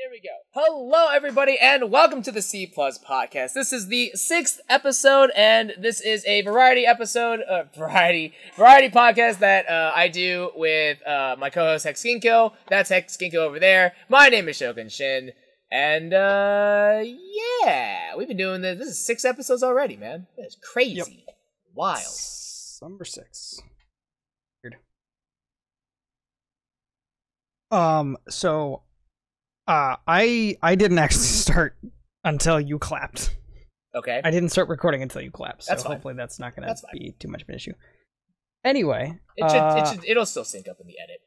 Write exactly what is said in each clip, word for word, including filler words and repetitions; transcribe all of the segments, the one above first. Here we go. Hello, everybody, and welcome to the C-Plus Podcast. This is the sixth episode, and this is a variety episode, uh, variety, variety podcast that uh, I do with uh, my co-host Hexkinko. That's Hexkinko over there. My name is Shogun Shin, and uh, yeah, we've been doing this. This is six episodes already, man. That's crazy. Yep. Wild. S- number six. Weird. Um, so... Uh, I I didn't actually start until you clapped. Okay. I didn't start recording until you clapped, so that's hopefully that's not going to be too much of an issue. Anyway, it should, uh, it should, it'll still sync up in the edit.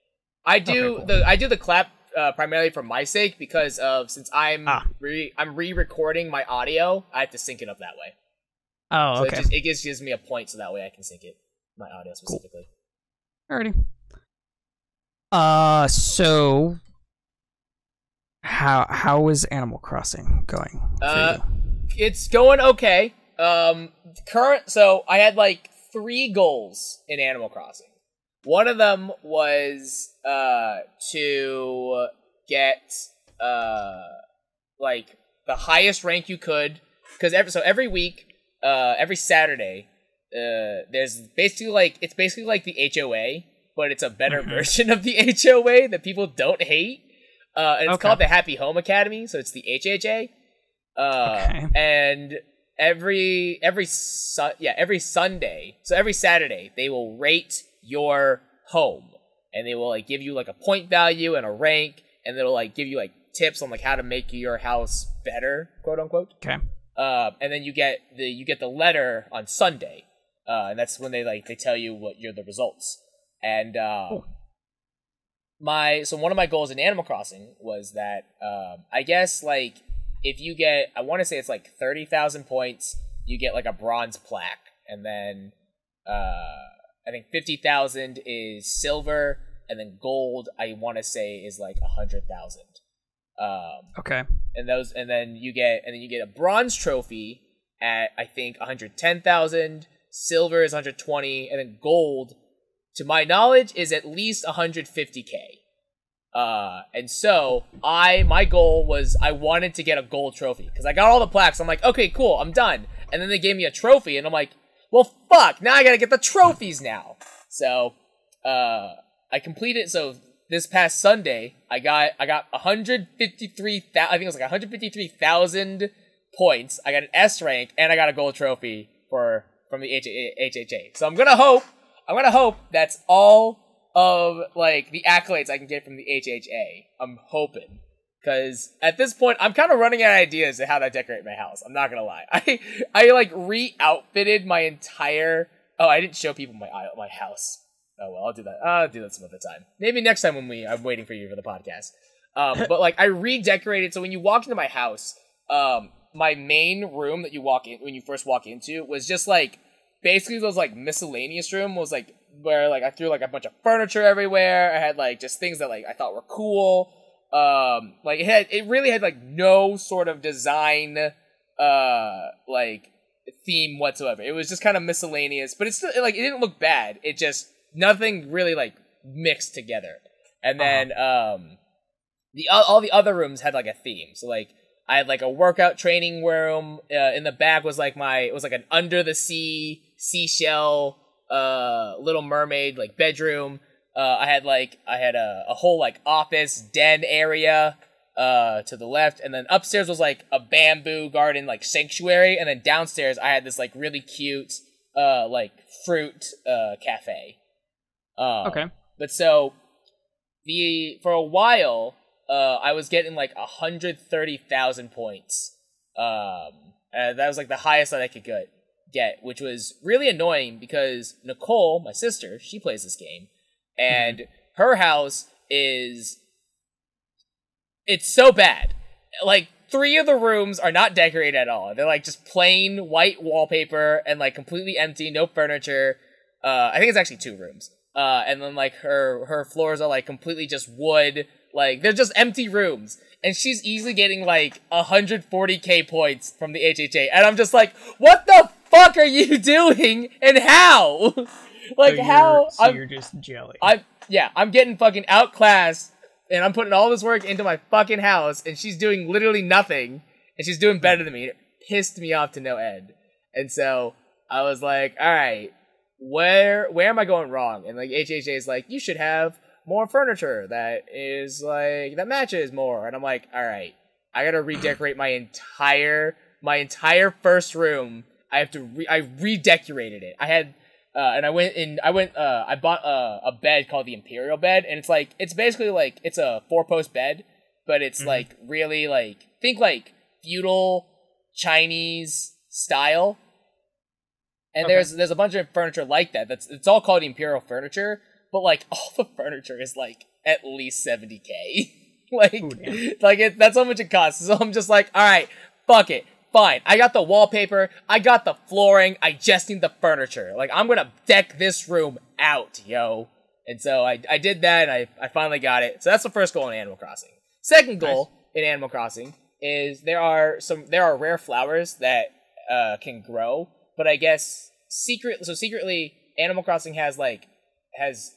I do okay, cool. the I do the clap uh, primarily for my sake because of since I'm ah. re I'm re-recording my audio, I have to sync it up that way. Oh, so okay. It, just, it gives gives me a point, so that way I can sync it my audio specifically. Cool. Alrighty. Uh, so. How how is Animal Crossing going? Uh, it's going okay. Um, current. So I had like three goals in Animal Crossing. One of them was uh to get uh like the highest rank you could, because every so every week, uh, every Saturday, uh, there's basically like it's basically like the H O A, but it's a better version of the H O A that people don't hate. Uh, and it's okay. called the Happy Home Academy, so it's the H H A. Uh, okay. And every every su- yeah every Sunday, so every Saturday, they will rate your home, and they will like give you like a point value and a rank, and they'll like give you like tips on like how to make your house better, quote unquote. Okay. Uh, and then you get the you get the letter on Sunday, uh, and that's when they like they tell you what you're the results, and. Uh, cool. My so one of my goals in Animal Crossing was that um, I guess like if you get I want to say it's like thirty thousand points you get like a bronze plaque, and then uh, I think fifty thousand is silver, and then gold I want to say is like a hundred thousand. Um, okay. And those and then you get and then you get a bronze trophy at I think one hundred ten thousand, silver is one hundred twenty, and then gold. To my knowledge, is at least one hundred fifty K. Uh, and so, I my goal was I wanted to get a gold trophy. Because I got all the plaques. I'm like, okay, cool, I'm done. And then they gave me a trophy. And I'm like, well, fuck, now I gotta get the trophies now. So, uh, I completed, so this past Sunday, I got I got one hundred fifty-three thousand, I think it was like one hundred fifty-three thousand points. I got an S rank, and I got a gold trophy for from the H H A. So I'm gonna hope... I'm gonna hope that's all of, like, the accolades I can get from the H H A. I'm hoping. Because at this point, I'm kind of running out of ideas of how to decorate my house. I'm not gonna lie. I, I like, re-outfitted my entire... Oh, I didn't show people my my house. Oh, well, I'll do that. I'll do that some other time. Maybe next time when we... I'm waiting for you for the podcast. Um, but, like, I redecorated. So when you walk into my house, um, my main room that you walk in... When you first walk into was just, like... Basically, those, like, miscellaneous room was, like, where, like, I threw, like, a bunch of furniture everywhere. I had, like, just things that, like, I thought were cool. Um, like, it had, it really had, like, no sort of design, uh, like, theme whatsoever. It was just kind of miscellaneous. But it's still, like, it didn't look bad. It just, nothing really, like, mixed together. And then, uh-huh. um, the, all the other rooms had, like, a theme. So, like, I had, like, a workout training room. Uh, in the back was, like, my, it was, like, an under-the-sea... seashell uh Little Mermaid like bedroom. uh I had like I had a, a whole like office den area uh to the left, and then upstairs was like a bamboo garden like sanctuary, and then downstairs I had this like really cute uh like fruit uh cafe. Um, okay but so the for a while uh I was getting like a hundred thirty thousand points. Um and that was like the highest that I could get Get, which was really annoying because Nicole, my sister, she plays this game, and mm-hmm. her house is it's so bad. Like three of the rooms are not decorated at all. They're like just plain white wallpaper and like completely empty, no furniture. Uh, I think it's actually two rooms, uh, and then like her her floors are like completely just wood. Like they're just empty rooms. And she's easily getting like one hundred forty K points from the H H A, and I'm just like, what the fuck are you doing, and how? like so how? So I'm, you're just jelly. I yeah, I'm getting fucking outclassed and I'm putting all this work into my fucking house, and she's doing literally nothing, and she's doing better than me, and it pissed me off to no end. And so I was like, all right, where where am I going wrong? And like H H A is like, you should have more furniture that is like that matches more. And I'm like, all right, I gotta redecorate my entire my entire first room. I have to re- I redecorated it. I had. Uh, and I went and I went, uh, I bought a, a bed called the Imperial bed, and it's like, it's basically like, it's a four post bed, but it's mm-hmm. like really like, think like feudal Chinese style. And okay. there's, there's a bunch of furniture like that. That's, it's all called Imperial furniture, but like all the furniture is like at least seventy K. Like, ooh, like it, that's how much it costs. So I'm just like, all right, fuck it. Fine, I got the wallpaper, I got the flooring, I just need the furniture. Like, I'm gonna deck this room out, yo. And so I, I did that, and I, I finally got it. So that's the first goal in Animal Crossing. Second goal nice. in Animal Crossing is there are some there are rare flowers that uh, can grow, but I guess secret so secretly Animal Crossing has like has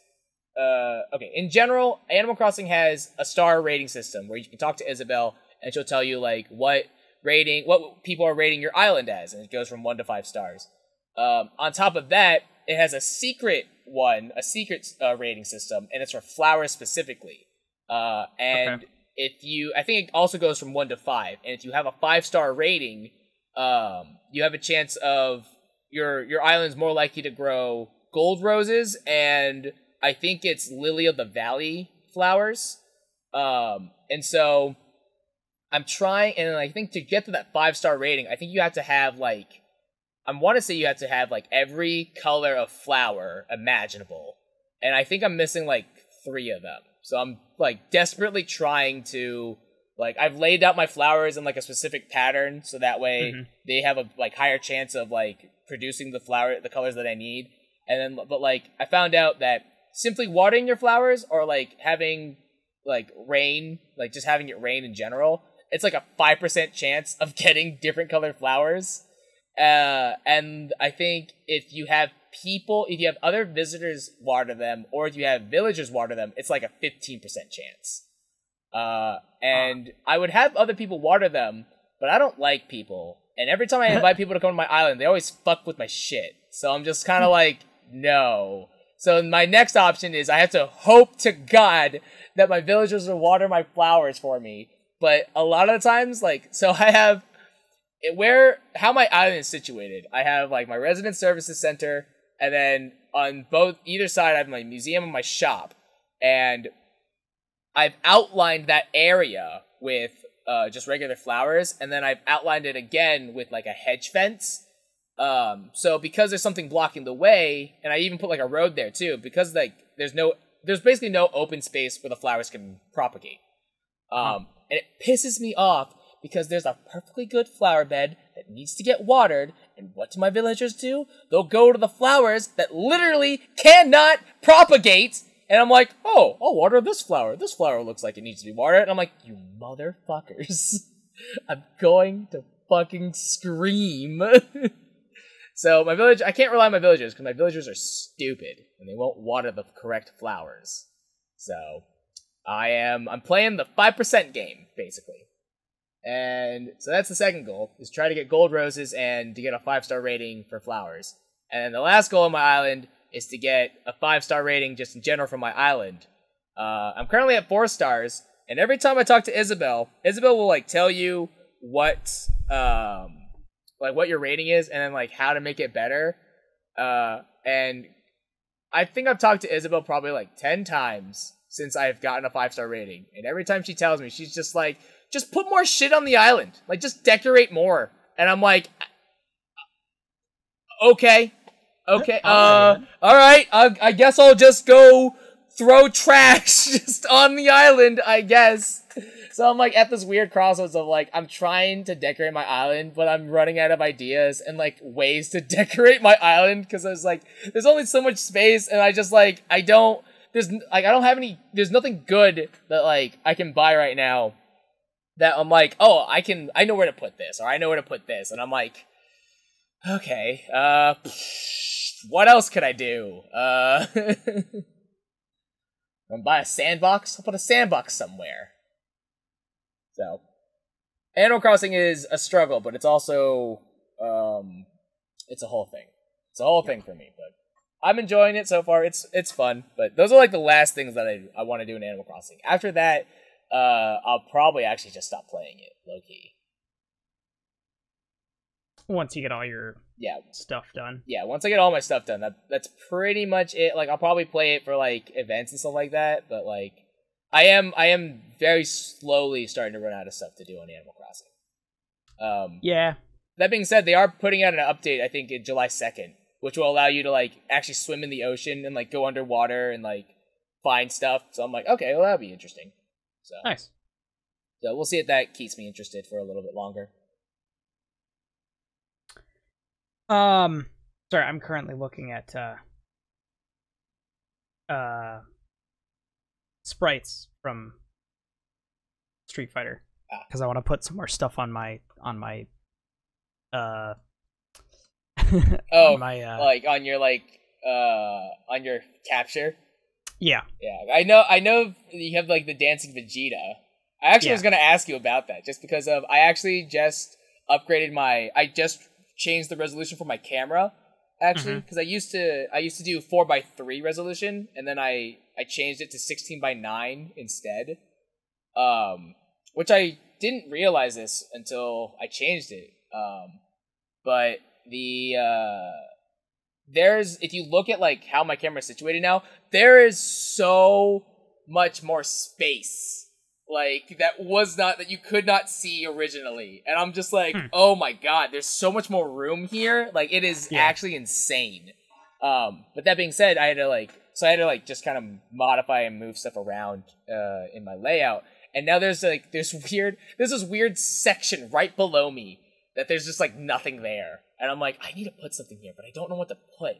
uh okay in general Animal Crossing has a star rating system where you can talk to Isabelle and she'll tell you like what. rating what people are rating your island as, and it goes from one to five stars. Um, on top of that, it has a secret one, a secret uh, rating system, and it's for flowers specifically. Uh, and okay. if you, I think it also goes from one to five. And if you have a five star rating, um, you have a chance of your your island's more likely to grow gold roses, and I think it's lily of the valley flowers. Um, and so. I'm trying, and I think to get to that five-star rating, I think you have to have, like, I want to say you have to have, like, every color of flower imaginable. And I think I'm missing, like, three of them. So I'm, like, desperately trying to, like, I've laid out my flowers in, like, a specific pattern, so that way mm-hmm. they have a, like, higher chance of, like, producing the flower, the colors that I need. And then, but, like, I found out that simply watering your flowers or, like, having, like, rain, like, just having it rain in general, it's like a five percent chance of getting different colored flowers. Uh, and I think if you have people, if you have other visitors water them, or if you have villagers water them, it's like a fifteen percent chance. Uh, and uh. I would have other people water them, but I don't like people. And every time I invite people to come to my island, they always fuck with my shit. So I'm just kind of like, no. So my next option is I have to hope to God that my villagers will water my flowers for me. But a lot of the times, like, so I have, where, how my island is situated, I have, like, my resident services center, and then on both, either side, I have my museum and my shop, and I've outlined that area with uh, just regular flowers, and then I've outlined it again with, like, a hedge fence, um, so because there's something blocking the way, and I even put, like, a road there, too, because, like, there's no, there's basically no open space where the flowers can propagate, um, hmm. And it pisses me off because there's a perfectly good flower bed that needs to get watered. And what do my villagers do? They'll go to the flowers that literally cannot propagate. And I'm like, oh, I'll water this flower. This flower looks like it needs to be watered. And I'm like, you motherfuckers. I'm going to fucking scream. So my village, I can't rely on my villagers because my villagers are stupid. And they won't water the correct flowers. So... I am, I'm playing the five percent game, basically. And so that's the second goal, is try to get gold roses and to get a five-star rating for flowers. And the last goal on my island is to get a five-star rating just in general from my island. Uh, I'm currently at four stars, and every time I talk to Isabelle, Isabelle will, like, tell you what, um, like, what your rating is and then, like, how to make it better. Uh, and I think I've talked to Isabelle probably, like, ten times since I've gotten a five-star rating. And every time she tells me, she's just like, just put more shit on the island. Like, just decorate more. And I'm like, okay. Okay. Uh, all right. I, I guess I'll just go throw trash just on the island, I guess. So I'm, like, at this weird crossroads of, like, I'm trying to decorate my island, but I'm running out of ideas and, like, ways to decorate my island. Because I was like, there's only so much space. And I just, like, I don't... There's, like, I don't have any, there's nothing good that, like, I can buy right now that I'm like, oh, I can, I know where to put this, or I know where to put this, and I'm like, okay, uh, what else could I do? Uh, I'm gonna buy a sandbox. I'll put a sandbox somewhere. So, Animal Crossing is a struggle, but it's also, um, it's a whole thing. It's a whole yeah. thing for me, but I'm enjoying it so far. It's it's fun, but those are like the last things that I, I want to do in Animal Crossing. After that, uh, I'll probably actually just stop playing it, low-key. Once you get all your yeah stuff done. Yeah, once I get all my stuff done, that that's pretty much it. Like, I'll probably play it for, like, events and stuff like that, but, like, I am I am very slowly starting to run out of stuff to do on Animal Crossing. Um, yeah. That being said, they are putting out an update, I think, in July second, which will allow you to, like, actually swim in the ocean and, like, go underwater and, like, find stuff. So I'm like, okay, well, that'll be interesting. So nice. So we'll see if that keeps me interested for a little bit longer. Um, sorry, I'm currently looking at, uh, uh, sprites from Street Fighter, because I want to put some more stuff on my, on my, uh, oh, on my, uh, like, on your, like, uh, on your capture? Yeah. Yeah, I know, I know you have, like, the Dancing Vegeta. I actually yeah. was going to ask you about that, just because of, I actually just upgraded my, I just... change the resolution for my camera, actually, because mm-hmm. I used to I used to do four by three resolution, and then I I changed it to sixteen by nine instead, um, which I didn't realize this until I changed it. Um, but the uh, there's if you look at like how my camera is situated now, there is so much more space like that was not that you could not see originally, and I'm just like hmm. oh my god, there's so much more room here, like it is yeah. actually insane. Um but that being said, I had to like so I had to like just kind of modify and move stuff around uh in my layout, and now there's like this weird there's this weird section right below me that there's just like nothing there, and I'm like, I need to put something here, but I don't know what to put.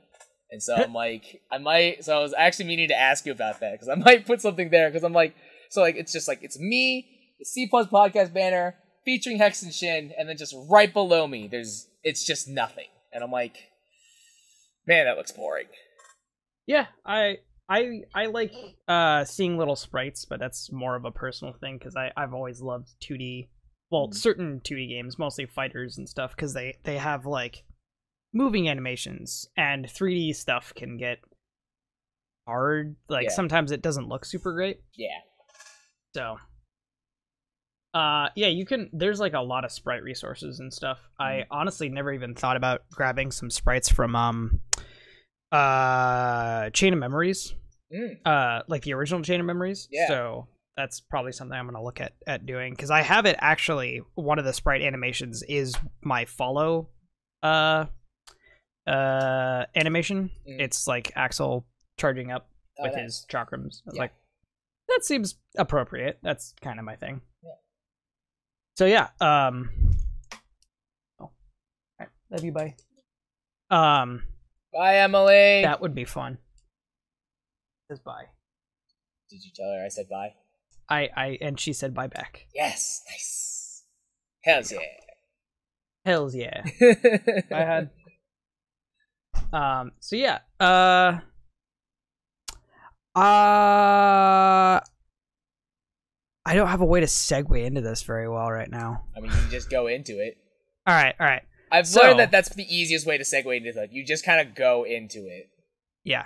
And so I'm like, I might so I was actually meaning to ask you about that, because I might put something there, because I'm like, so, like, it's just, like, it's me, the C-Plus Podcast banner, featuring Hex and Shin, and then just right below me, there's, it's just nothing. And I'm like, man, that looks boring. Yeah, I, I, I like, uh, seeing little sprites, but that's more of a personal thing, because I, I've always loved two D, well, certain two D games, mostly fighters and stuff, because they, they have, like, moving animations, and three D stuff can get hard, like, yeah. sometimes it doesn't look super great. Yeah. So, uh, yeah, you can, there's like a lot of sprite resources and stuff. Mm-hmm. I honestly never even thought about grabbing some sprites from, um, uh, Chain of Memories, mm. uh, like the original Chain of Memories. Yeah. So that's probably something I'm going to look at, at doing. Cause I have it actually, one of the sprite animations is my follow, uh, uh, animation. Mm. It's like Axel charging up oh, with nice. his chakrams. Yeah. Like, that seems appropriate. That's kind of my thing. Yeah. So yeah. Um, oh, all right. Love you. Bye. Um, bye, Emily. That would be fun. Says bye. Did you tell her I said bye? I I and she said bye back. Yes. Nice. Hell's yeah. Hell's yeah. I had. Um. So yeah. Uh. Uh, I don't have a way to segue into this very well right now. I mean, you can just go into it. All right, all right. I've so, learned that that's the easiest way to segue into it. You just kind of go into it. Yeah.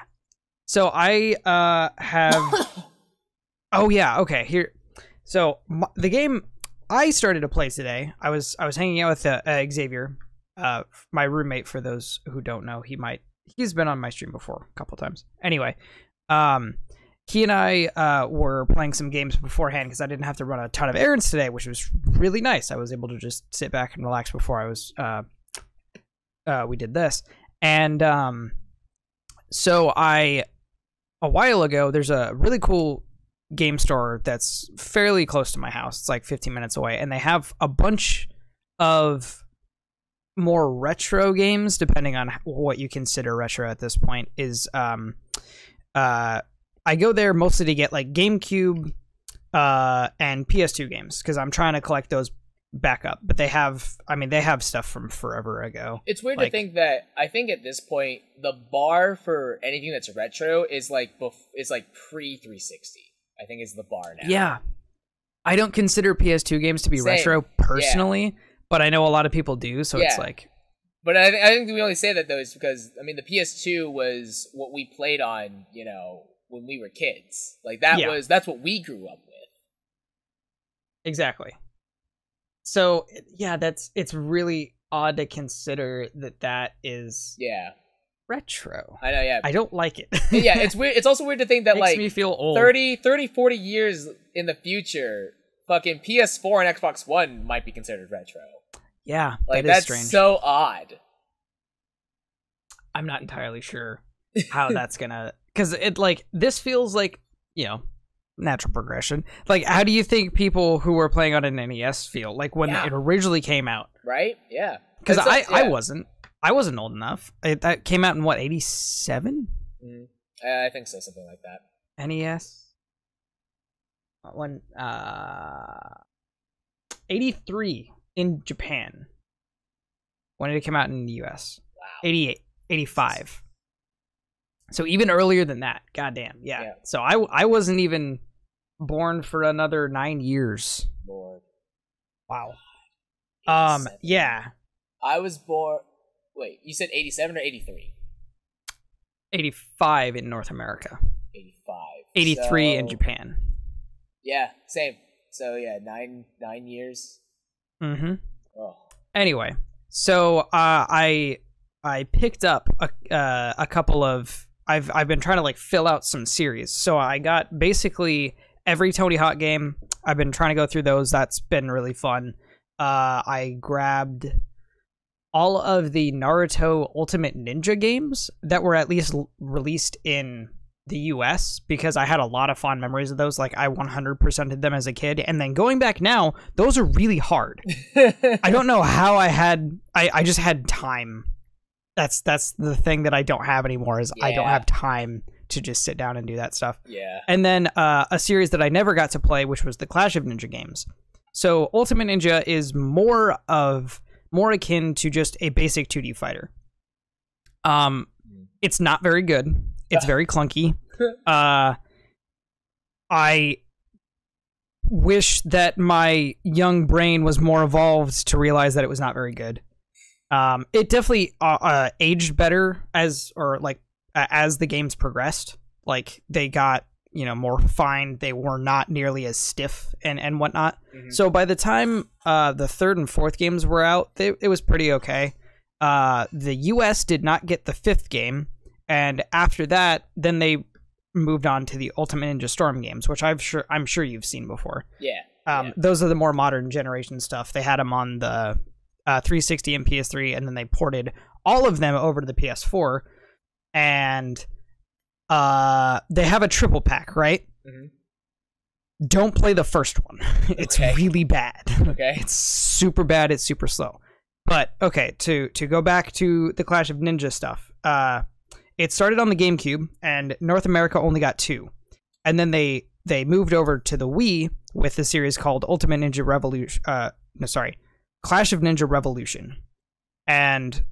So I uh have... oh, yeah, okay. Here. So my, the game I started to play today, I was I was hanging out with uh, uh, Xavier, uh, my roommate, for those who don't know. He might... He's been on my stream before a couple times. Anyway... Um, he and I, uh, were playing some games beforehand because I didn't have to run a ton of errands today, which was really nice. I was able to just sit back and relax before I was, uh, uh, we did this. And, um, so I, a while ago, there's a really cool game store that's fairly close to my house. It's like fifteen minutes away, and they have a bunch of more retro games, depending on what you consider retro at this point, is, um... Uh, I go there mostly to get like GameCube uh, and P S two games, because I'm trying to collect those back up, but they have, I mean, they have stuff from forever ago. It's weird like, to think that, I think at this point, the bar for anything that's retro is like, bef is like pre three sixty, I think is the bar now. Yeah. I don't consider P S two games to be Same. retro personally, yeah. but I know a lot of people do, so yeah. it's like... But I, th I think we only say that, though, is because, I mean, the P S two was what we played on, you know, when we were kids. Like, that yeah. was, that's what we grew up with. Exactly. So, yeah, that's, it's really odd to consider that that is yeah. retro. I know, yeah. I don't like it. yeah, it's weird. It's also weird to think that, Makes like, me feel old. thirty, forty years in the future, fucking P S four and Xbox One might be considered retro. Yeah, like, that is that's strange. So odd. I'm not entirely sure how that's gonna, because it like this feels like, you know, natural progression. Like, how do you think people who were playing on an N E S feel like when yeah. it originally came out? Right. Yeah. Because I yeah. I wasn't I wasn't old enough. It, that came out in what, eighty-seven? Mm, I think so, something like that. N E S. When uh, eighty-three. In Japan. When did it come out in the U S? Wow. eighty-eight, eighty-five. So even earlier than that. Goddamn. Yeah. yeah. So I, I wasn't even born for another nine years. Lord. Wow. Um. Yeah. I was born. Wait, you said eighty-seven or eighty-three? eighty-five in North America. eighty-five. eighty-three so... in Japan. Yeah. Same. So yeah, nine nine years. Mm-hmm. Oh. Anyway, so uh, I I picked up a uh, a couple of I've I've been trying to like fill out some series. So I got basically every Tony Hawk game. I've been trying to go through those. That's been really fun. Uh, I grabbed all of the Naruto Ultimate Ninja games that were at least released in the U S, because I had a lot of fond memories of those. Like, I one hundred percented them as a kid, and then going back now, those are really hard. I don't know how I had I, I just had time. That's that's the thing that I don't have anymore, is yeah. I don't have time to just sit down and do that stuff. Yeah. And then uh, a series that I never got to play, which was the Clash of Ninja games. So Ultimate Ninja is more of more akin to just a basic two D fighter. Um, it's not very good. It's very clunky. Uh, I wish that my young brain was more evolved to realize that it was not very good. Um, it definitely uh, uh, aged better as, or like uh, as the games progressed. Like, they got, you know, more refined. They were not nearly as stiff and and whatnot. Mm-hmm. So by the time uh, the third and fourth games were out, they, it was pretty okay. Uh, the U S did not get the fifth game. And after that, then they moved on to the Ultimate Ninja Storm games, which I'm sure I'm sure you've seen before. Yeah, um, yeah. Those are the more modern generation stuff. They had them on the uh, three sixty and P S three, and then they ported all of them over to the P S four. And uh, they have a triple pack, right? Mm-hmm. Don't play the first one. It's okay. Really bad. Okay, it's super bad. It's super slow. But okay, to to go back to the Clash of Ninja stuff. Uh, It started on the GameCube, and North America only got two. And then they they moved over to the Wii with the series called Ultimate Ninja Revolution. Uh, no, sorry, Clash of Ninja Revolution. And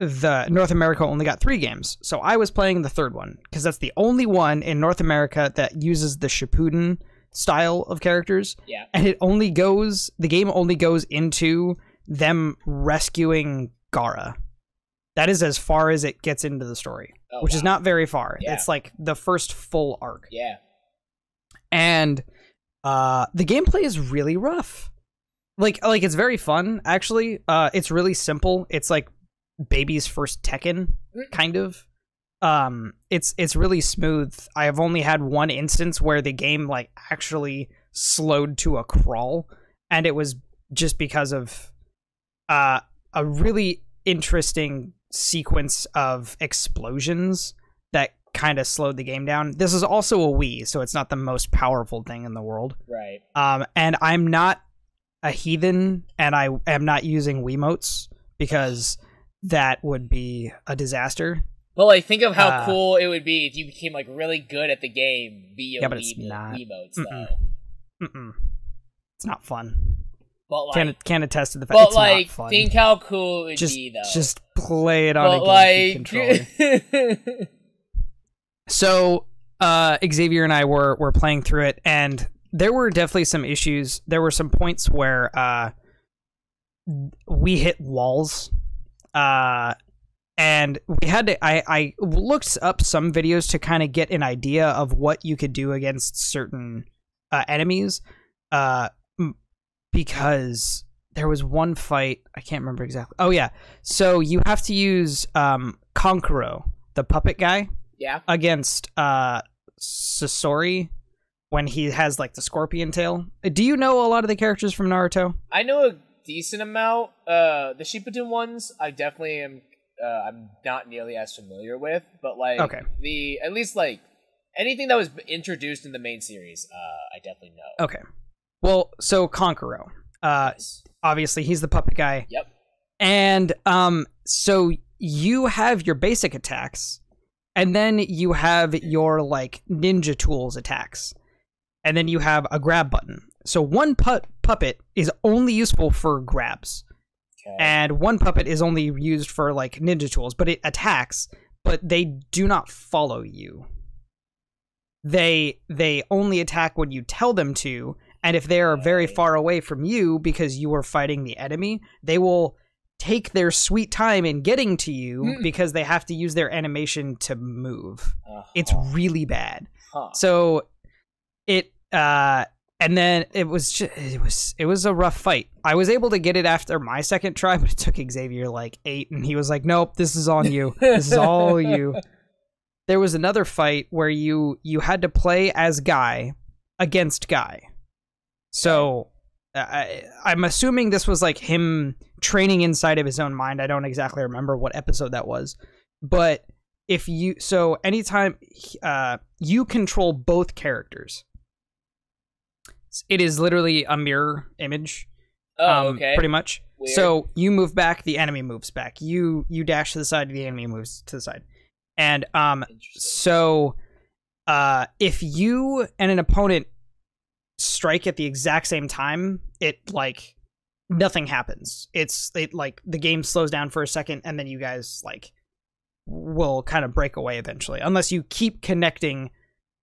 the North America only got three games, so I was playing the third one because that's the only one in North America that uses the Shippuden style of characters. Yeah, and it only goes the game only goes into them rescuing Gaara. That is as far as it gets into the story, oh, which wow. is not very far. Yeah. It's like the first full arc. Yeah. And uh, the gameplay is really rough. Like, like it's very fun, actually. Uh, it's really simple. It's like baby's first Tekken, kind of. Um, it's, it's really smooth. I have only had one instance where the game like actually slowed to a crawl, and it was just because of uh, a really interesting sequence of explosions that kind of slowed the game down. This is also a Wii, so it's not the most powerful thing in the world. Right. Um, and I'm not a heathen, and I am not using Wiimotes, because that would be a disaster. Well, like, think of how uh, cool it would be if you became, like, really good at the game via yeah, but Wii, it's not, Wiimotes, mm-mm, though. Mm-mm. It's not fun. But like, can't, can't attest to the fact. But it's like, not fun. Think how cool it would just, be, though. Just play it on but a GameCube like... controller. So, uh, Xavier and I were were playing through it, and there were definitely some issues. There were some points where uh, we hit walls, uh, and we had to. I I looked up some videos to kind of get an idea of what you could do against certain uh, enemies. Uh, Because there was one fight, I can't remember exactly. Oh yeah, so you have to use um, Kankuro, the puppet guy, yeah, against uh, Sasori when he has like the scorpion tail. Do you know a lot of the characters from Naruto? I know a decent amount. Uh, the Shippuden ones, I definitely am. Uh, I'm not nearly as familiar with, but like okay. the at least like anything that was introduced in the main series, uh, I definitely know. Okay. Well, so Kankuro, uh, nice. Obviously he's the puppet guy. Yep. And um, so you have your basic attacks, and then you have your like ninja tools attacks, and then you have a grab button. So one pu puppet is only useful for grabs, okay. and one puppet is only used for like ninja tools. But it attacks, but they do not follow you. They they only attack when you tell them to. And if they are very far away from you because you are fighting the enemy, they will take their sweet time in getting to you mm. because they have to use their animation to move. Uh-huh. It's really bad. Huh. So it uh, and then it was just, it was it was a rough fight. I was able to get it after my second try, but it took Xavier like eight, and he was like, "Nope, this is on you. This is all you." There was another fight where you you had to play as Guy against Guy. So uh, I, I'm assuming this was like him training inside of his own mind. I don't exactly remember what episode that was, but if you, so anytime uh, you control both characters, it is literally a mirror image, oh, um, okay. pretty much. Weird. So you move back, the enemy moves back. You, you dash to the side, the enemy moves to the side. And um, so uh, if you and an opponent strike at the exact same time, it like nothing happens. It's it like the game slows down for a second, and then you guys like will kind of break away eventually, unless you keep connecting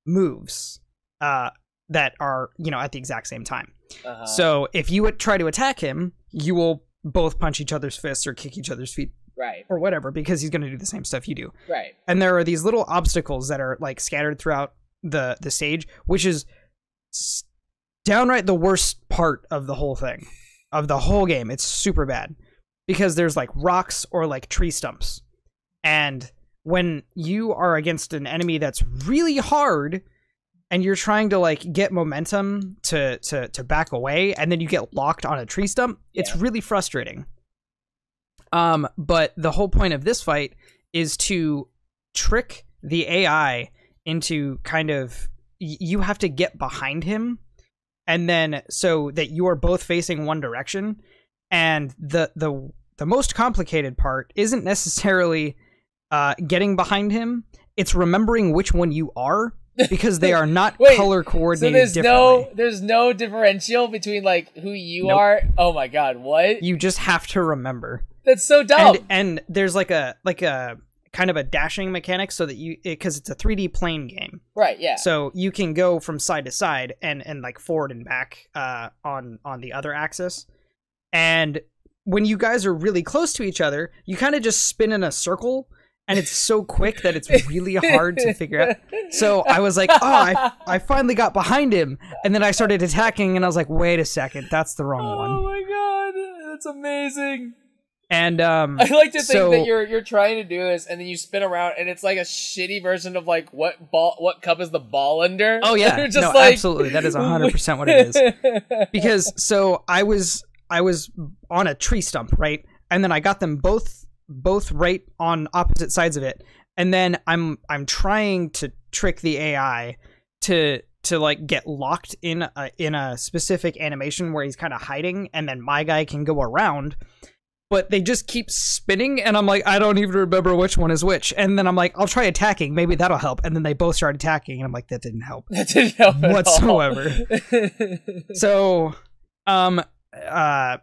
moves uh that are, you know, at the exact same time. Uh-huh. So if you would try to attack him, you will both punch each other's fists or kick each other's feet, right, or whatever, because he's going to do the same stuff you do, right? And there are these little obstacles that are like scattered throughout the the stage, which is downright the worst part of the whole thing, of the whole game. It's super bad because there's like rocks or like tree stumps, and when you are against an enemy that's really hard and you're trying to like get momentum to to to back away, and then you get locked on a tree stump, yeah. it's really frustrating. Um, but the whole point of this fight is to trick the A I into kind of, you have to get behind him. And then so that you are both facing one direction, and the the the most complicated part isn't necessarily uh, getting behind him. It's remembering which one you are, because they are not Wait, color coordinated. So there's no there's no differential between like who you nope. are. Oh my god, what? You just have to remember. That's so dumb. And, and there's like a like a kind of a dashing mechanic, so that you, because it, it's a three D plane game, right? Yeah, so you can go from side to side and and like forward and back uh on on the other axis. And when you guys are really close to each other, you kind of just spin in a circle, and it's so quick that it's really hard to figure out. So I was like, oh, I, I finally got behind him, and then I started attacking, and I was like, wait a second, that's the wrong oh one. Oh my god, that's amazing. And um, I like to think so, that you're you're trying to do this, and then you spin around, and it's like a shitty version of like what ball, what cup is the ball under? Oh yeah, just no, like... absolutely, that is a hundred percent what it is. Because so I was I was on a tree stump, right, and then I got them both both right on opposite sides of it, and then I'm I'm trying to trick the A I to to like get locked in a, in a specific animation where he's kind of hiding, and then my guy can go around. But they just keep spinning, and I'm like, I don't even remember which one is which. And then I'm like, I'll try attacking. Maybe that'll help. And then they both start attacking, and I'm like, that didn't help. That didn't help whatsoever. At all. So um, uh,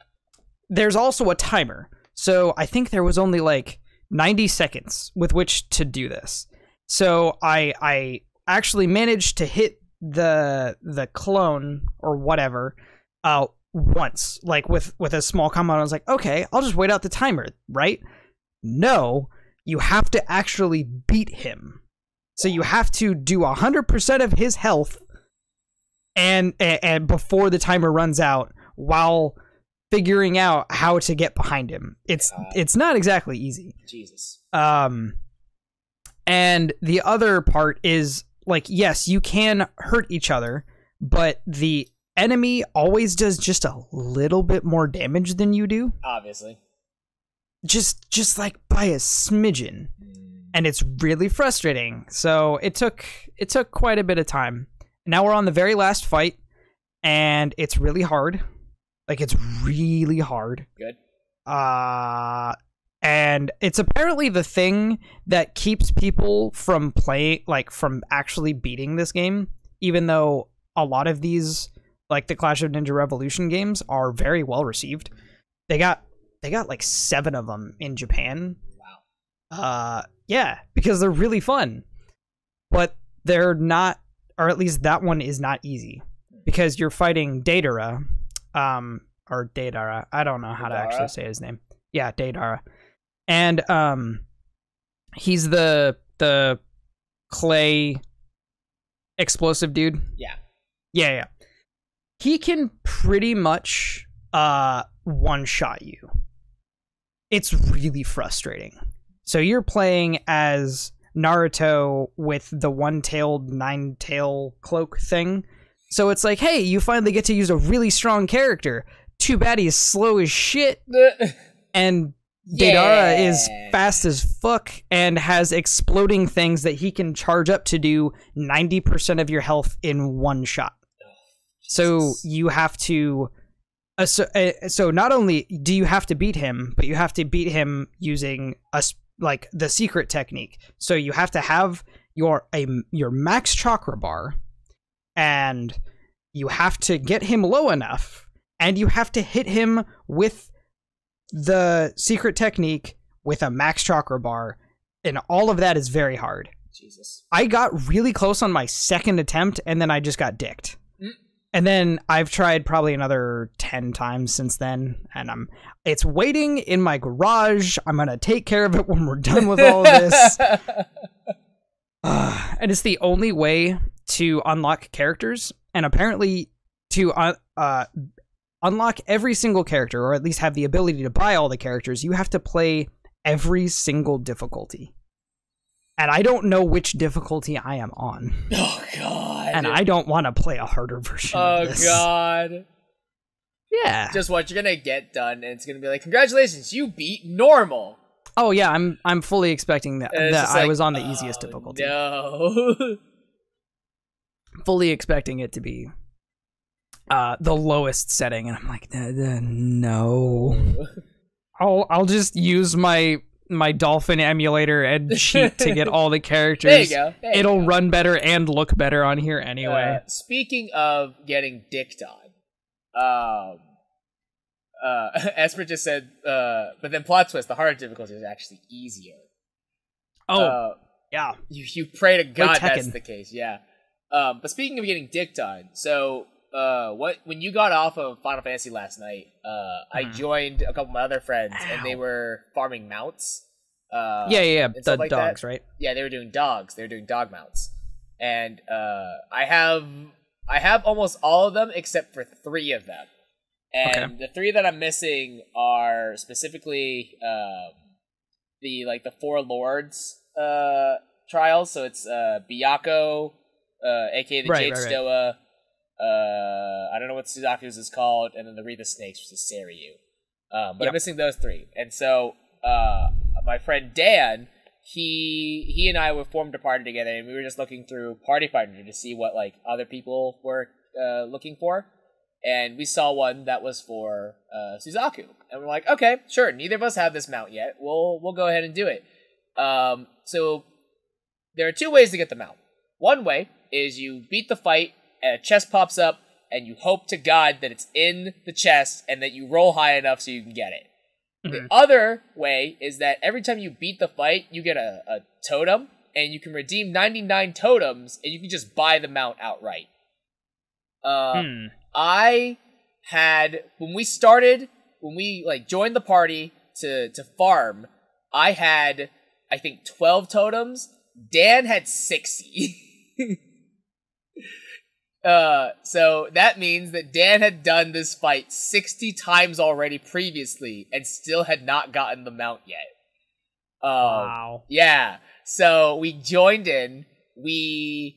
there's also a timer. So I think there was only like ninety seconds with which to do this. So I I actually managed to hit the the clone or whatever uh, once, like with, with a small combo. I was like, okay, I'll just wait out the timer, right? No, you have to actually beat him. So you have to do one hundred percent of his health and, and and before the timer runs out, while figuring out how to get behind him. It's uh, it's not exactly easy. Jesus. Um, and the other part is, like, yes, you can hurt each other, but the enemy always does just a little bit more damage than you do. Obviously. Just just like by a smidgen. And it's really frustrating. So it took it took quite a bit of time. Now we're on the very last fight, and it's really hard. Like, it's really hard. Good. Uh, and it's apparently the thing that keeps people from play, like, from actually beating this game, even though a lot of these, like, the Clash of Ninja Revolution games are very well received. They got, they got like, seven of them in Japan. Wow. Uh, yeah, because they're really fun. But they're not... or at least that one is not easy, because you're fighting Deidara, um, or Deidara. I don't know how Deidara. to actually say his name. Yeah, Deidara, and um, he's the the clay explosive dude. Yeah, yeah, yeah. He can pretty much uh one shot you. It's really frustrating. So you're playing as Naruto with the one-tailed nine-tail cloak thing. So it's like, hey, you finally get to use a really strong character. Too bad he's slow as shit. And yeah. Deidara is fast as fuck and has exploding things that he can charge up to do ninety percent of your health in one shot. So you have to... Uh, so, uh, so not only do you have to beat him, but you have to beat him using a... like the secret technique. So you have to have your a your max chakra bar, and you have to get him low enough, and you have to hit him with the secret technique with a max chakra bar, and all of that is very hard. Jesus. I got really close on my second attempt, and then I just got dicked. Mm. And then I've tried probably another ten times since then, and I'm it's waiting in my garage. I'm going to take care of it when we're done with all of this. Uh, and it's the only way to unlock characters, and apparently to uh, uh, unlock every single character, or at least have the ability to buy all the characters, you have to play every single difficulty. And I don't know which difficulty I am on. Oh, God. And I don't want to play a harder version oh, of this. Oh, God. Yeah. Just what you're going to get done, and it's going to be like, congratulations, you beat normal. Oh, yeah, I'm I'm fully expecting that, that I like, was on the oh, easiest difficulty. No. Fully expecting it to be uh, the lowest setting, and I'm like, no. I'll, I'll just use my... my dolphin emulator and cheat to get all the characters. There you go. There It'll you go. run better and look better on here anyway. Uh, speaking of getting dicked on, um, uh, Esper just said, uh, but then plot twist, the harder difficulty is actually easier. Oh, uh, yeah. You, you pray to God that's the case, yeah. Um, but speaking of getting dicked on, so uh, what when you got off of Final Fantasy last night, uh, I joined a couple of my other friends, Ow. and they were farming mounts. Uh, yeah, yeah, yeah. The like dogs, that. right? Yeah, they were doing dogs. They were doing dog mounts, and uh, I have I have almost all of them except for three of them, and okay. the three that I'm missing are specifically um, the like the four lords uh, trials. So it's uh, Byakuya, uh, aka the right, Jade right, Stoa. Right. Uh, I don't know what Suzaku's is called, and then the Wreath of Snakes, which is Seryu. Um, but yep. I'm missing those three. And so, uh, my friend Dan, he he and I were formed a party together, and we were just looking through Party Finder to see what, like, other people were uh, looking for. And we saw one that was for uh, Suzaku. And we're like, okay, sure, neither of us have this mount yet. We'll, we'll go ahead and do it. Um, so, there are two ways to get the mount. One way is you beat the fight, and a chest pops up, and you hope to God that it's in the chest and that you roll high enough so you can get it. Mm-hmm. The other way is that every time you beat the fight, you get a, a totem, and you can redeem ninety-nine totems, and you can just buy the mount outright. Uh, hmm. I had, when we started, when we like joined the party to, to farm, I had, I think, twelve totems. Dan had sixty. Uh, so that means that Dan had done this fight sixty times already previously and still had not gotten the mount yet. Um, wow. Yeah. So we joined in, we,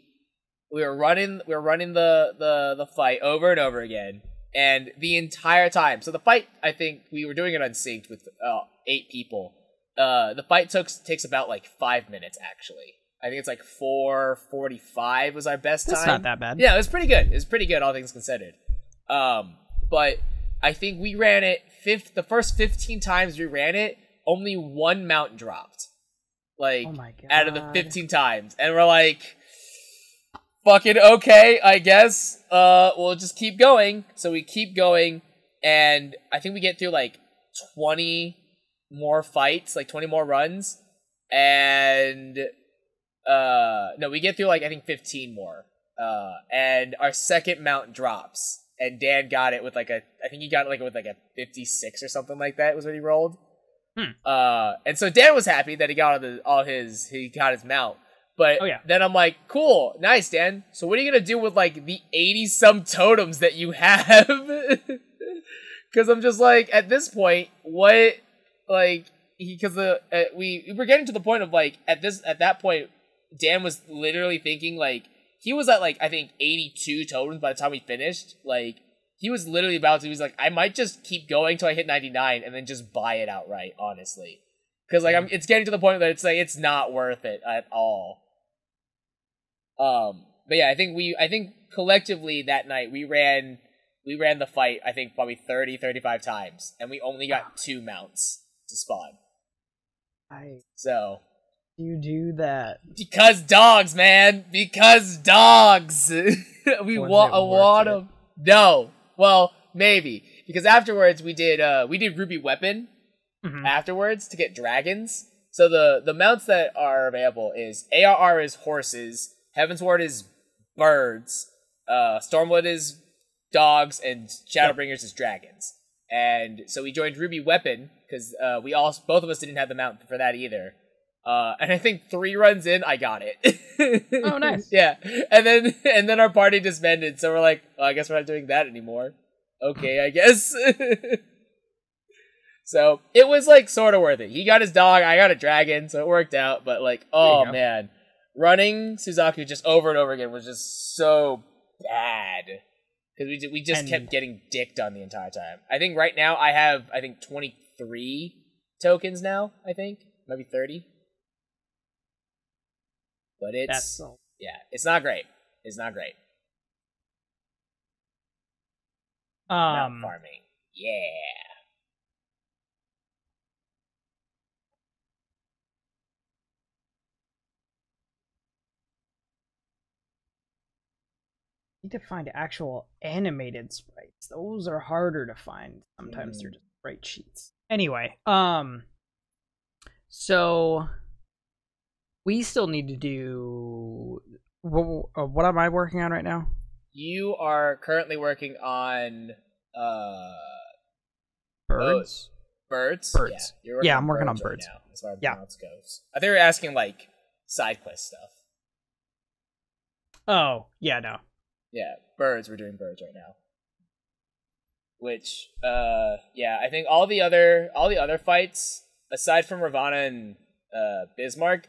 we were running, we were running the, the, the fight over and over again. And the entire time, so the fight, I think we were doing it unsynced with uh, eight people. Uh, the fight took, takes about like five minutes actually. I think it's like four forty-five was our best time. That's not that bad. Yeah, it was pretty good. It was pretty good, all things considered. Um, but I think we ran it, fifth, the first fifteen times we ran it, only one mount dropped. Like, oh out of the fifteen times. And we're like, fucking okay, I guess. Uh, we'll just keep going. So we keep going, and I think we get through like twenty more fights, like twenty more runs, and... Uh, no, we get through, like, I think fifteen more. Uh, and our second mount drops. And Dan got it with, like, a... I think he got it, like, with, like, a fifty-six or something like that was what he rolled. Hmm. Uh, and so Dan was happy that he got all, the, all his... He got his mount. But oh, yeah. Then I'm like, cool, nice, Dan. So what are you gonna do with, like, the eighty-some totems that you have? Because I'm just like, at this point, what... Like, because the... Uh, we, we're getting to the point of, like, at this... At that point... Dan was literally thinking, like, he was at, like, I think eighty-two totems by the time we finished. Like, he was literally about to, he was like, I might just keep going till I hit ninety-nine and then just buy it outright, honestly. Because, like, I'm, it's getting to the point that it's, like, it's not worth it at all. Um, but yeah, I think we, I think collectively that night we ran, we ran the fight, I think, probably thirty, thirty-five times. And we only got two mounts to spawn. I... So... You do that because dogs, man. Because dogs. we want a lot of no. Well, maybe because afterwards we did uh we did Ruby Weapon mm-hmm. afterwards to get dragons. So the the mounts that are available is A R R is horses, Heaven's Ward is birds, uh Stormwood is dogs, and Shadowbringers yep. is dragons. And so we joined Ruby Weapon because uh we all both of us didn't have the mount for that either. Uh, and I think three runs in, I got it. Oh, nice. Yeah. And then and then our party disbanded, so we're like, well, I guess we're not doing that anymore. Okay, I guess. So, it was, like, sort of worth it. He got his dog, I got a dragon, so it worked out. But, like, oh, man. Running Suzaku just over and over again was just so bad. Because we, we just and... kept getting dicked on the entire time. I think right now I have, I think, twenty-three tokens now, I think. Maybe thirty. But it's, That's so- yeah, it's not great. It's not great. Um, Mount farming. Yeah. Need to find actual animated sprites. Those are harder to find. Sometimes mm. they're just sprite sheets. Anyway, um, so... We still need to do... What am I working on right now? You are currently working on... Uh, birds? Birds? Birds. Yeah, working yeah I'm working birds on birds. Right That's where yeah. Balance goes. I think you're asking, like, side quest stuff. Oh, yeah, no. Yeah, birds. We're doing birds right now. Which, uh, yeah, I think all the other all the other fights, aside from Ravana and uh, Bismarck...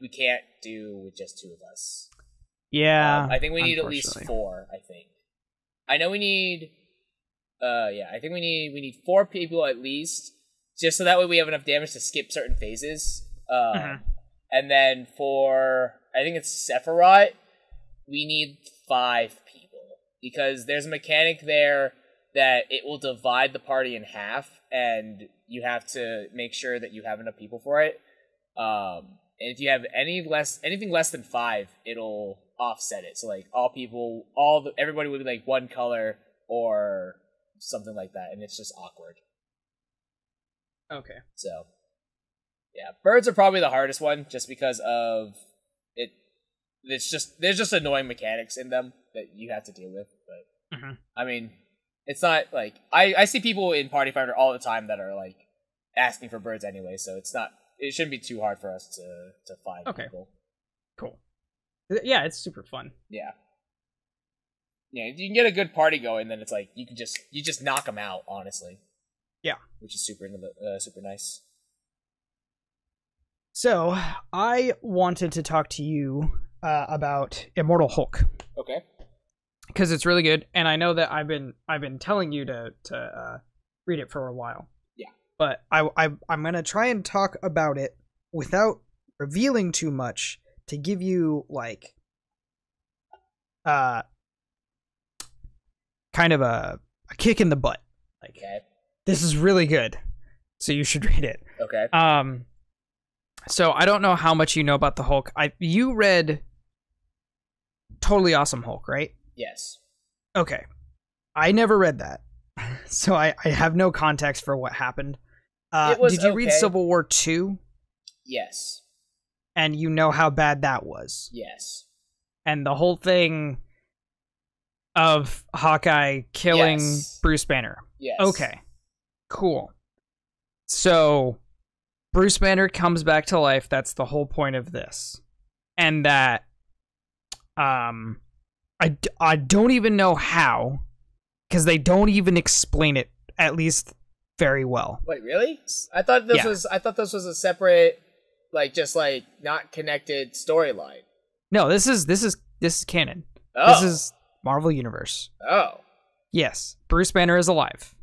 We can't do with just two of us. Yeah. Um, I think we need at least four, I think. I know we need uh yeah, I think we need we need four people at least, just so that way we have enough damage to skip certain phases. Um uh-huh. And then for I think it's Sephiroth, we need five people. Because there's a mechanic there that it will divide the party in half, and you have to make sure that you have enough people for it. Um And if you have any less, anything less than five, it'll offset it. So like all people, all the, everybody would be like one color or something like that, and it's just awkward. Okay. So yeah, birds are probably the hardest one, just because of it. It's just there's just annoying mechanics in them that you have to deal with. But mm-hmm. I mean, it's not like I I see people in Party Finder all the time that are like asking for birds anyway, so it's not it shouldn't be too hard for us to to find okay. people. Cool. Yeah, it's super fun. Yeah. Yeah, you can get a good party going, then it's like you can just you just knock them out, honestly. Yeah, which is super uh, super nice. So I wanted to talk to you uh, about Immortal Hulk. Okay. Because it's really good, and I know that I've been I've been telling you to to uh, read it for a while. Yeah. But I, I I'm gonna try and talk about it without revealing too much to give you like. Uh. Kind of a, a kick in the butt. Like, okay. This is really good, so you should read it. Okay. Um, so I don't know how much you know about the Hulk. I you read Totally Awesome Hulk, right? Yes. Okay. I never read that, so I, I have no context for what happened. Uh, it was did you okay. read Civil War two? Yes. And you know how bad that was? Yes. And the whole thing... of Hawkeye killing yes. Bruce Banner. Yes. Okay. Cool. So Bruce Banner comes back to life. That's the whole point of this. And that um I I don't even know how, cuz they don't even explain it at least very well. Wait, really? I thought this yeah. was I thought this was a separate like just like not connected storyline. No, this is this is this is canon. Oh. This is Marvel Universe. Oh. Yes. Bruce Banner is alive.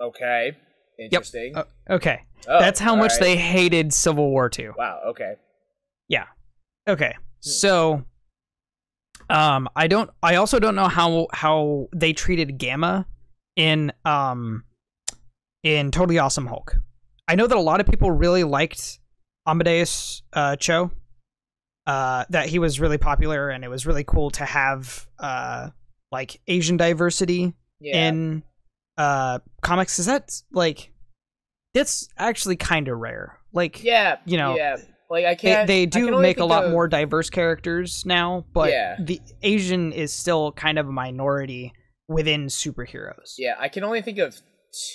Okay. Interesting. Yep. Uh, okay. Oh, That's how much right. they hated Civil War two. Wow, okay. Yeah. Okay. Hmm. So um I don't I also don't know how how they treated Gamma in um in Totally Awesome Hulk. I know that a lot of people really liked Amadeus uh Cho. Uh, that he was really popular, and it was really cool to have uh, like Asian diversity yeah. in uh, comics. Is that like that's actually kind of rare? Like, yeah, you know, yeah. Like I can't. They, they do can make a lot of... more diverse characters now, but yeah. the Asian is still kind of a minority within superheroes. Yeah, I can only think of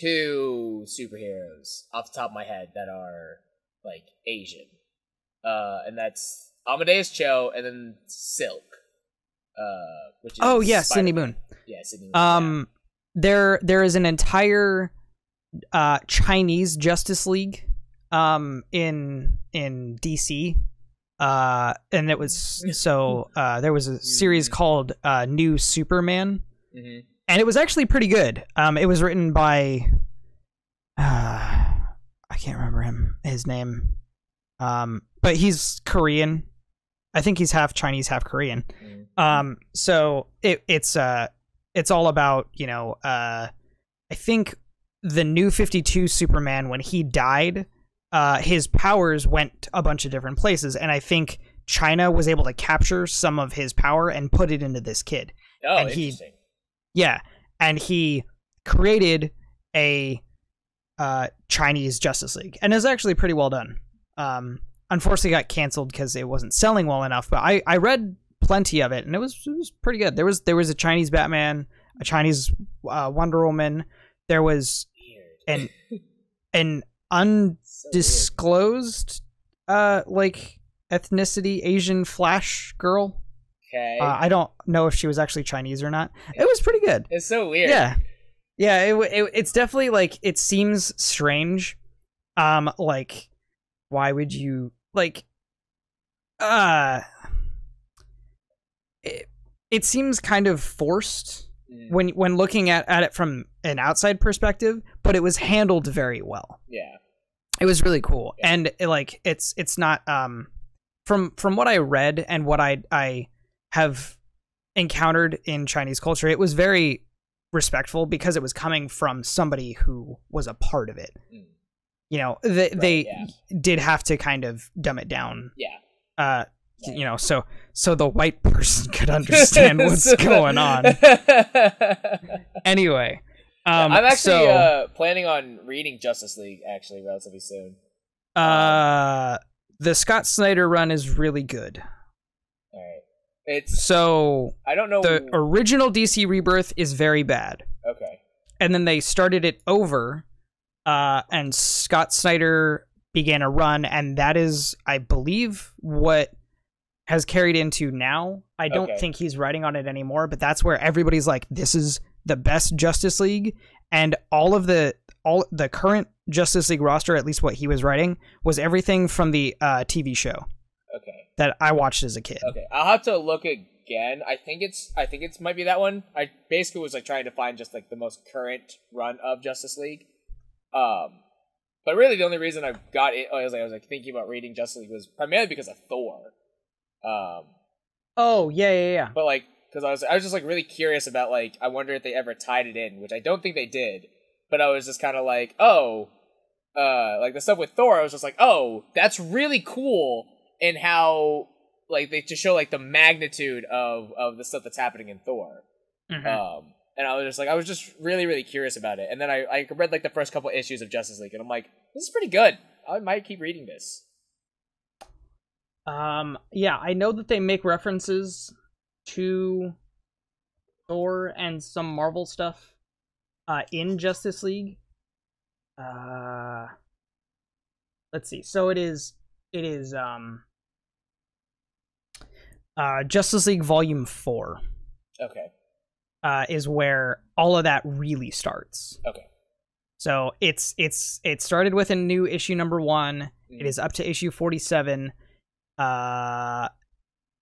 two superheroes off the top of my head that are like Asian, uh, and that's. Amadeus Cho, and then Silk. Uh, which is oh, yeah, Cindy Moon. Yeah, Cindy Moon. Um, yeah. There, there is an entire uh, Chinese Justice League um, in in D C. Uh, and it was, so uh, there was a series mm-hmm. called uh, New Superman. Mm-hmm. And it was actually pretty good. Um, it was written by, uh, I can't remember him, his name. Um, but he's Korean. I think he's half Chinese, half Korean. Um, so it, it's uh, it's all about, you know, uh, I think the New fifty-two Superman, when he died, uh, his powers went a bunch of different places. And I think China was able to capture some of his power and put it into this kid. Oh, and interesting. He, yeah. And he created a uh, Chinese Justice League. And it was actually pretty well done. Um, unfortunately got canceled because it wasn't selling well enough, but I, I read plenty of it, and it was it was pretty good. There was there was a Chinese Batman, a Chinese uh, Wonder Woman. There was an an undisclosed uh like ethnicity Asian Flash girl. Okay. Uh, I don't know if she was actually Chinese or not. It was pretty good. It's so weird. Yeah, yeah. It, it it's definitely like it seems strange. Um, like. Why would you like? Uh, it, it seems kind of forced mm. when when looking at, at it from an outside perspective, but it was handled very well. Yeah, it was really cool, yeah. and it, like it's it's not um from from what I read and what I I have encountered in Chinese culture, it was very respectful because it was coming from somebody who was a part of it. Mm. You know, they, right, they yeah. did have to kind of dumb it down. Yeah. Uh, you know, so so the white person could understand what's going on. Anyway, um, I'm actually so, uh, planning on reading Justice League actually relatively soon. Uh, the Scott Snyder run is really good. All right, it's so I don't know. The original D C Rebirth is very bad. Okay, and then they started it over, uh, and Scott Snyder began a run, and that is, I believe, what has carried into now. I don't okay. think he's writing on it anymore, but that's where everybody's like, this is the best Justice League, and all of the all the current Justice League roster, at least what he was writing, was everything from the uh, T V show okay. that I watched as a kid. Okay, I'll have to look again. I think it's I think it's might be that one. I basically was like trying to find just like the most current run of Justice League. Um, but really, the only reason I got it, I was like, I was like thinking about reading Justice League was primarily because of Thor. Um, oh yeah, yeah, yeah. But like, because I was, I was just like really curious about like, I wonder if they ever tied it in, which I don't think they did. But I was just kind of like, oh, uh, like the stuff with Thor, I was just like, oh, that's really cool, and how like they just show like the magnitude of of the stuff that's happening in Thor. Mm-hmm. Um, and I was just like, I was just really, really curious about it. And then I, I read like the first couple issues of Justice League, and I'm like, this is pretty good. I might keep reading this. Um, yeah, I know that they make references to Thor and some Marvel stuff uh, in Justice League. Uh, let's see. So it is, it is, um, uh, Justice League Volume four. Okay. Uh, is where all of that really starts. Okay. So it's, it's, it started with a new issue number one. Mm. It is up to issue forty-seven. Uh,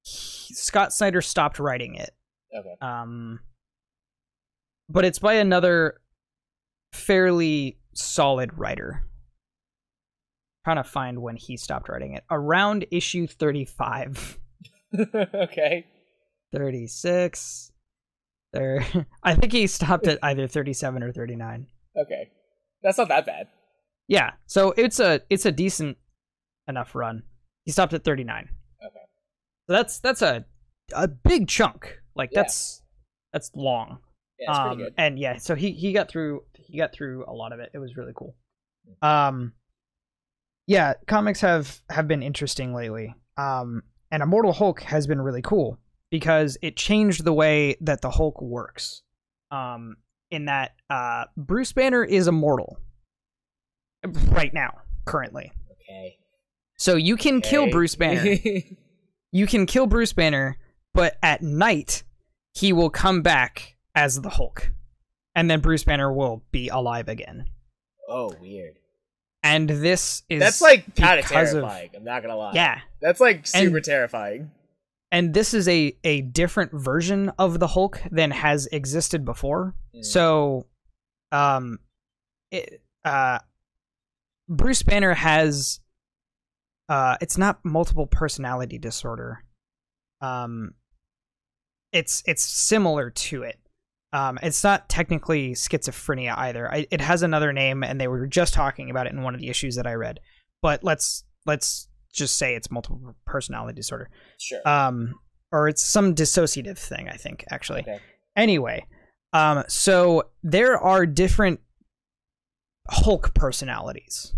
he, Scott Snyder stopped writing it. Okay. Um, but it's by another fairly solid writer. I'm trying to find when he stopped writing it. Around issue thirty-five. Okay. thirty-six. There, I think he stopped at either thirty-seven or thirty-nine. Okay, that's not that bad. Yeah, so it's a it's a decent enough run. He stopped at thirty-nine. Okay, so that's that's a a big chunk. Like yeah. that's that's long. Yeah, it's um, pretty good. And yeah, so he he got through he got through a lot of it. It was really cool. Um, yeah, comics have have been interesting lately. Um, and Immortal Hulk has been really cool, because it changed the way that the Hulk works. Um, in that uh, Bruce Banner is immortal right now, currently. Okay. So you can okay. kill Bruce Banner. You can kill Bruce Banner, but at night, he will come back as the Hulk. And then Bruce Banner will be alive again. Oh, weird. And this is... That's like kind of terrifying, of, I'm not going to lie. Yeah. That's like super and, terrifying. And this is a, a different version of the Hulk than has existed before. Mm. So, um, it, uh, Bruce Banner has, uh, it's not multiple personality disorder. Um, it's it's similar to it. Um, it's not technically schizophrenia either. I, it has another name, and they were just talking about it in one of the issues that I read. But let's let's. just say it's multiple personality disorder. Sure. Um, or it's some dissociative thing, I think, actually. Okay. Anyway, um, so there are different Hulk personalities.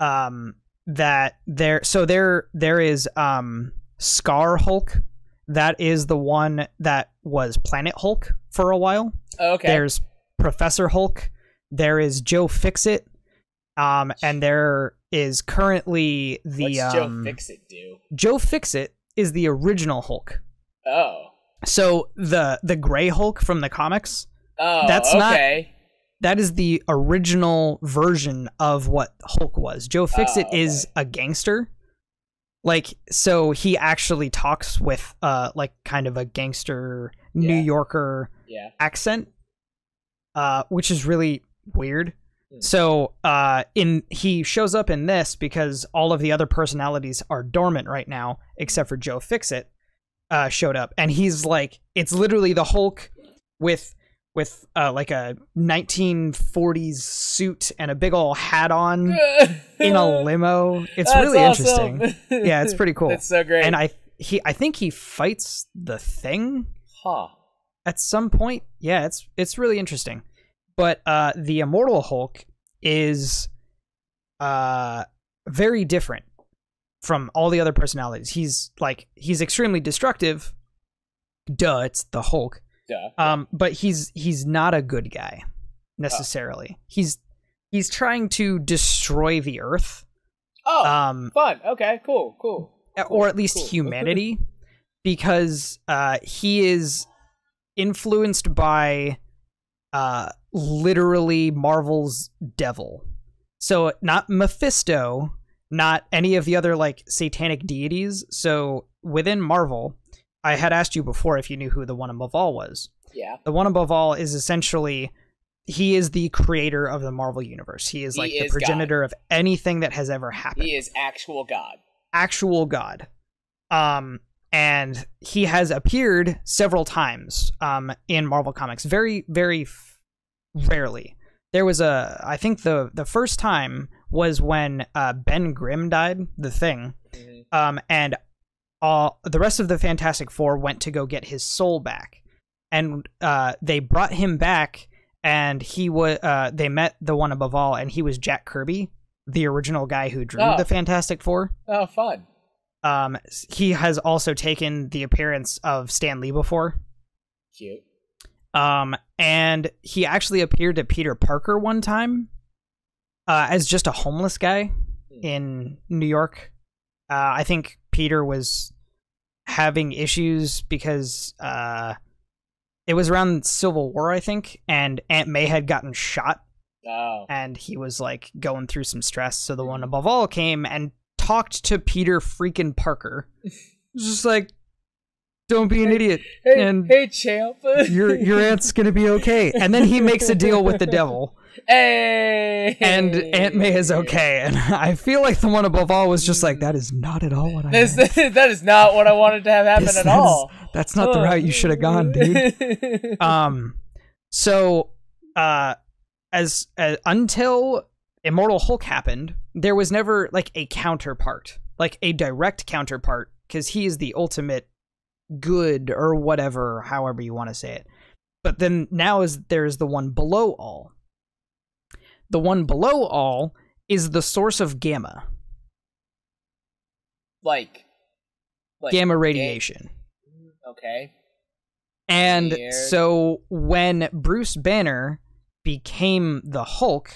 Um, that there, so there, there is, um, Scar Hulk. That is the one that was Planet Hulk for a while. Okay. There's Professor Hulk. There is Joe Fixit. Um, and there is currently the What's Joe um, Fixit do? Joe Fixit is the original Hulk. Oh, so the the Gray Hulk from the comics. Oh, that's okay. Not, that is the original version of what Hulk was. Joe Fixit oh, okay. is a gangster, like so he actually talks with uh like kind of a gangster yeah. New Yorker yeah. accent, uh, which is really weird. So uh, in he shows up in this because all of the other personalities are dormant right now, except for Joe Fixit uh, showed up. And he's like, it's literally the Hulk with with uh, like a nineteen forties suit and a big old hat on in a limo. It's That's really awesome. Interesting. Yeah, it's pretty cool. It's so great. And I he I think he fights the Thing huh. at some point. Yeah, it's it's really interesting. But uh, the Immortal Hulk is uh, very different from all the other personalities. He's like he's extremely destructive. Duh, it's the Hulk. Duh. Um, but he's he's not a good guy necessarily. Oh. He's he's trying to destroy the Earth. Oh, um, fun. Okay, cool, cool. Or cool, at least cool. humanity, because uh, he is influenced by uh, literally Marvel's devil. So not Mephisto, not any of the other like satanic deities. So within Marvel. I had asked you before if you knew who the One Above All was. Yeah. The One Above All is essentially, he is the creator of the Marvel Universe. He is like he is the progenitor God. Of anything that has ever happened. He is actual God. Actual God. Um, and he has appeared several times um, in Marvel Comics. Very, very f rarely. There was a, I think the, the first time was when uh, Ben Grimm died, the Thing. Mm-hmm. um, and Uh, the rest of the Fantastic Four went to go get his soul back, and uh, they brought him back, and he was. Uh, they met the One Above All, and he was Jack Kirby, the original guy who drew oh. the Fantastic Four. Oh, fun! Um, he has also taken the appearance of Stan Lee before. Cute. Um, and he actually appeared to Peter Parker one time, uh, as just a homeless guy mm. in New York. Uh, I think Peter was. Having issues because uh it was around Civil War, I think, and Aunt May had gotten shot oh. and he was like going through some stress, so the One Above All came and talked to Peter freaking Parker. Just like, don't be an hey, idiot hey, and hey champ. your your aunt's gonna be okay. And then he makes a deal with the devil. Hey. And Aunt May is okay, and I feel like the One Above All was just like, that is not at all what I this, that is not what I wanted to have happen this, at that all is, that's not the route you should have gone, dude. um so uh as, as until Immortal Hulk happened, there was never like a counterpart, like a direct counterpart, because he is the ultimate good or whatever, however you want to say it. But then now is there's the One Below All. The One Below All is the source of gamma. Like, like gamma radiation. Ga okay. And Weird. So when Bruce Banner became the Hulk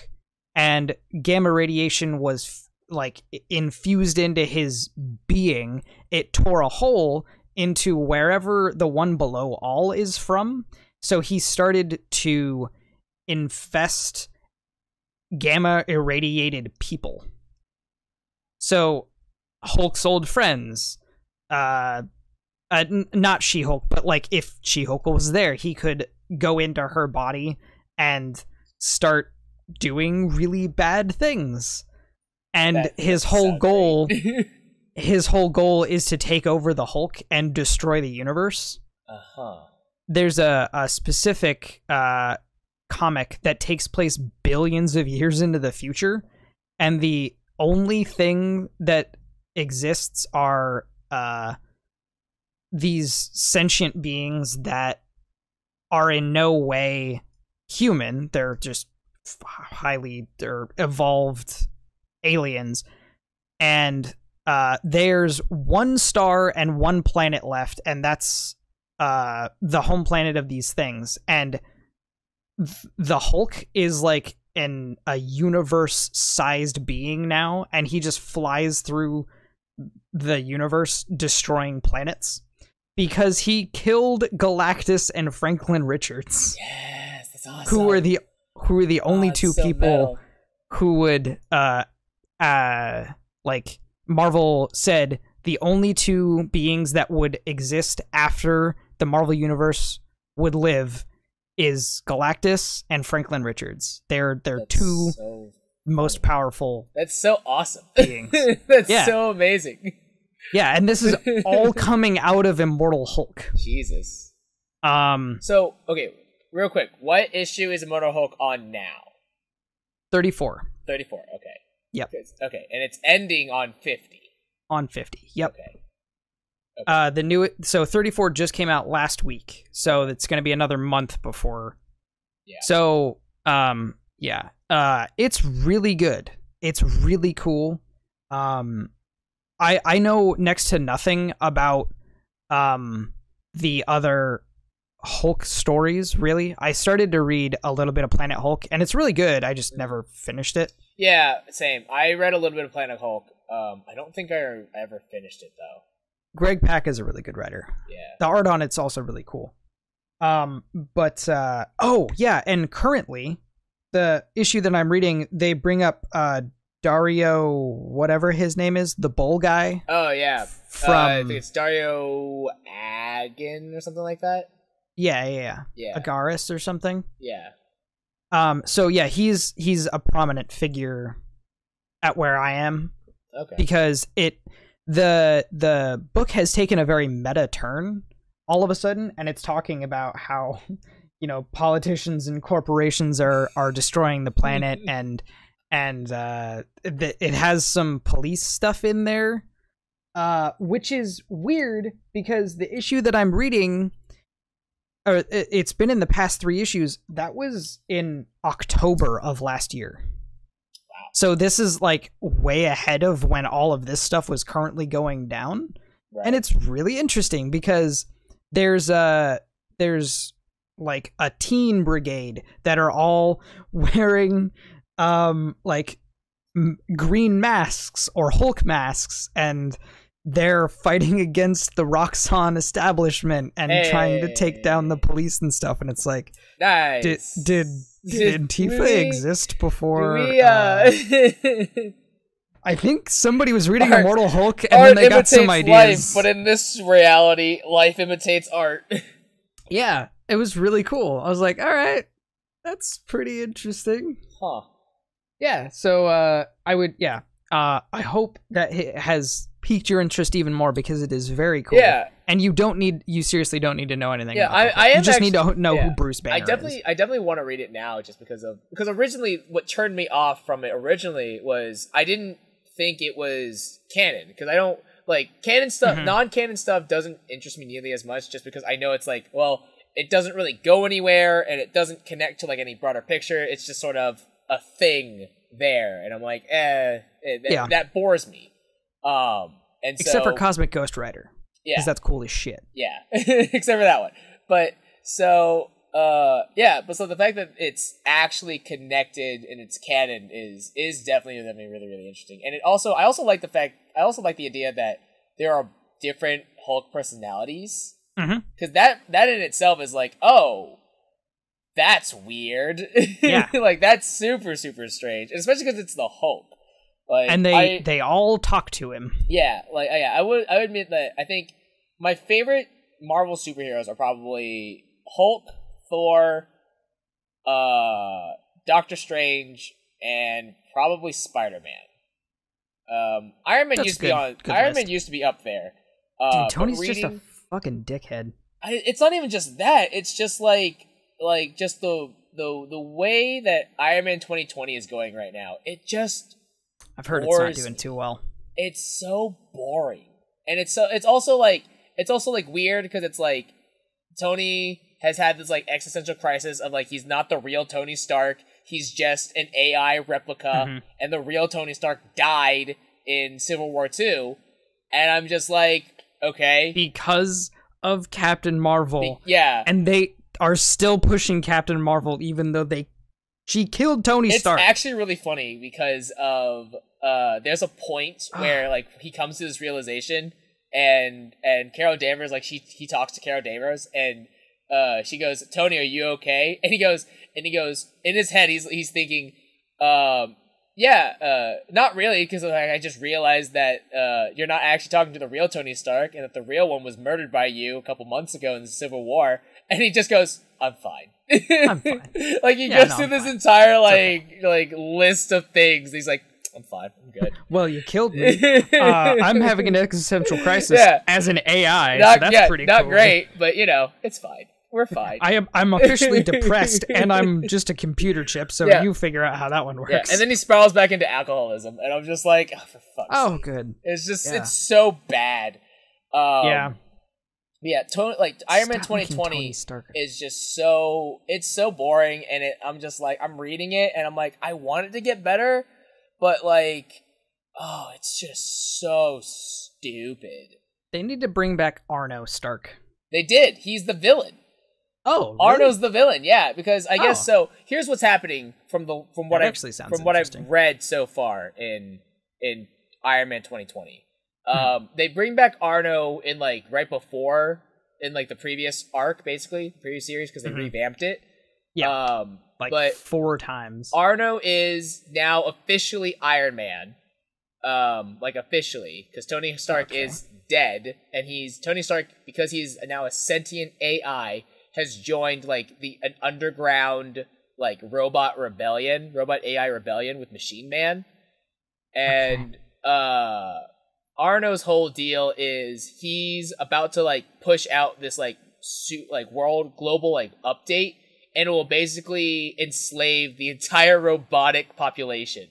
and gamma radiation was like infused into his being, it tore a hole into wherever the One Below All is from. So he started to infest gamma irradiated people. So Hulk's old friends, uh, uh not She-Hulk, but like if She-Hulk was there, he could go into her body and start doing really bad things. And that his whole so goal his whole goal is to take over the Hulk and destroy the universe. Uh-huh. There's a, a specific uh comic that takes place billions of years into the future, and the only thing that exists are uh these sentient beings that are in no way human. They're just highly they're evolved aliens, and uh there's one star and one planet left, and that's uh the home planet of these things. And the Hulk is like an a universe sized being now, and he just flies through the universe destroying planets because he killed Galactus and Franklin Richards. Yes, that's awesome. Who were the who were the only oh, two so people metal. Who would uh uh like Marvel said the only two beings that would exist after the Marvel universe would live is Galactus and Franklin Richards. They're they're that's two so most powerful. That's so awesome. Beings. That's yeah. so amazing. Yeah, and this is all coming out of Immortal Hulk. Jesus. Um. So okay, real quick, what issue is Immortal Hulk on now? thirty-four. thirty-four, okay. Yep. Okay, and it's ending on fifty. On fifty, yep. Okay. Okay. Uh, the new so thirty-four just came out last week, so it's going to be another month before. Yeah. So, um, yeah, uh, it's really good. It's really cool. Um, I I know next to nothing about um the other Hulk stories. Really, I started to read a little bit of Planet Hulk, and it's really good. I just never finished it. Yeah, same. I read a little bit of Planet Hulk. Um, I don't think I ever finished it though. Greg Pak is a really good writer. Yeah. The art on it's also really cool. Um, but, uh, oh, yeah, and currently, the issue that I'm reading, they bring up uh, Dario, whatever his name is, the bull guy. Oh, yeah. From... Uh, I think it's Dario Agan or something like that. Yeah, yeah, yeah. yeah. Agaris or something. Yeah. Um. So, yeah, he's he's a prominent figure at where I am. Okay. Because it... The the book has taken a very meta turn all of a sudden, and it's talking about how, you know, politicians and corporations are are destroying the planet, and and uh, it has some police stuff in there, uh, which is weird because the issue that I'm reading, or it's been in the past three issues, that was in October of last year. So this is like way ahead of when all of this stuff was currently going down. Right. And it's really interesting because there's a, there's like a teen brigade that are all wearing um, like m green masks or Hulk masks, and they're fighting against the Roxxon establishment and hey. trying to take down the police and stuff. And it's like, nice. did, did, Did, did Tifa we, exist before? We, uh, uh, I think somebody was reading art, Immortal Hulk, and then they got some ideas. Life, but in this reality, life imitates art. Yeah, it was really cool. I was like, all right, that's pretty interesting. Huh. Yeah, so uh, I would, yeah. Uh, I hope that it has piqued your interest even more because it is very cool. Yeah. And you don't need, you seriously don't need to know anything. Yeah, about I, I you just actually, need to know yeah. who Bruce Banner I definitely, is. I definitely want to read it now just because of, because originally what turned me off from it originally was I didn't think it was canon, because I don't, like, canon stuff, mm-hmm. non-canon stuff doesn't interest me nearly as much just because I know it's like, well, it doesn't really go anywhere and it doesn't connect to, like, any broader picture. It's just sort of a thing there. And I'm like, eh, it, yeah. that, that bores me. Um, and Except so, for Cosmic Ghost Rider. Yeah. Because that's cool as shit. Yeah. Except for that one. But so, uh, yeah. But so the fact that it's actually connected and it's canon is is definitely, definitely really, really interesting. And it also, I also like the fact, I also like the idea that there are different Hulk personalities. Because mm-hmm. that, that in itself is like, oh, that's weird. Yeah. Like, that's super, super strange. And especially because it's the Hulk. Like, and they I, they all talk to him. Yeah, like yeah, I would I would admit that I think my favorite Marvel superheroes are probably Hulk, Thor, uh, Doctor Strange, and probably Spider-Man. Um, Iron Man That's used good, to be on. Iron list. Man used to be up there. Uh, Dude, Tony's reading, just a fucking dickhead. I, it's not even just that. It's just like like just the the the way that Iron Man twenty twenty is going right now. It just I've heard it's not doing too well. It's so boring, and it's so it's also like it's also like weird because it's like Tony has had this like existential crisis of like he's not the real Tony Stark; he's just an A I replica, mm-hmm. and the real Tony Stark died in Civil War two. And I'm just like, okay, because of Captain Marvel, Be yeah, and they are still pushing Captain Marvel even though they she killed Tony it's Stark. It's actually really funny because of. Uh, there's a point where like he comes to this realization, and and Carol Danvers like she he talks to Carol Danvers, and uh, she goes, "Tony, are you okay?" And he goes, and he goes in his head, he's he's thinking, um, "Yeah, uh, not really, because like, I just realized that uh, you're not actually talking to the real Tony Stark, and that the real one was murdered by you a couple months ago in the Civil War." And he just goes, "I'm fine." I'm fine. Like he yeah, goes no, through I'm this fine. entire like okay. like list of things. He's like, I'm fine. I'm good. Well, you killed me. uh, I'm having an existential crisis yeah. as an A I. Not, so that's yeah, pretty not cool. Not great, but you know, it's fine. We're fine. I am. I'm officially depressed, and I'm just a computer chip. So yeah. You figure out how that one works. Yeah. And then he spirals back into alcoholism, and I'm just like, oh, for fuck's oh, sake. good. It's just, yeah. it's so bad. Um, yeah. Yeah. Tony, like Iron Stop Man twenty twenty is just so it's so boring, and it, I'm just like, I'm reading it, and I'm like, I want it to get better, but like, oh, it's just so stupid. They need to bring back Arno Stark. They did. He's the villain. Oh, really? Arno's the villain, yeah, because I oh. guess so. Here's what's happening from the from what I from what I've read so far in in Iron Man twenty twenty. Hmm. Um, they bring back Arno in like right before in like the previous arc, basically previous series, because they mm-hmm. revamped it. Yeah, um, like but four times. Arno is now officially Iron Man, um, like officially, because Tony Stark okay. is dead, and he's Tony Stark because he's now a sentient A I. Has joined like the an underground like robot rebellion, robot A I rebellion with Machine Man, and okay. uh, Arno's whole deal is he's about to like push out this like suit like world global like update, and it will basically enslave the entire robotic population.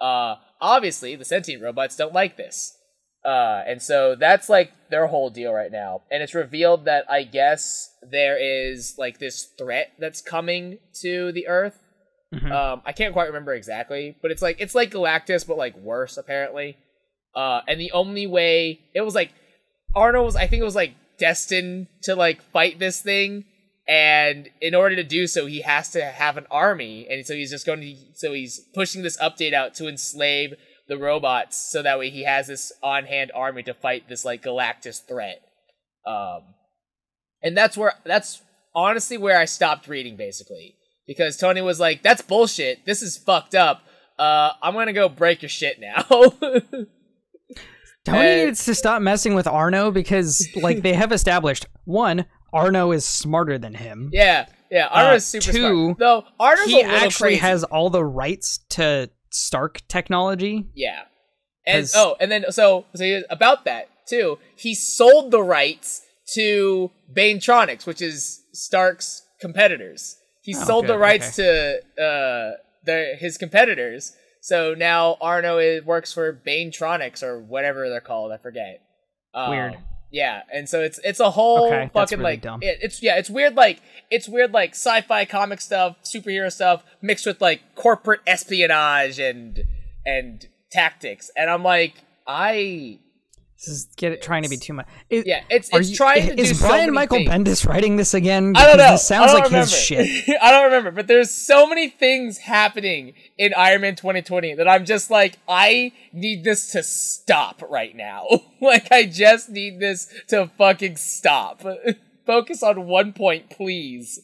Uh, obviously, the sentient robots don't like this, uh, and so that's like their whole deal right now. And it's revealed that I guess. There is like this threat that's coming to the Earth. Mm-hmm. Um, I can't quite remember exactly, but it's like it's like Galactus, but like worse apparently. Uh, and the only way it was like Arno was, I think it was like destined to like fight this thing, and in order to do so, he has to have an army, and so he's just going to so he's pushing this update out to enslave the robots, so that way he has this on hand army to fight this like Galactus threat. Um. And that's where, that's honestly where I stopped reading, basically. Because Tony was like, that's bullshit. This is fucked up. Uh, I'm gonna go break your shit now. Tony and... needs to stop messing with Arno because, like, they have established, one, Arno is smarter than him. Yeah, yeah, Arno's uh, super two, smart. Though, Arno's he a little actually crazy. Has all the rights to Stark technology. Yeah. And, has... oh, and then, so, so about that, too, he sold the rights to Banetronics, which is Stark's competitors. He oh, sold good. the rights okay. to uh, the, his competitors, so now Arno is, works for Banetronics or whatever they're called. I forget. Um, weird. Yeah, and so it's it's a whole okay, fucking that's really like dumb. It, it's yeah, it's weird like it's weird like sci-fi comic stuff, superhero stuff mixed with like corporate espionage and and tactics. And I'm like, I. This is get it trying to be too much. It, yeah, it's, it's you, trying to do so many things. Is Brian Michael Bendis writing this again? I don't know. This sounds like his shit. I don't remember, but there's so many things happening in Iron Man twenty twenty that I'm just like, I need this to stop right now. Like, I just need this to fucking stop. Focus on one point, please.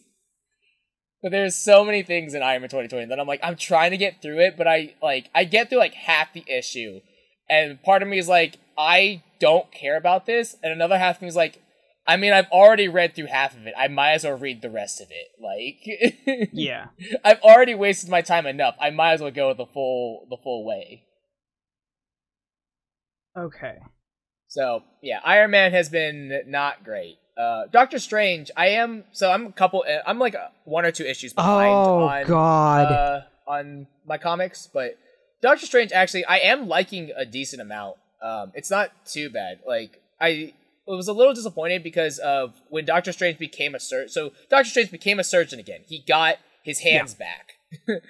But there's so many things in Iron Man twenty twenty that I'm like, I'm trying to get through it, but I like, I get through like half the issue, and part of me is like, I don't care about this, and another half of me is like, I mean, I've already read through half of it. I might as well read the rest of it. Like, yeah, I've already wasted my time enough. I might as well go the full the full way. Okay. So yeah, Iron Man has been not great. Uh, Doctor Strange, I am so I'm a couple. I'm like one or two issues behind. Oh, on, God. Uh, on my comics, but Doctor Strange actually, I am liking a decent amount. Um, it's not too bad. Like, I was a little disappointed because of when Doctor Strange became a surgeon. So Doctor Strange became a surgeon again. He got his hands yeah. back.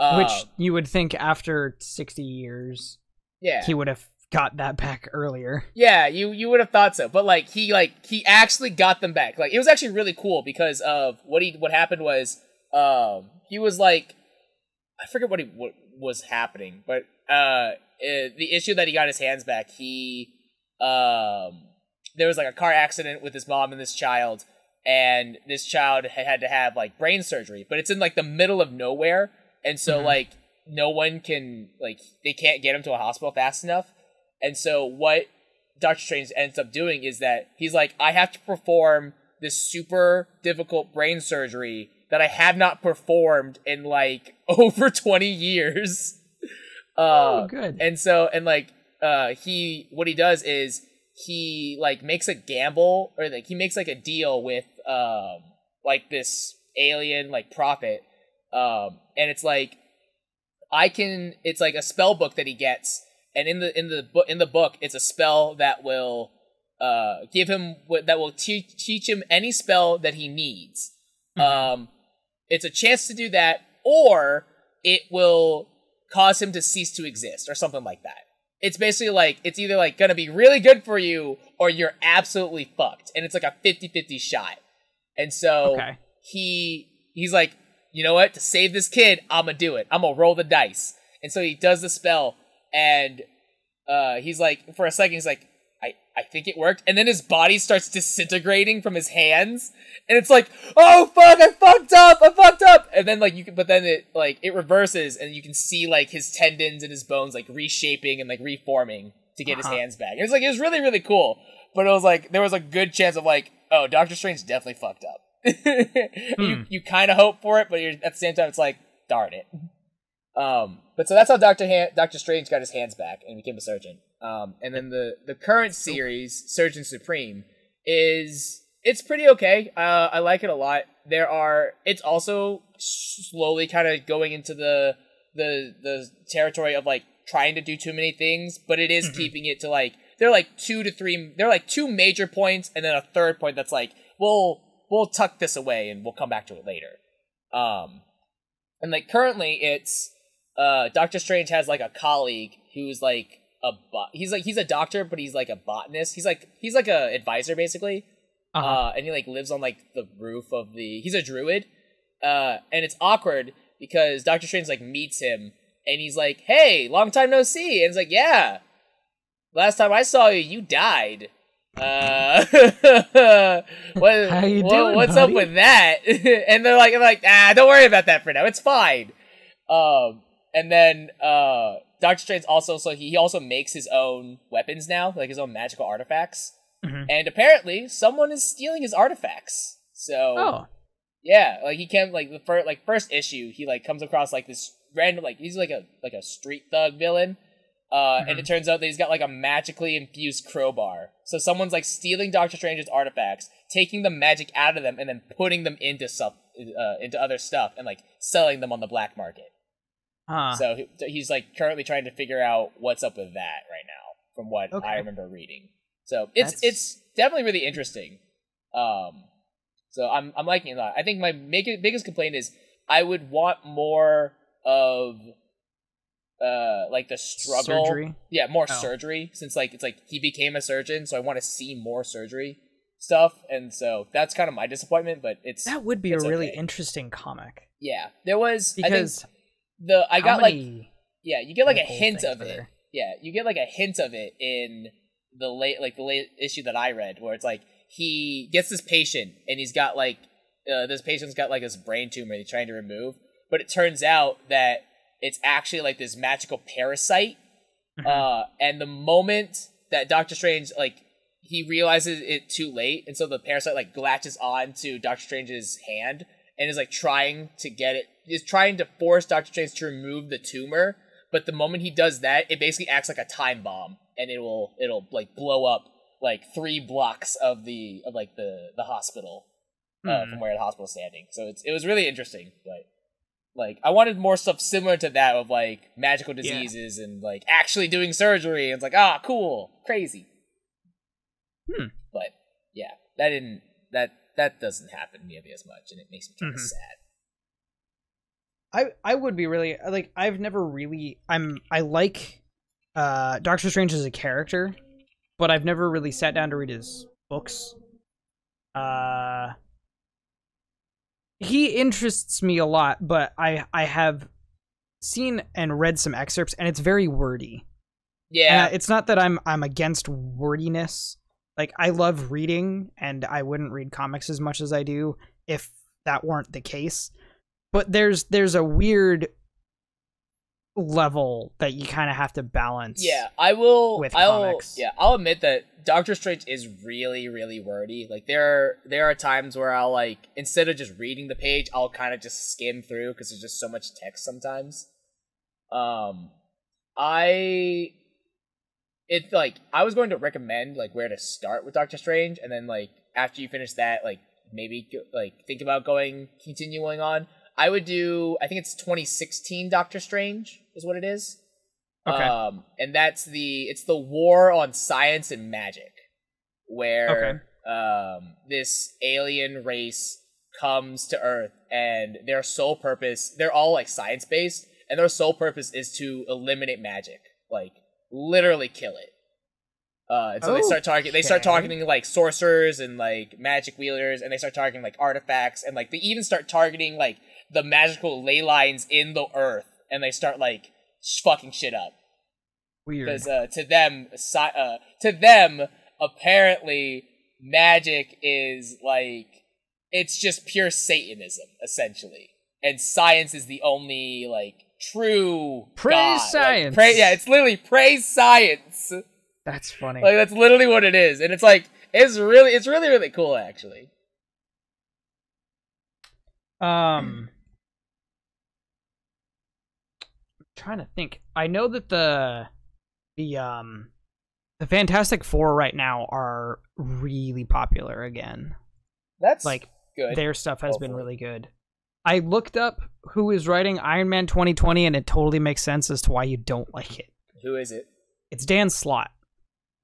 um, Which you would think after sixty years, yeah, he would have got that back earlier. Yeah, you, you would have thought so. But like, he like, he actually got them back. Like, it was actually really cool because of what he, what happened was, um, he was like, I forget what he, what was happening, but, uh, It, the issue that he got his hands back, he, um, there was like a car accident with his mom and this child, and this child had, had to have like brain surgery, but it's in like the middle of nowhere, and so mm-hmm. like no one can, like they can't get him to a hospital fast enough, and so what Doctor Strange ends up doing is that he's like, I have to perform this super difficult brain surgery that I have not performed in like over twenty years. Uh, oh, good. And so, and like, uh, he, what he does is he like makes a gamble or like he makes like a deal with, um, like this alien like prophet, um, and it's like I can. It's like a spell book that he gets, and in the in the book in the book, it's a spell that will uh, give him that will te- teach him any spell that he needs. Mm-hmm. Um, it's a chance to do that, or it will cause him to cease to exist, or something like that. It's basically like, it's either like gonna be really good for you or you're absolutely fucked. And it's like a fifty-fifty shot. And so okay. he, he's like, you know what? To save this kid, I'm gonna do it. I'm gonna roll the dice. And so he does the spell and, uh, he's like, for a second, he's like, I, I think it worked. And then his body starts disintegrating from his hands. And it's like, oh fuck, I fucked up. I fucked up. And then like you can, but then it like, it reverses and you can see like his tendons and his bones like reshaping and like reforming to get uh-huh. his hands back. It was like, it was really, really cool. But it was like, there was a good chance of like, oh, Doctor Strange definitely fucked up. hmm. You, you kind of hope for it, but you're, at the same time, it's like, darn it. Um, but so that's how Doctor Han- Doctor Strange got his hands back and became a surgeon. Um, and then the, the current series, Surgeon Supreme, is, it's pretty okay. Uh, I like it a lot. There are, it's also slowly kind of going into the, the, the territory of like trying to do too many things, but it is mm-hmm. keeping it to like, they're like two to three, they're like two major points and then a third point that's like, we'll, we'll tuck this away and we'll come back to it later. Um, and like currently it's, uh, Doctor Strange has like a colleague who's like, a bo- he's like he's a doctor, but he's like a botanist. He's like he's like a advisor basically, uh-huh. uh, and he like lives on like the roof of the. He's a druid, uh, and it's awkward because Doctor Strange like meets him, and he's like, "Hey, long time no see," and it's like, "Yeah, last time I saw you, you died. Uh, what, How you what, doing, what's buddy? Up with that?" And they're like, "I'm like, ah, don't worry about that for now. It's fine." Um, and then uh. Doctor Strange also, so he also makes his own weapons now, like his own magical artifacts. Mm-hmm. And apparently, someone is stealing his artifacts. So, oh. yeah, like he can, like the first, like first issue, he like comes across like this random, like he's like a like a street thug villain, uh, mm-hmm. and it turns out that he's got like a magically infused crowbar. So someone's like stealing Doctor Strange's artifacts, taking the magic out of them, and then putting them into stuff, uh, into other stuff, and like selling them on the black market. Huh. So he's like currently trying to figure out what's up with that right now, from what okay. I remember reading. So it's That's... it's definitely really interesting. Um, so I'm I'm liking it a lot. I think my make- biggest complaint is I would want more of uh like the struggle, surgery? yeah, more oh. surgery. Since like it's like he became a surgeon, so I want to see more surgery stuff, and so that's kind of my disappointment. But it's that would be a really okay. interesting comic. Yeah, there was because. I think, The I How got like yeah you get like a hint of it yeah you get like a hint of it in the late like the late issue that I read where it's like he gets this patient and he's got like uh, this patient's got like this brain tumor he's trying to remove, but it turns out that it's actually like this magical parasite mm-hmm. uh and the moment that Doctor Strange like he realizes it too late, and so the parasite like latches on to Doctor Strange's hand and is like trying to get it is trying to force Doctor Strange to remove the tumor, but the moment he does that, it basically acts like a time bomb, and it will it'll like blow up like three blocks of the of like the the hospital uh, mm. from where the hospital's standing. So it's it was really interesting, but like I wanted more stuff similar to that of like magical diseases yeah. and like actually doing surgery. And it's like ah cool crazy, hmm. but yeah that didn't that that doesn't happen nearly as much, and it makes me kind of mm-hmm. sad. I, I would be really like I've never really I'm I like uh, Doctor Strange as a character, but I've never really sat down to read his books. Uh, he interests me a lot, but I I have seen and read some excerpts, and it's very wordy. Yeah, uh, it's not that I'm I'm against wordiness. Like I love reading, and I wouldn't read comics as much as I do if that weren't the case. But there's there's a weird level that you kind of have to balance. Yeah, I will. With I'll, comics. Yeah, I'll admit that Doctor Strange is really really wordy. Like there are, there are times where I'll like instead of just reading the page, I'll kind of just skim through because there's just so much text sometimes. Um, I it's like I was going to recommend like where to start with Doctor Strange, and then like after you finish that, like maybe like think about going continuing on. I would do, I think it's twenty sixteen Doctor Strange is what it is. Okay. Um, and that's the, it's the war on science and magic where okay. um, this alien race comes to Earth and their sole purpose, they're all like science based and their sole purpose is to eliminate magic, like literally kill it. Uh, and so okay. they start targeting, they start targeting like sorcerers and like magic wielders, and they start targeting like artifacts, and like they even start targeting like the magical ley lines in the earth, and they start like sh- fucking shit up. Weird. Because uh, to them, si- uh, to them, apparently magic is like it's just pure Satanism essentially, and science is the only like true praise God. science. Like, pra- yeah, it's literally praise science. That's funny. Like that's literally what it is, and it's like it's really, it's really, really cool actually. Um, I'm trying to think. I know that the the um the Fantastic Four right now are really popular again. That's like good. Their stuff has Hopefully. been really good. I looked up who is writing Iron Man twenty twenty, and it totally makes sense as to why you don't like it. Who is it? It's Dan Slott.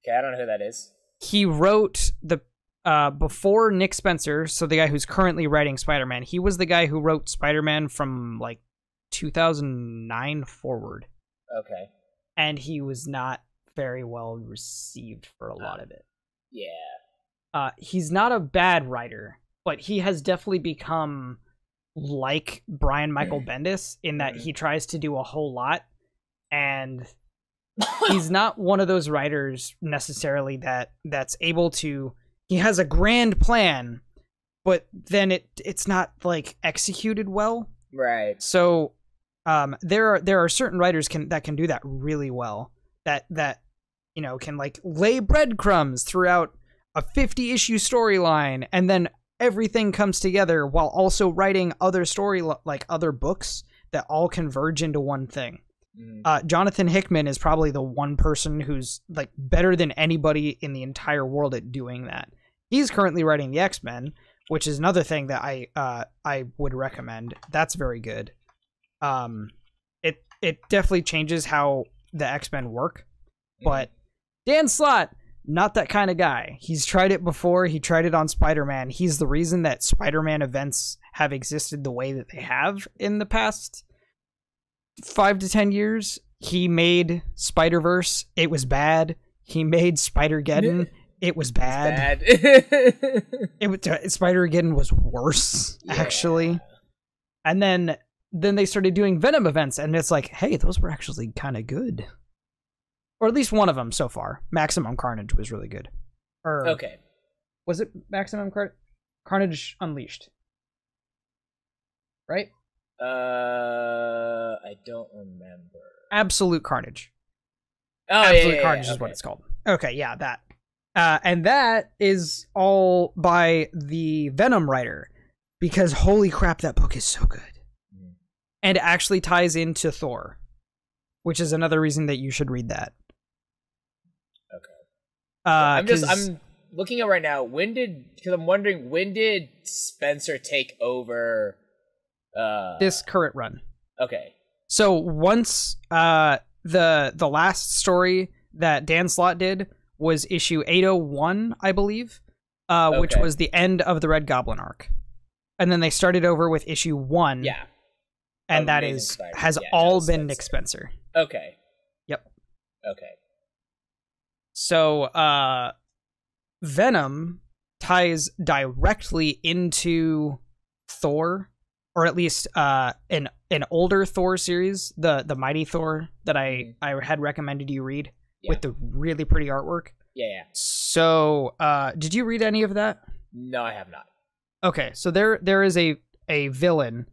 Okay, I don't know who that is. He wrote the uh, before Nick Spencer, so the guy who's currently writing Spider-Man. He was the guy who wrote Spider-Man from like two thousand nine forward. Okay. And he was not very well received for a lot uh, of it. Yeah. Uh, he's not a bad writer, but he has definitely become like Brian Michael Bendis in that he tries to do a whole lot and he's not one of those writers necessarily that that's able to, he has a grand plan, but then it it's not like executed well. Right. So um, there are there are certain writers can that can do that really well, that that, you know, can like lay breadcrumbs throughout a fifty issue storyline and then everything comes together while also writing other story like other books that all converge into one thing. Uh, Jonathan Hickman is probably the one person who's like better than anybody in the entire world at doing that. He's currently writing the X-Men, which is another thing that I uh, I would recommend. That's very good. Um, it it definitely changes how the X-Men work. But Dan Slott, not that kind of guy. He's tried it before. He tried it on Spider-Man. He's the reason that Spider-Man events have existed the way that they have in the past five to ten years. He made Spider-Verse. It was bad. He made Spider-Geddon. It was bad. It's bad. it was, uh, Spider-Geddon was worse, yeah. actually. And then then they started doing Venom events, and it's like, hey, those were actually kind of good. Or at least one of them so far. Maximum Carnage was really good. Or, okay. Was it Maximum Car- Carnage Unleashed? Right? Uh, I don't remember. Absolute Carnage. Oh, Absolute yeah, yeah, Carnage yeah, yeah. is okay. what it's called. Okay, yeah, that. Uh, and that is all by the Venom writer, because holy crap, that book is so good. Mm. And it actually ties into Thor, which is another reason that you should read that. Okay. Uh, I'm just, I'm looking at right now, when did, because I'm wondering, when did Spencer take over Uh, this current run? Okay. So once uh the the last story that Dan Slott did was issue eight oh one, I believe, uh okay. which was the end of the Red Goblin arc, and then they started over with issue one. Yeah. And oh, that is Spider-Man. has yeah, all been Spencer. Nick Spencer. Okay. Yep. Okay. So uh, Venom ties directly into Thor. Or at least uh, an an older Thor series, the the Mighty Thor that I, I had recommended you read yeah. with the really pretty artwork. Yeah. yeah. So, uh, did you read any of that? No, I have not. Okay, so there there is a a villain,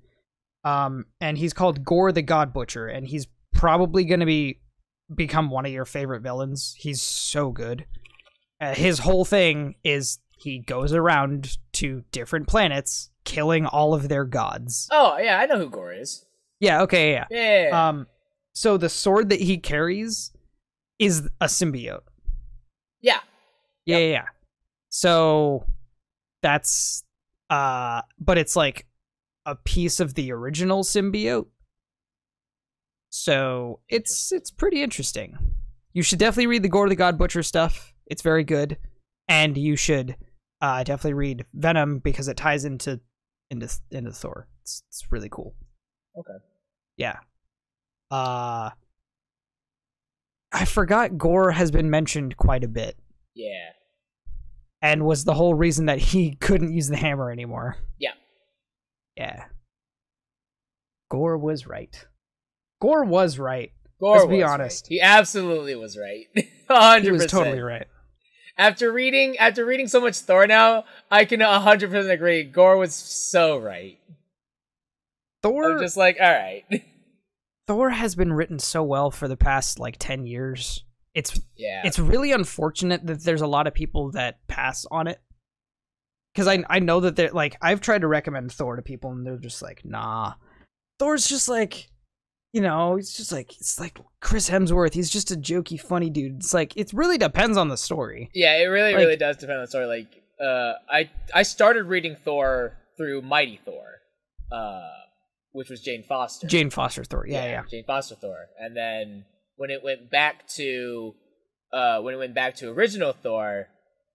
um, and he's called Gore the God Butcher, and he's probably going to be become one of your favorite villains. He's so good. Uh, his whole thing is he goes around to different planets killing all of their gods. Oh, yeah, I know who Gore is. Yeah, okay, yeah. Yeah. Um, so the sword that he carries is a symbiote. Yeah. Yeah, yep. yeah. So that's Uh, but it's like a piece of the original symbiote. So it's it's pretty interesting. You should definitely read the Gore the God Butcher stuff. It's very good. And you should uh, definitely read Venom because it ties into into into Thor. It's, it's really cool. Okay. Yeah. Uh, I forgot Gore has been mentioned quite a bit. Yeah. And was the whole reason that he couldn't use the hammer anymore. Yeah. Yeah. Gore was right. Gore was right. Gore Let's be was honest. Right. He absolutely was right. one hundred percent. He was totally right. After reading after reading so much Thor now, I can one hundred percent agree. Gore was so right. Thor... I'm just like, all right. Thor has been written so well for the past, like, ten years. It's yeah. It's really unfortunate that there's a lot of people that pass on it. Because I, I know that they're, like, I've tried to recommend Thor to people, and they're just like, nah. Thor's just like... You know, it's just like, it's like Chris Hemsworth. He's just a jokey, funny dude. It's like, it really depends on the story. Yeah, it really, like, really does depend on the story. Like, uh, I, I started reading Thor through Mighty Thor, uh, which was Jane Foster. Jane Foster Thor, yeah, yeah. yeah. Jane Foster Thor. And then when it went back to, uh, when it went back to original Thor,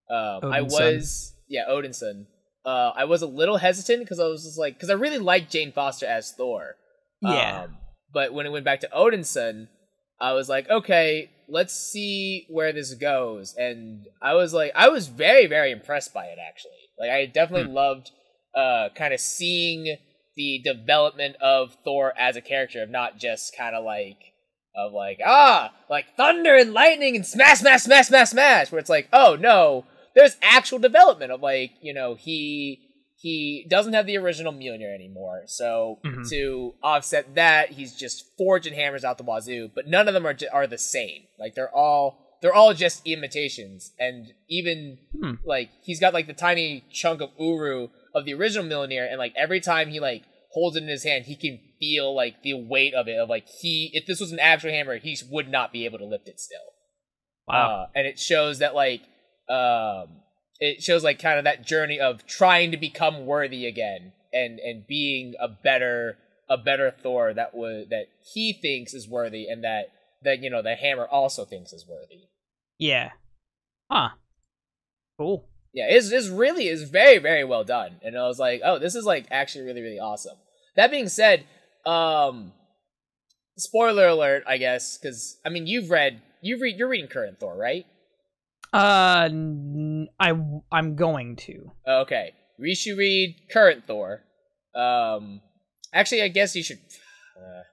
um, I was, yeah, Odinson. Uh, I was a little hesitant because I was just like, because I really liked Jane Foster as Thor. Yeah. Um, But when it went back to Odinson, I was like, okay, let's see where this goes. And I was like, I was very, very impressed by it, actually. Like, I definitely hmm. loved uh, kind of seeing the development of Thor as a character, of not just kind of like, of like, ah, like thunder and lightning and smash, smash, smash, smash, smash, where it's like, oh, no, there's actual development of like, you know, he... He doesn't have the original Mjolnir anymore, so mm-hmm. to offset that, he's just forging hammers out the wazoo. But none of them are are the same. Like they're all they're all just imitations. And even hmm. like he's got like the tiny chunk of Uru of the original Mjolnir, and like every time he like holds it in his hand, he can feel like the weight of it. Of like he, if this was an actual hammer, he would not be able to lift it still. Wow! Uh, and it shows that like. Um, It shows like kind of that journey of trying to become worthy again and, and being a better a better Thor that was that he thinks is worthy and that that you know the hammer also thinks is worthy. Yeah. Huh. Cool. Yeah, it's it's really is very, very well done. And I was like, oh, this is like actually really, really awesome. That being said, um spoiler alert, I guess, because I mean you've read you've read you're reading current Thor, right? Uh, I, I'm going to. Okay. We should read current Thor. Um, actually, I guess you should... Uh,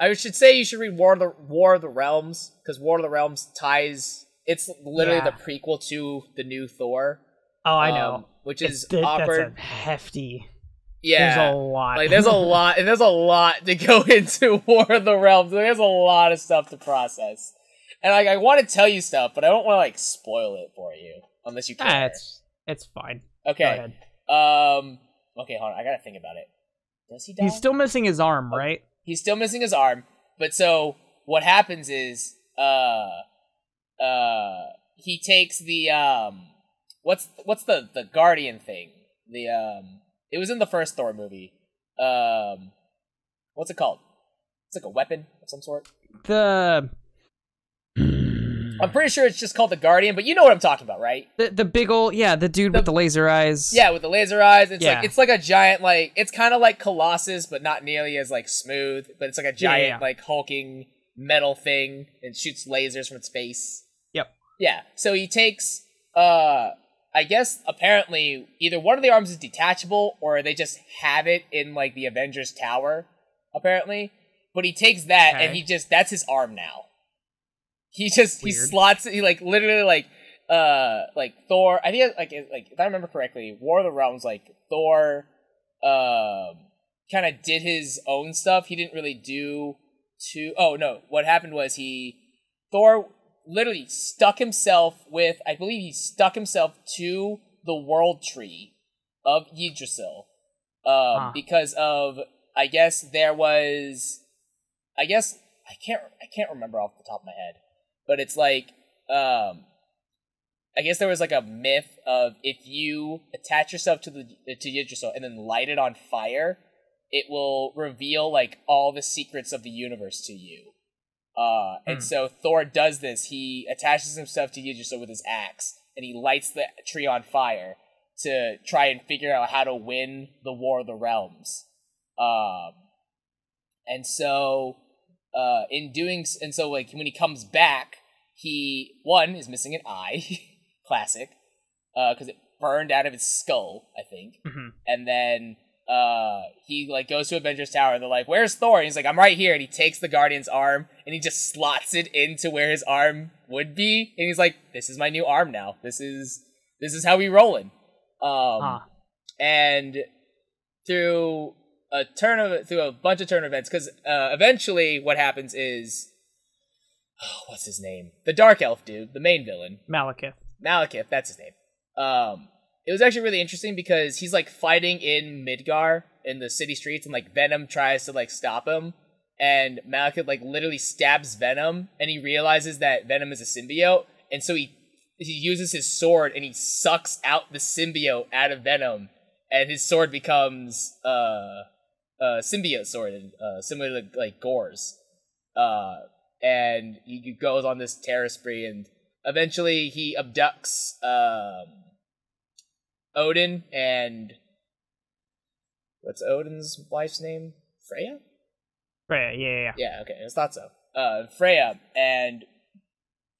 I should say you should read War of the, War of the Realms, because War of the Realms ties... It's literally yeah. the prequel to the new Thor. Oh, I um, know. Which is it, offered... That's a hefty... Yeah. There's a lot. Like, there's a lot, and there's a lot to go into War of the Realms. There's a lot of stuff to process. And like I want to tell you stuff, but I don't want to like spoil it for you unless you care. Ah, it's it's fine. Okay. Um. Okay, hold on. I gotta think about it. Does he die? He's still missing his arm, right? Oh, he's still missing his arm. But so what happens is, uh, uh, he takes the um, what's what's the the guardian thing? The um, it was in the first Thor movie. Um, what's it called? It's like a weapon of some sort. The I'm pretty sure it's just called the Guardian, but you know what I'm talking about, right? The the big old yeah, the dude the, with the laser eyes. Yeah, with the laser eyes. It's yeah. like it's like a giant like it's kind of like Colossus, but not nearly as like smooth. But it's like a giant yeah, yeah. like hulking metal thing and shoots lasers from its face. Yep. Yeah. So he takes uh, I guess apparently either one of the arms is detachable or they just have it in like the Avengers Tower apparently. But he takes that okay. and he just that's his arm now. He just Weird. he slots it. He like literally like uh like Thor. I think like like if I remember correctly, War of the Realms like Thor, um, kind of did his own stuff. He didn't really do too. Oh no, what happened was he Thor literally stuck himself with. I believe he stuck himself to the World Tree of Yggdrasil, um, huh. because of I guess there was, I guess I can't I can't remember off the top of my head. But it's like, um, I guess there was like a myth of if you attach yourself to the to Yggdrasil and then light it on fire, it will reveal like all the secrets of the universe to you. Uh, and mm. so Thor does this. He attaches himself to Yggdrasil with his axe, and he lights the tree on fire to try and figure out how to win the War of the Realms. Um, and so, uh, in doing, and so like when he comes back, he one is missing an eye, classic, because uh, it burned out of his skull, I think. Mm-hmm. And then uh, he like goes to Avengers Tower, and they're like, "Where's Thor?" And he's like, "I'm right here." And he takes the Guardian's arm, and he just slots it into where his arm would be, and he's like, "This is my new arm now. This is this is how we rolling." Um, huh. And through a turn of through a bunch of turn events, because uh, eventually what happens is. Oh, what's his name? The Dark Elf dude, the main villain. Malekith. Malekith, that's his name. Um, it was actually really interesting because he's, like, fighting in Midgar in the city streets, and, like, Venom tries to, like, stop him. And Malekith, like, literally stabs Venom, and he realizes that Venom is a symbiote. And so he, he uses his sword, and he sucks out the symbiote out of Venom. And his sword becomes uh, a symbiote sword, uh, similar to, like, Gore's. Uh... And he goes on this terror spree, and eventually he abducts um, Odin and what's Odin's wife's name? Freya. Freya, yeah, yeah, yeah. Okay, I thought so. Uh, Freya, and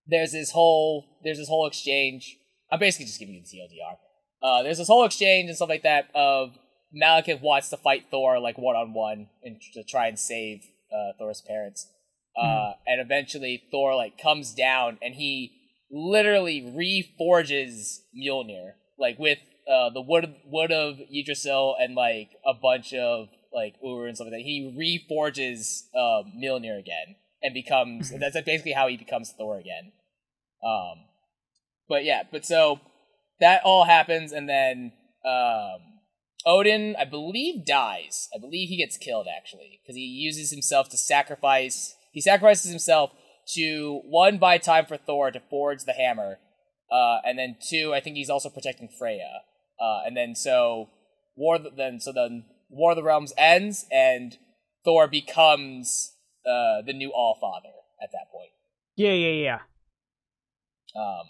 there's this whole there's this whole exchange. I'm basically just giving you the T L D R. Uh, there's this whole exchange and stuff like that of Malekith wants to fight Thor like one on one and to try and save uh, Thor's parents. Uh, and eventually Thor, like, comes down, and he literally reforges Mjolnir, like, with, uh, the wood, wood of Yggdrasil and, like, a bunch of, like, Ur and stuff like that. He reforges, uh, Mjolnir again, and becomes, and that's basically how he becomes Thor again. Um, but yeah, but so, that all happens, and then, um, Odin, I believe, dies. I believe he gets killed, actually, because he uses himself to sacrifice... He sacrifices himself to, one, buy time for Thor to forge the hammer, uh, and then two, I think he's also protecting Freya. Uh, and then so war, the, then so then War of the Realms ends, and Thor becomes uh, the new Allfather at that point. Yeah, yeah, yeah. Um,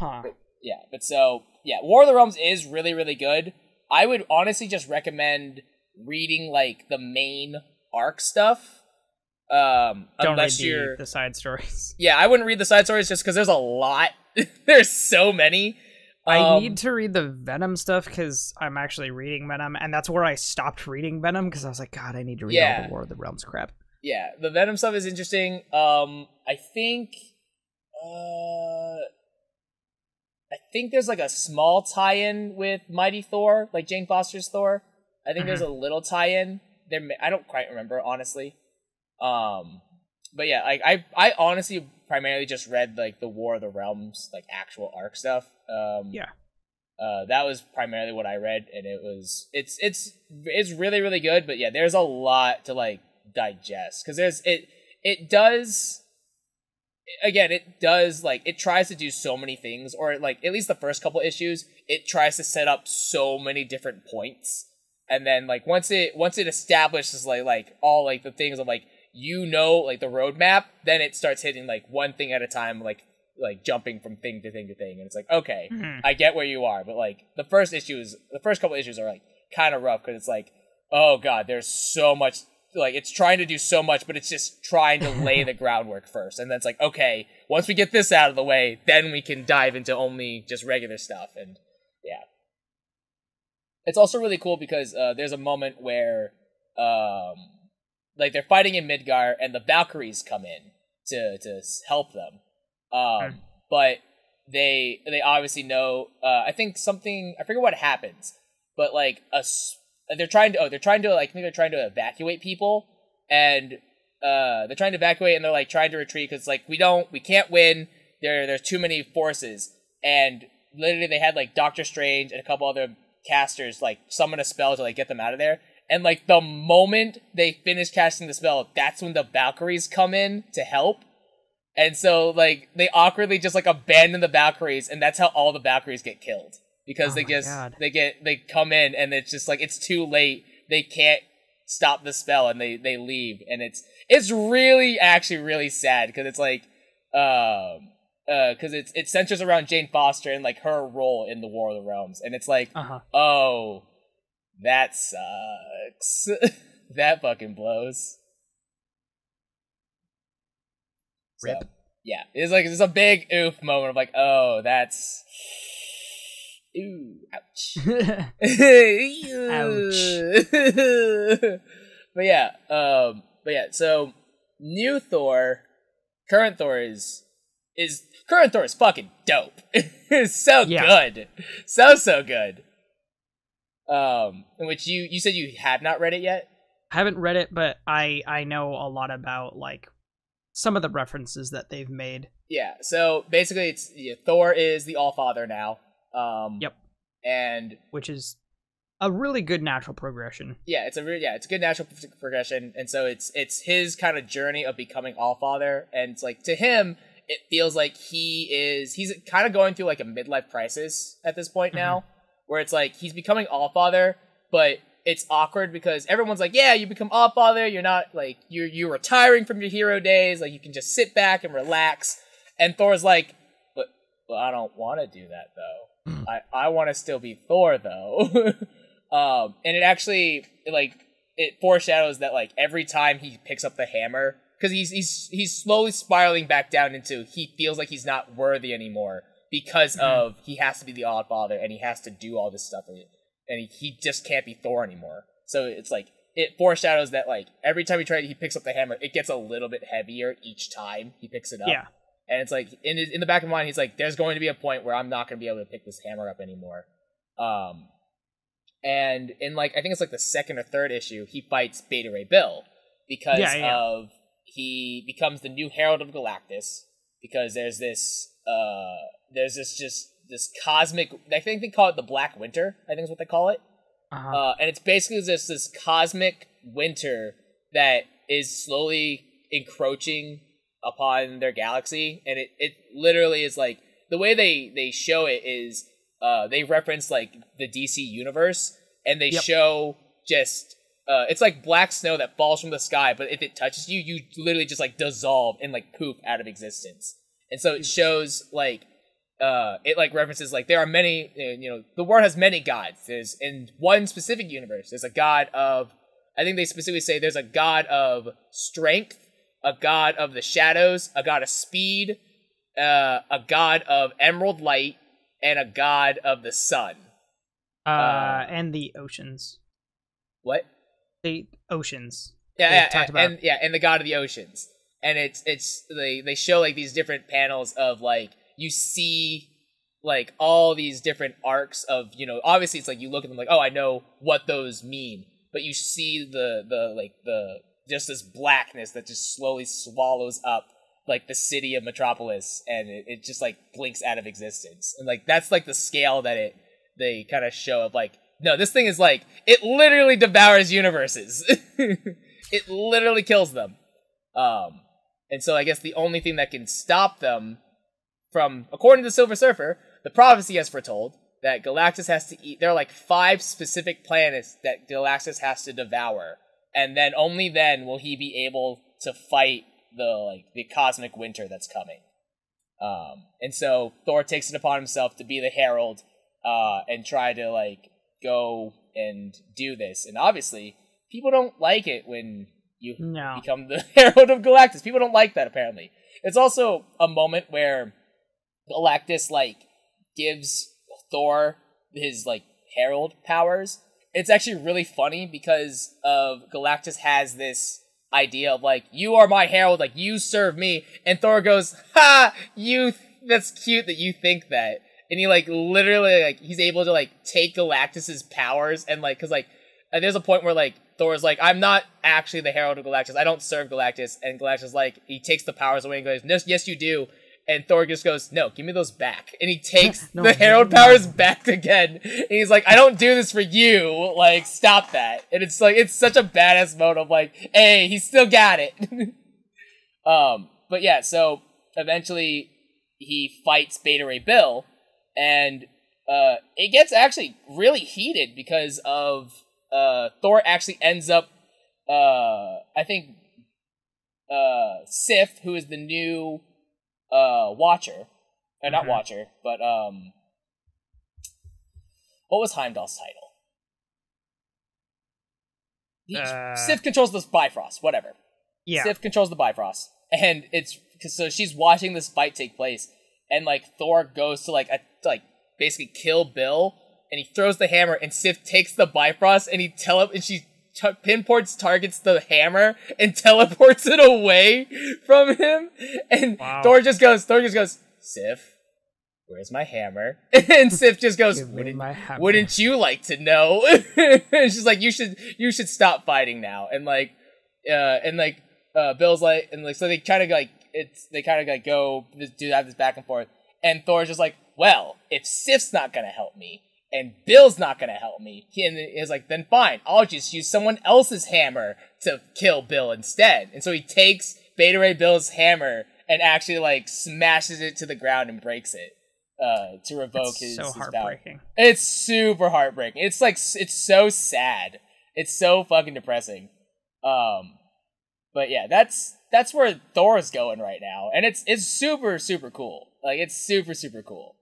huh. But, yeah, but so yeah, War of the Realms is really, really good. I would honestly just recommend reading like the main arc stuff. Um, Don't unless read the, you're the side stories. Yeah, I wouldn't read the side stories just because there's a lot. There's so many. Um, I need to read the Venom stuff because I'm actually reading Venom, and that's where I stopped reading Venom because I was like, God, I need to read yeah. all the War of the Realms crap. Yeah, the Venom stuff is interesting. Um, I think, uh, I think there's like a small tie-in with Mighty Thor, like Jane Foster's Thor. I think mm-hmm. there's a little tie-in there. I don't quite remember, honestly. Um, but yeah, like, I, I honestly primarily just read, like, the War of the Realms, like, actual arc stuff. Um, yeah. Uh, that was primarily what I read, and it was, it's, it's, it's really, really good, but yeah, there's a lot to, like, digest, because there's, it, it does, again, it does, like, it tries to do so many things, or, like, at least the first couple issues, it tries to set up so many different points, and then, like, once it, once it establishes, like, like, all, like, the things of, like, you know, like, the roadmap, then it starts hitting, like, one thing at a time, like, like jumping from thing to thing to thing, and it's like, okay, mm-hmm. I get where you are, but, like, the first issues, the first couple issues are, like, kind of rough, because it's like, oh, God, there's so much, like, it's trying to do so much, but it's just trying to lay the groundwork first, and then it's like, okay, once we get this out of the way, then we can dive into only just regular stuff, and, yeah. It's also really cool, because uh, there's a moment where, um... like, they're fighting in Midgar, and the Valkyries come in to to help them. Um, but they they obviously know, uh, I think something, I forget what happens, but, like, a, they're trying to, oh, they're trying to, like, I think they're trying to evacuate people, and uh, they're trying to evacuate, and they're, like, trying to retreat, because, like, we don't, we can't win, there there's too many forces, and literally they had, like, Doctor Strange and a couple other casters, like, summon a spell to, like, get them out of there. And, like, the moment they finish casting the spell, that's when the Valkyries come in to help. And so, like, they awkwardly just, like, abandon the Valkyries, and that's how all the Valkyries get killed. Because oh they just, God. they get, they come in, and it's just, like, it's too late. They can't stop the spell, and they, they leave. And it's, it's really, actually really sad, because it's, like, um, uh, because it's, it centers around Jane Foster and, like, her role in the War of the Realms. And it's like, uh-huh. oh, that sucks. That fucking blows. So, yeah, it's like it's a big oof moment of like, oh, that's ooh, ouch, ouch. But yeah, um, but yeah. So new Thor, current Thor is is current Thor is fucking dope. It's so yeah. good, so so good. Um, in which you you said you have not read it yet. I haven't read it, but I I know a lot about like. Some of the references that they've made. Yeah, so basically it's yeah, Thor is the Allfather now. Um, yep. And which is a really good natural progression. Yeah, it's a really yeah, it's a good natural progression, and so it's it's his kind of journey of becoming Allfather, and it's like to him it feels like he is he's kind of going through like a midlife crisis at this point mm-hmm. now, where it's like he's becoming Allfather, but it's awkward because everyone's like, yeah, you become Allfather, you're not, like, you're, you're retiring from your hero days, like, you can just sit back and relax. And Thor's like, but, but I don't want to do that, though. Mm. I, I want to still be Thor, though. um, and it actually, it, like, it foreshadows that, like, every time he picks up the hammer, because he's, he's, he's slowly spiraling back down into, he feels like he's not worthy anymore because mm-hmm. of, he has to be the Allfather, and he has to do all this stuff in it. And he, he just can't be Thor anymore. So it's like, it foreshadows that like, every time he tries, he picks up the hammer, it gets a little bit heavier each time he picks it up. Yeah. And it's like, in, in the back of my mind, he's like, there's going to be a point where I'm not going to be able to pick this hammer up anymore. Um, and in like, I think it's like the second or third issue, he fights Beta Ray Bill because yeah, yeah. of, he becomes the new Herald of Galactus because there's this, uh, there's this just, this cosmic, I think they call it the Black Winter, I think is what they call it. Uh-huh. Uh, and it's basically this this cosmic winter that is slowly encroaching upon their galaxy. And it, it literally is like, the way they, they show it is, uh, they reference like the D C universe and they yep. show just, uh, it's like black snow that falls from the sky, but if it touches you, you literally just like dissolve and like poop out of existence. And so it shows like, Uh, it like references like there are many, you know, the world has many gods. There's in one specific universe, there's a god of, I think they specifically say there's a god of strength, a god of the shadows, a god of speed, uh, a god of emerald light, and a god of the sun. Uh, uh and the oceans. What? The oceans. Yeah, yeah talked about. and yeah, and the god of the oceans. And it's it's they they show like these different panels of like. You see, like, all these different arcs of, you know, obviously it's like you look at them like, oh, I know what those mean. But you see the, the like, the, just this blackness that just slowly swallows up, like, the city of Metropolis. And it, it just, like, blinks out of existence. And, like, that's, like, the scale that it, they kind of show of, like, no, this thing is, like, it literally devours universes. It literally kills them. Um, and so I guess the only thing that can stop them from, according to the Silver Surfer, the prophecy has foretold that Galactus has to eat. There are like five specific planets that Galactus has to devour, and then only then will he be able to fight the like the cosmic winter that's coming. Um, and so Thor takes it upon himself to be the herald uh, and try to like go and do this. And obviously, people don't like it when you no. become the herald of Galactus. People don't like that. Apparently, it's also a moment where Galactus, like, gives Thor his, like, herald powers. It's actually really funny because of Galactus has this idea of, like, you are my herald, like, you serve me. And Thor goes, ha, you, th- that's cute that you think that. And he, like, literally, like, he's able to, like, take Galactus's powers and, like, because, like, and there's a point where, like, Thor's like, I'm not actually the herald of Galactus. I don't serve Galactus. And Galactus, like, he takes the powers away and goes, no, yes, you do. And Thor just goes, no, give me those back. And he takes no, the Herald no, no. powers back again. And he's like, I don't do this for you. Like, stop that. And it's like, it's such a badass mode of like, hey, he still got it. um, But yeah, so eventually he fights Beta Ray Bill, and uh, it gets actually really heated because of uh, Thor actually ends up, uh, I think, uh, Sif, who is the new uh, Watcher, or not mm-hmm. Watcher, but um, what was Heimdall's title? He, uh, Sif controls the Bifrost, whatever. Yeah. Sif controls the Bifrost, and it's so she's watching this fight take place, and like Thor goes to like a, like basically kill Bill, and he throws the hammer, and Sif takes the Bifrost, and he tele and she t- pinports targets the hammer and teleports it away from him, and wow. Thor just goes, Thor just goes, Sif, where's my hammer? And Sif just goes, wouldn't, wouldn't you like to know? And she's like, you should you should stop fighting now. And like uh and like uh Bill's like, and like so they kind of like it's they kind of like go do have this back and forth, and Thor's just like, well, if Sif's not gonna help me and Bill's not gonna help me, and is like, then fine, I'll just use someone else's hammer to kill Bill instead. And so he takes Beta Ray Bill's hammer and actually like smashes it to the ground and breaks it. Uh, to revoke his, so heartbreaking. His it's super heartbreaking. It's like it's so sad. It's so fucking depressing. Um, but yeah, that's that's where Thor is going right now, and it's it's super super cool. Like it's super super cool.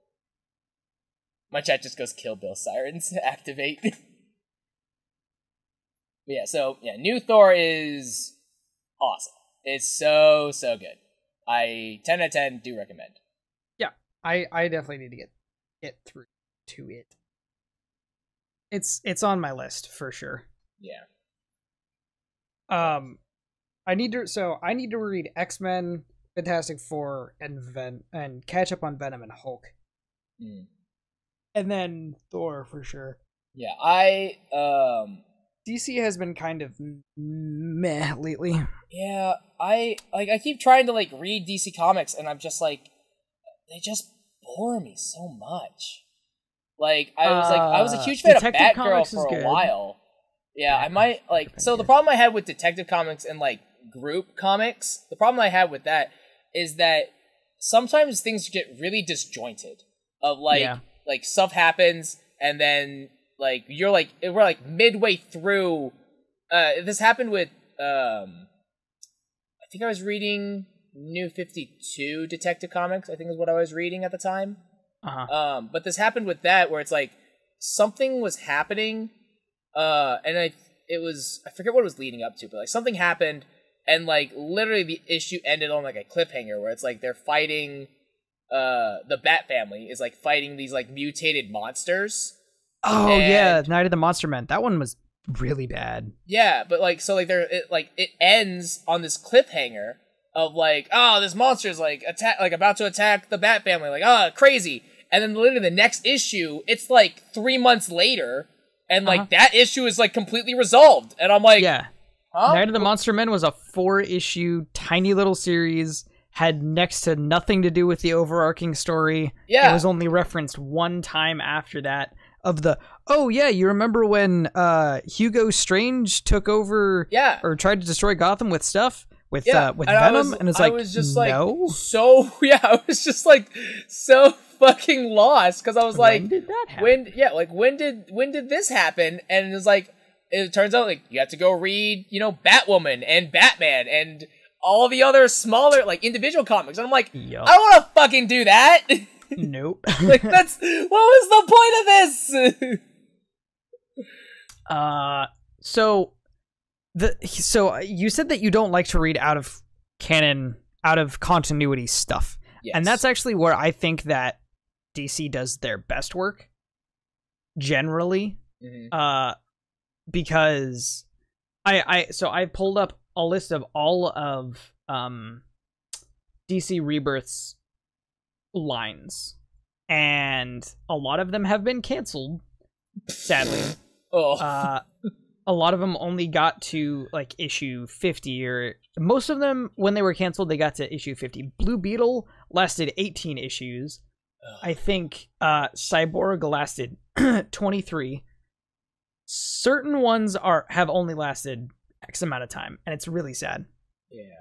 My chat just goes, Kill Bill sirens activate. Yeah. So yeah, new Thor is awesome. It's so so good. I ten out of ten do recommend. I, I definitely need to get get through to it. It's it's on my list for sure. Yeah. Um, I need to so I need to read X-Men, Fantastic Four, and Ven and catch up on Venom and Hulk, mm. and then Thor for sure. Yeah, I um D C has been kind of meh lately. Yeah, I like I keep trying to like read D C Comics, and I'm just like. They just bore me so much. Like I was uh, like I was a huge fan Detective of Batgirl for a good. while. Yeah, yeah, I might like so the problem I had with Detective Comics and like group comics, the problem I had with that is that sometimes things get really disjointed. Of like yeah. like stuff happens and then like you're like we're like midway through. Uh, this happened with um, I think I was reading. New fifty-two Detective Comics, I think is what I was reading at the time. Uh-huh. Um, but this happened with that, where it's like, something was happening, uh, and I, it was, I forget what it was leading up to, but like, something happened, and like, literally the issue ended on like a cliffhanger, where it's like, they're fighting, uh, the Bat Family is like, fighting these like, mutated monsters. Oh, and, yeah, Night of the Monster Men, that one was really bad. Yeah, but like, so like, there, it, like, it ends on this cliffhanger, of like, oh, this monster's like attack, like about to attack the Bat Family, like, oh, crazy. And then literally the next issue, it's like three months later, and like uh-huh. that issue is like completely resolved. And I'm like, yeah, huh? Night of the Monster Men was a four issue tiny little series, had next to nothing to do with the overarching story. Yeah, it was only referenced one time after that. Of the oh yeah, you remember when uh, Hugo Strange took over? Yeah, or tried to destroy Gotham with stuff. With yeah. uh, with and Venom, was, and it's like, I was just no? like, so yeah, I was just like, so fucking lost because I was when like, did that happen? when yeah, like when did when did this happen? And it's like, it turns out like you have to go read, you know, Batwoman and Batman and all the other smaller like individual comics. And I'm like, yep. I don't want to fucking do that. Nope. Like that's what was the point of this? uh, so. The, so you said that you don't like to read out of canon, out of continuity stuff. Yes. And that's actually where I think that D C does their best work, generally. Mm-hmm. Uh, because I, I, so I pulled up a list of all of um, D C Rebirth's lines, and a lot of them have been canceled, sadly. Oh. Uh, a lot of them only got to like issue fifty, or most of them when they were canceled they got to issue fifty. Blue Beetle lasted eighteen issues. Ugh. I think uh Cyborg lasted twenty-three. Certain ones are have only lasted X amount of time, and it's really sad. Yeah.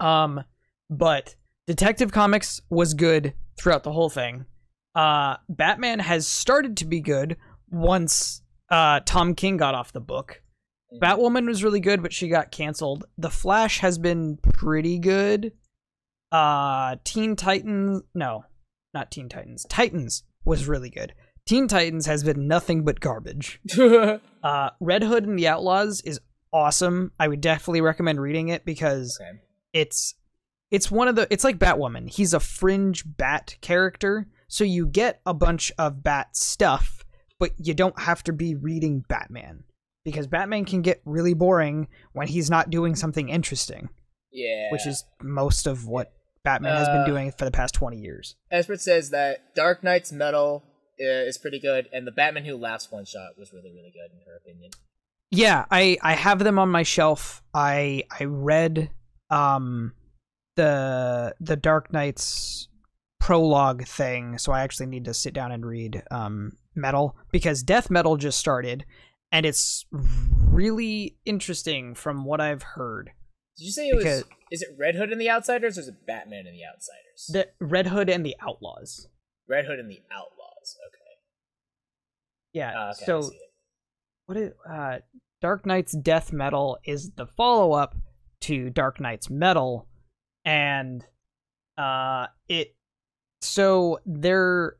Um but Detective Comics was good throughout the whole thing. Uh, Batman has started to be good once uh, Tom King got off the book. Batwoman was really good, but she got canceled. The Flash has been pretty good. Uh, Teen Titans... No, not Teen Titans. Titans was really good. Teen Titans has been nothing but garbage. uh, Red Hood and the Outlaws is awesome. I would definitely recommend reading it because okay. it's it's one of the... It's like Batwoman. He's a fringe bat character, so you get a bunch of bat stuff, but you don't have to be reading Batman. Because Batman can get really boring when he's not doing something interesting. Yeah. Which is most of what Batman uh, has been doing for the past twenty years. Espert says that Dark Knight's Metal is pretty good, and the Batman Who Laughs one shot was really, really good in her opinion. Yeah, I, I have them on my shelf. I I read um the the Dark Knight's prologue thing, so I actually need to sit down and read um Metal, because Death Metal just started. And it's really interesting from what I've heard. Did you say it was... Is it Red Hood and the Outsiders, or is it Batman and the Outsiders? The Red Hood and the Outlaws. Red Hood and the Outlaws, okay. Yeah, oh, okay, so... What is, uh, Dark Knight's Death Metal is the follow-up to Dark Knight's Metal. And uh, it... So they're...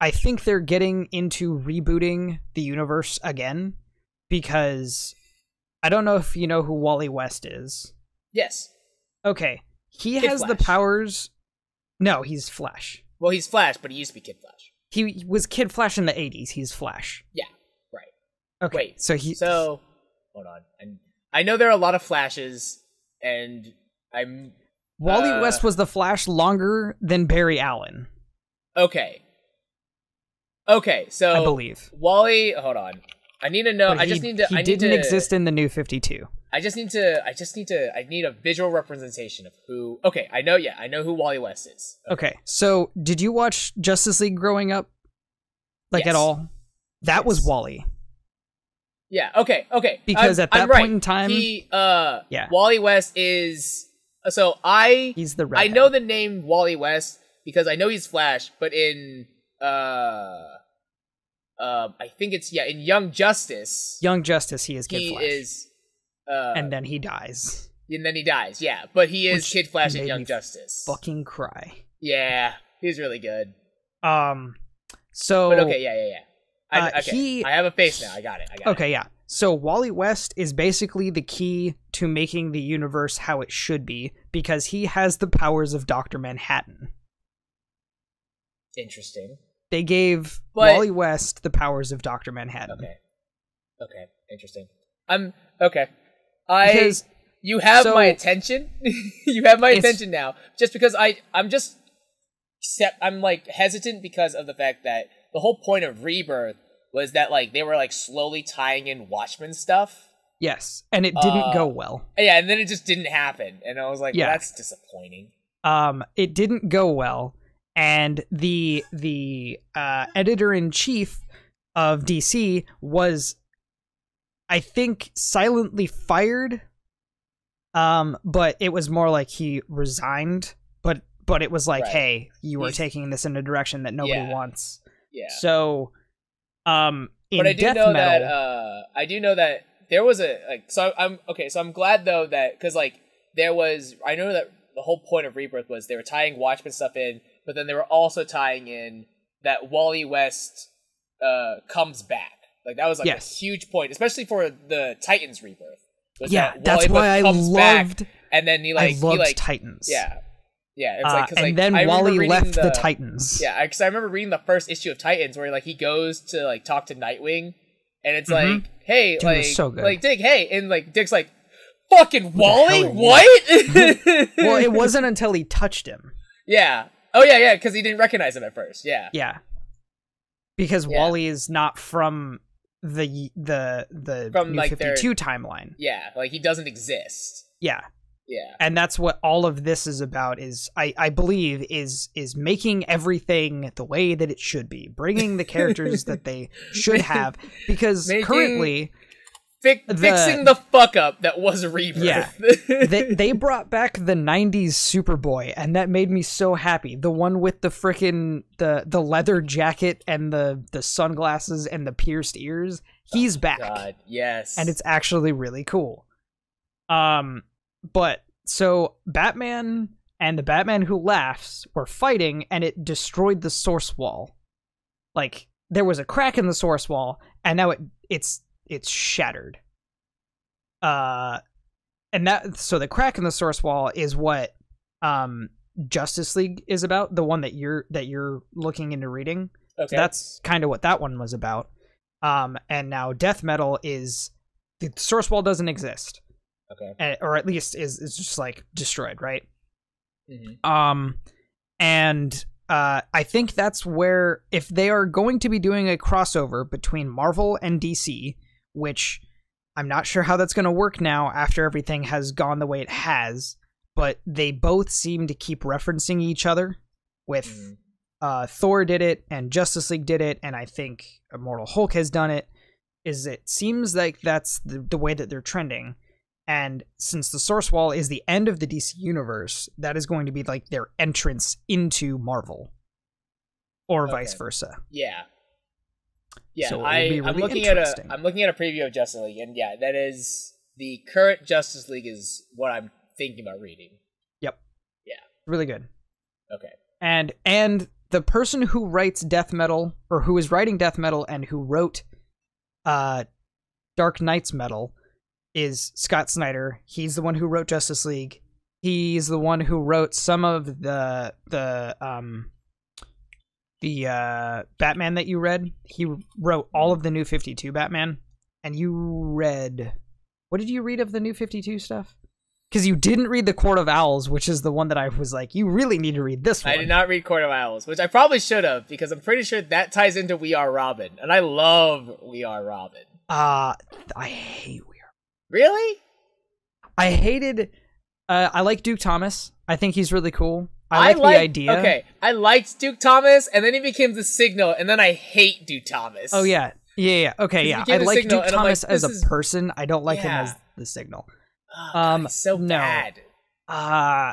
I think they're getting into rebooting the universe again, because I don't know if you know who Wally West is. Yes. Okay. He Kid has Flash. The powers. No, he's Flash. Well, he's Flash, but he used to be Kid Flash. He was Kid Flash in the eighties. He's Flash. Yeah. Right. Okay. Wait, so he. So hold on. I'm... I know there are a lot of Flashes, and I'm. Wally uh... West was the Flash longer than Barry Allen. Okay. Okay, so I believe Wally. Hold on, I need to know. He, I just need to. He I need didn't to, exist in the New fifty-two. I just need to. I just need to. I need a visual representation of who. Okay, I know. Yeah, I know who Wally West is. Okay, okay so did you watch Justice League growing up, like yes. at all? That yes. was Wally. Yeah. Okay. Okay. Because I'm, at that I'm right. point in time, he. Uh, yeah. Wally West is. So I. He's the. Redhead. I know the name Wally West because I know he's Flash, but in. Uh. Um, I think it's, yeah, in Young Justice. Young Justice, he is Kid he Flash. He is... Uh, and then he dies. And then he dies, yeah. But he is Which Kid Flash in Young Justice. Fucking cry. Yeah, he's really good. Um, so... But okay, yeah, yeah, yeah. I, uh, okay, he, I have a face now, I got it, I got okay, it. Okay, yeah. So Wally West is basically the key to making the universe how it should be, because he has the powers of Doctor Manhattan. Interesting. They gave but, Wally West the powers of Doctor Manhattan. Okay. Okay. Interesting. I'm okay. I because, you have so, my attention. You have my attention now. Just because I I'm just I'm like hesitant because of the fact that the whole point of Rebirth was that like they were like slowly tying in Watchmen stuff. Yes, and it didn't uh, go well. Yeah, and then it just didn't happen, and I was like, yeah. well, that's disappointing. Um, it didn't go well. And the the uh, editor-in-chief of D C was, I think, silently fired. Um, but it was more like he resigned. But but it was like, right. hey, you He's, are taking this in a direction that nobody yeah. wants. Yeah. So, um, in but I do Death know Metal, that uh, I do know that there was a like. So I'm okay. So I'm glad though that because like there was I know that the whole point of Rebirth was they were tying Watchmen stuff in. But then they were also tying in that Wally West uh, comes back. Like that was like yes. a huge point, especially for the Titans Rebirth. Yeah, that that's why I loved. Back, and then he like I loved he like Titans. Yeah, yeah. It was uh, like, cause, and like, then I Wally left the, the Titans. Yeah, because I remember reading the first issue of Titans where like he goes to like talk to Nightwing, and it's mm-hmm. like, hey, Dude, like, so good. like Dick, hey, and like Dick's like, fucking Wally, what? Well, it wasn't until he touched him. Yeah. Oh, yeah, yeah, because he didn't recognize him at first, yeah. Yeah. Because yeah. Wally is not from the the the from, New like, fifty-two their, timeline. Yeah, like, he doesn't exist. Yeah. Yeah. And that's what all of this is about, is, I, I believe, is is making everything the way that it should be. Bringing the characters that they should have. Because making... currently, Fic the, fixing the fuck up that was Rebirth. Yeah, they, they brought back the nineties Superboy, and that made me so happy. The one with the frickin' the the leather jacket and the the sunglasses and the pierced ears. He's oh back. God, yes, and it's actually really cool. Um, but so Batman and the Batman Who Laughs were fighting, and it destroyed the source wall. Like there was a crack in the source wall, and now it it's. It's shattered. Uh, and that, so the crack in the source wall is what um, Justice League is about, the one that you're that you're looking into reading. Okay. So that's kind of what that one was about. Um, and now Death Metal is the source wall doesn't exist. Okay. And, or at least is is just like destroyed, right? Mm-hmm. Um, and uh, I think that's where, if they are going to be doing a crossover between Marvel and D C, which I'm not sure how that's going to work now after everything has gone the way it has, but they both seem to keep referencing each other with mm. uh, Thor did it and Justice League did it. And I think Immortal Hulk has done it. Is it seems like that's the, the way that they're trending. And since the source wall is the end of the D C universe, that is going to be like their entrance into Marvel or okay. vice versa. Yeah. Yeah, so I, really I'm looking at a I'm looking at a preview of Justice League, and yeah, that is the current Justice League is what I'm thinking about reading. Yep. Yeah. Really good. Okay. And and the person who writes Death Metal, or who is writing Death Metal and who wrote uh Dark Knight's Metal is Scott Snyder. He's the one who wrote Justice League. He's the one who wrote some of the the um the uh Batman that you read. He wrote all of the New fifty-two Batman. And you read, what did you read of the New fifty-two stuff? Because you didn't read the Court of Owls, which is the one that I was like, you really need to read this one. I did not read Court of Owls, which I probably should have, because I'm pretty sure that ties into We Are Robin, and I love We Are Robin. Uh I hate We Really? I hated... Uh, I like Duke Thomas. I think he's really cool. I, I like the idea. Okay, I liked Duke Thomas, and then he became the Signal, and then I hate Duke Thomas. Oh, yeah. Yeah, yeah. Okay, yeah. I like Duke Thomas as a person. I don't like him as the Signal. Oh, um, God, so no. bad. Uh,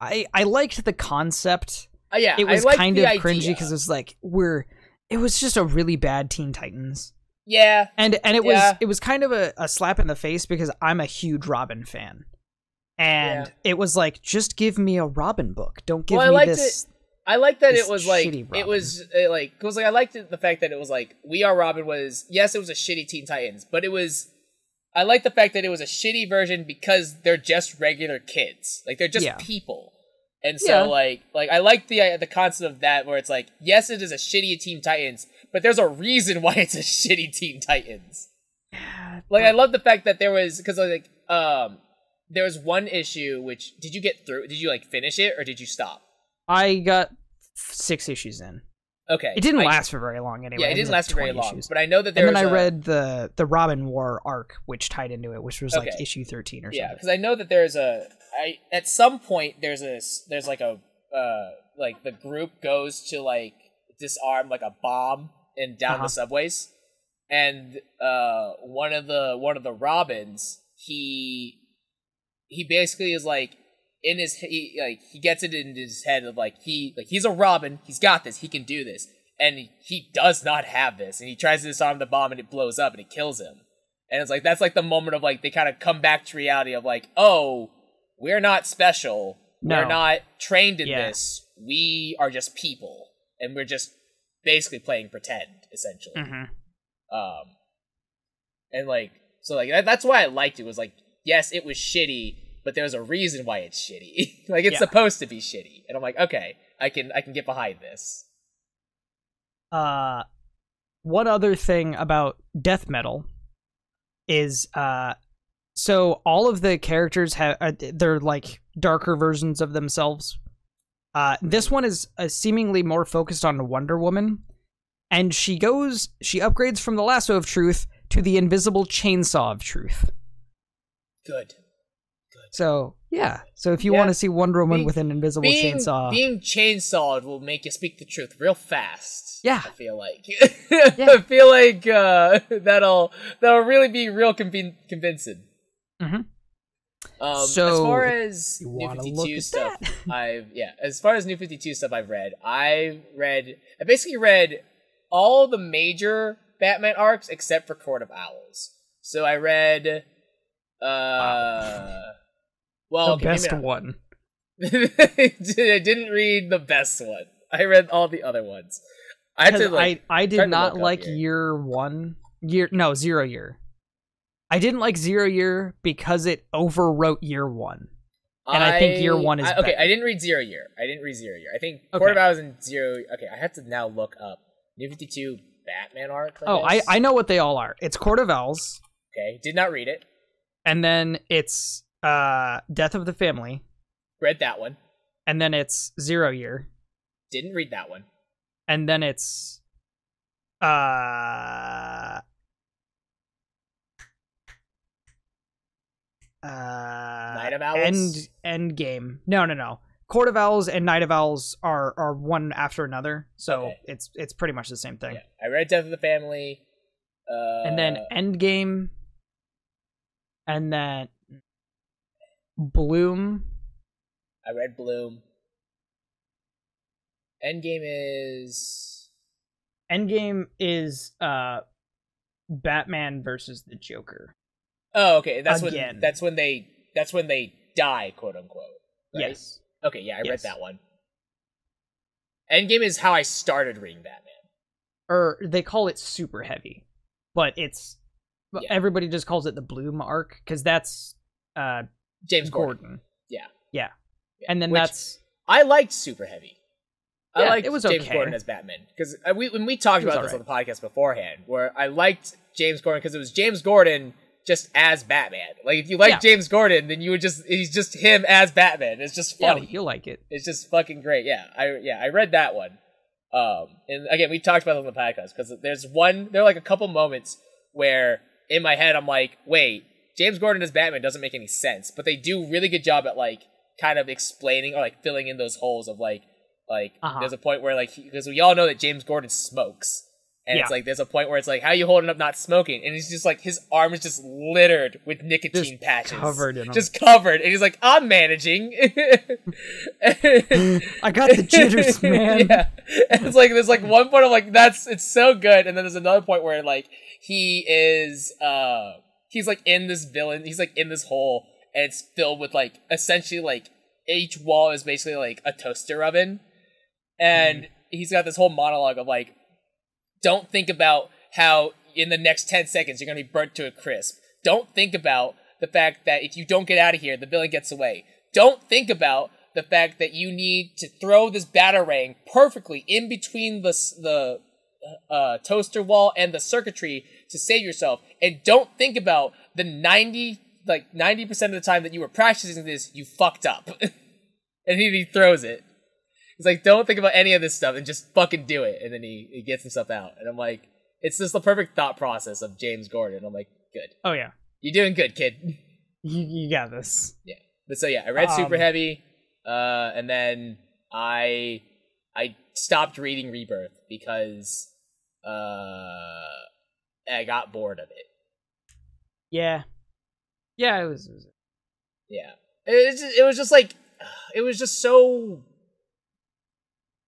I, I liked the concept. Uh, yeah, it was kind of cringy, because it was like, we're... It was just a really bad Teen Titans. Yeah, and and it yeah. was it was kind of a, a slap in the face, because I'm a huge Robin fan, and yeah. it was like, just give me a Robin book. Don't give well, me I this. It. I liked that it was like it was uh, like it was like I liked it, the fact that it was like We Are Robin was yes it was a shitty Teen Titans, but it was I liked the fact that it was a shitty version because they're just regular kids, like they're just yeah. people, and so yeah. like like I liked the uh, the concept of that, where it's like, yes, it is a shitty Teen Titans, but there's a reason why it's a shitty Teen Titans. Like, I love the fact that there was, because like um, there was one issue which did you get through? Did you like finish it, or did you stop? I got six issues in. Okay, it didn't I, last for very long anyway. Yeah, it didn't it last like for very long. Issues. But I know that there. And then was I a, read the the Robin War arc, which tied into it, which was okay. like issue thirteen or something. Yeah, because I know that there's a. I at some point there's a there's like a uh, like the group goes to like disarm like a bomb. And down uh-huh. the subways, and uh, one of the one of the Robins, he he basically is like in his he, like he gets it in his head of like he like he's a Robin, he's got this, he can do this, and he, he does not have this, and he tries to disarm the bomb, and it blows up, and it kills him, and it's like that's like the moment of like they kind of come back to reality of like, oh, we're not special, no. we're not trained in yeah. this, we are just people, and we're just. Basically playing pretend, essentially. Mm-hmm. Um, and like, so like that, that's why I liked it. Was like, yes, it was shitty, but there's a reason why it's shitty. Like, it's yeah. supposed to be shitty, and I'm like, okay, I can I can get behind this. Uh, one other thing about Death Metal is, uh, so all of the characters have uh, they're like darker versions of themselves. Uh, this one is uh, seemingly more focused on Wonder Woman, and she goes, she upgrades from the lasso of truth to the invisible chainsaw of truth. Good. Good. So yeah, so if you yeah. want to see Wonder Woman being, with an invisible being, chainsaw, being chainsawed will make you speak the truth real fast. Yeah, I feel like yeah. I feel like uh, that'll that'll really be real conv convincing. Mm-hmm. Um, so as far as New fifty-two stuff, I've yeah. As far as New fifty-two stuff, I've read. I read. I basically read all the major Batman arcs except for Court of Owls. So I read. Uh, wow. Well, the okay, best one. I didn't read the best one. I read all the other ones. I had to, like, I, I did not like year one. Year no zero year. I didn't like Zero Year because it overwrote Year One, and I, I think Year One is I, okay. Better. I didn't read Zero Year. I didn't read Zero Year. I think Court of Owls and Zero. Okay, I have to now look up New Fifty Two Batman arc. I oh, guess. I I know what they all are. It's Court of Owls. Okay, did not read it. And then it's uh Death of the Family. Read that one. And then it's Zero Year. Didn't read that one. And then it's uh. Uh, Night of Owls? End, end game. No, no, no. Court of Owls and Night of Owls are, are one after another, so okay. it's it's pretty much the same thing. Yeah. I read Death of the Family. Uh, and then End Game. And then Bloom. I read Bloom. End Game is... End Game is uh, Batman versus the Joker. Oh, okay. That's Again. when that's when they that's when they die, quote unquote. Right? Yes. Okay, yeah, I yes. read that one. Endgame is how I started reading Batman. Or they call it super heavy, but it's yeah. everybody just calls it the Bloom arc because that's uh, James Gordon. Gordon. Yeah. yeah, yeah, and then Which that's I liked super heavy. I yeah, liked it was James okay. Gordon as Batman because we when we talked about this right. on the podcast beforehand, where I liked James Gordon because it was James Gordon. Just as Batman. Like, if you like yeah. James Gordon, then you would just, he's just him as Batman. It's just funny. Yeah, you'll like it. It's just fucking great. Yeah, I yeah, I read that one. Um, and again, we talked about it on the podcast, because there's one, there are like a couple moments where, in my head, I'm like, wait, James Gordon as Batman doesn't make any sense, but they do really good job at, like, kind of explaining, or, like, filling in those holes of, like, like, uh-huh. there's a point where, like, because we all know that James Gordon smokes. And yeah. it's like, there's a point where it's like, how are you holding up not smoking? And he's just like, his arm is just littered with nicotine just patches. Covered in them. Just covered. And he's like, I'm managing. I got the jitters, man. Yeah. And it's like, there's like one point I'm like, that's, it's so good. And then there's another point where like, he is, uh, he's like in this villain, he's like in this hole and it's filled with like, essentially like, each wall is basically like a toaster oven. And mm. he's got this whole monologue of like, don't think about how in the next ten seconds you're going to be burnt to a crisp. Don't think about the fact that if you don't get out of here, the villain gets away. Don't think about the fact that you need to throw this batarang perfectly in between the the uh, toaster wall and the circuitry to save yourself. And don't think about the ninety like ninety percent of the time that you were practicing this, you fucked up. And he, he throws it. He's like, don't think about any of this stuff and just fucking do it. And then he, he gets himself out. And I'm like, it's just the perfect thought process of James Gordon. I'm like, good. Oh, yeah. You're doing good, kid. You, you got this. Yeah. But so, yeah, I read um, Super Heavy. Uh, and then I I stopped reading Rebirth because uh, I got bored of it. Yeah. Yeah, it was. It was... Yeah. It was just, it was just like, it was just so...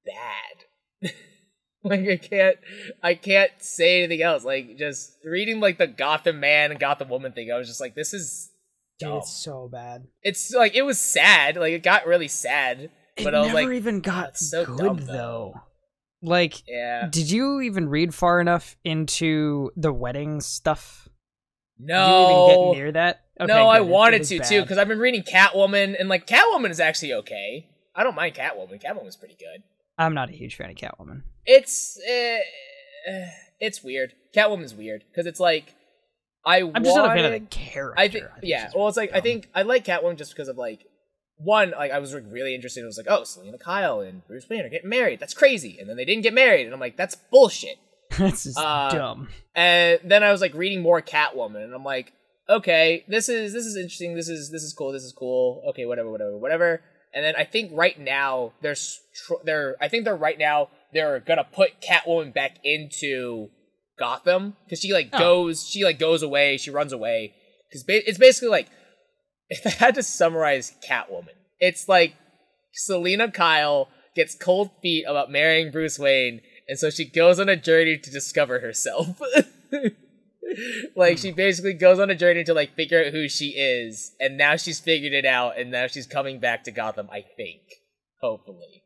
bad. Like I can't I can't say anything else. Like just reading like the Gotham man and Gotham woman thing, I was just like, this is dumb. Dude, it's so bad. It's like it was sad. Like it got really sad. It but I was never like, even got oh, it's so good dumb, though. though. Like yeah. did you even read far enough into the wedding stuff? No. Did you even get near that? Okay, no, I wanted to bad. too, because I've been reading Catwoman and like Catwoman is actually okay. I don't mind Catwoman. Catwoman's pretty good. I'm not a huge fan of Catwoman. It's uh, it's weird. Catwoman's weird because it's like I. I'm just wanted, not a fan of the character. I think, I think yeah. Well, it's like dumb. I think I like Catwoman just because of like one. Like I was like, really interested. It was like, oh, Selena Kyle and Bruce Banner are getting married. That's crazy. And then they didn't get married, and I'm like, that's bullshit. That's just uh, dumb. And then I was like reading more Catwoman, and I'm like, okay, this is this is interesting. This is this is cool. This is cool. Okay, whatever, whatever, whatever. And then I think right now there's tr- they're I think they're right now they're gonna put Catwoman back into Gotham because she like oh. goes she like goes away. She runs away because ba- it's basically like, if I had to summarize Catwoman, it's like Selena Kyle gets cold feet about marrying Bruce Wayne, and so she goes on a journey to discover herself. Like, she basically goes on a journey to, like, figure out who she is, and now she's figured it out, and now she's coming back to Gotham, I think. Hopefully.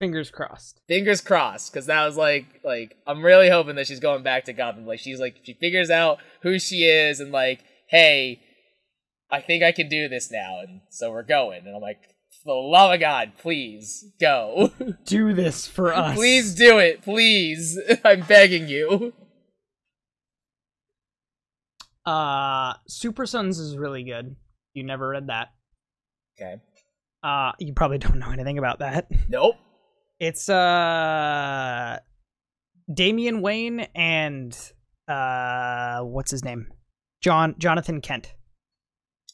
Fingers crossed. Fingers crossed, because that was, like, like, I'm really hoping that she's going back to Gotham. Like, she's, like, she figures out who she is, and, like, hey, I think I can do this now, and so we're going. And I'm like, for the love of God, please, go. Do this for us. Please do it, please. I'm begging you. Uh, Super Sons is really good. You never read that. Okay. Uh, you probably don't know anything about that. Nope. It's, uh, Damian Wayne and, uh, what's his name? John, Jonathan Kent.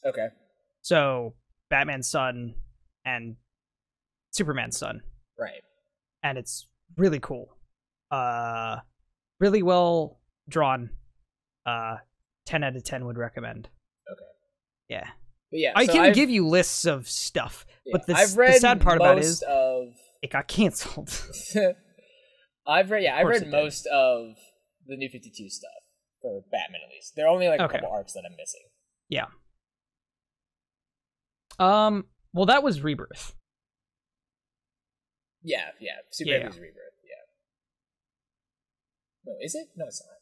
Okay. So, Batman's son and Superman's son. Right. And it's really cool. Uh, really well drawn. Uh, ten out of ten would recommend. Okay. Yeah. But yeah, I so can I've, give you lists of stuff, yeah, but this, the sad part about it is of, it got canceled. I've read, yeah, I've read most did. of the New fifty-two stuff, for Batman at least. There are only like a okay. couple arcs that I'm missing. Yeah. Um, well, that was Rebirth. Yeah, yeah. Super yeah, Heavy's yeah. Rebirth, yeah. No, is it? No, it's not.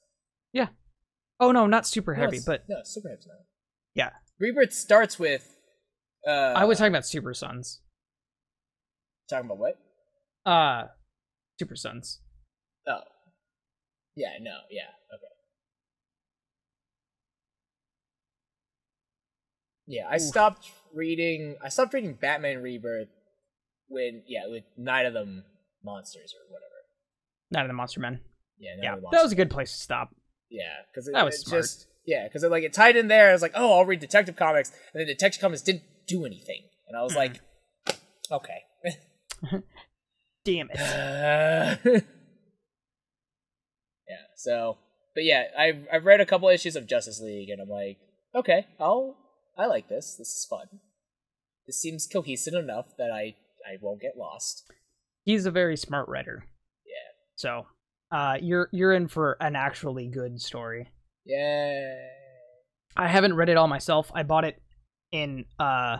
Yeah. Oh, no, not Super no, Heavy, but... No, Super Heavy's not. Yeah. Rebirth starts with... Uh, I was talking about Super Sons. Talking about what? Uh, Super Sons. Oh. Yeah, no, yeah, okay. Yeah, I Oof. stopped reading... I stopped reading Batman Rebirth when... Yeah, with Night of the Monsters or whatever. Night of the Monster Men. Yeah, Night yeah. of the Monster That was a good place to stop. Yeah, because it, that was it smart. Just yeah, because it like it tied in there. I was like, oh, I'll read Detective Comics, and then Detective Comics didn't do anything, and I was mm. like, okay, damn it. Uh, yeah. So, but yeah, I've I've read a couple issues of Justice League, and I'm like, okay, I'll I like this. This is fun. This seems cohesive enough that I I won't get lost. He's a very smart writer. Yeah. So. Uh, you're you're in for an actually good story. Yeah. I haven't read it all myself. I bought it in uh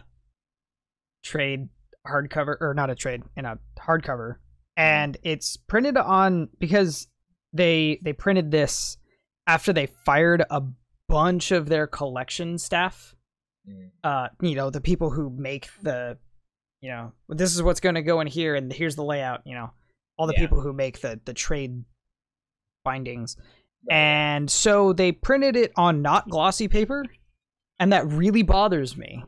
trade hardcover, or not a trade, in a hardcover, and it's printed on because they they printed this after they fired a bunch of their collection staff. Mm. Uh, you know, the people who make the, you know, this is what's going to go in here, and here's the layout. You know, all the yeah. people who make the the trade bindings. And so they printed it on not glossy paper, and that really bothers me.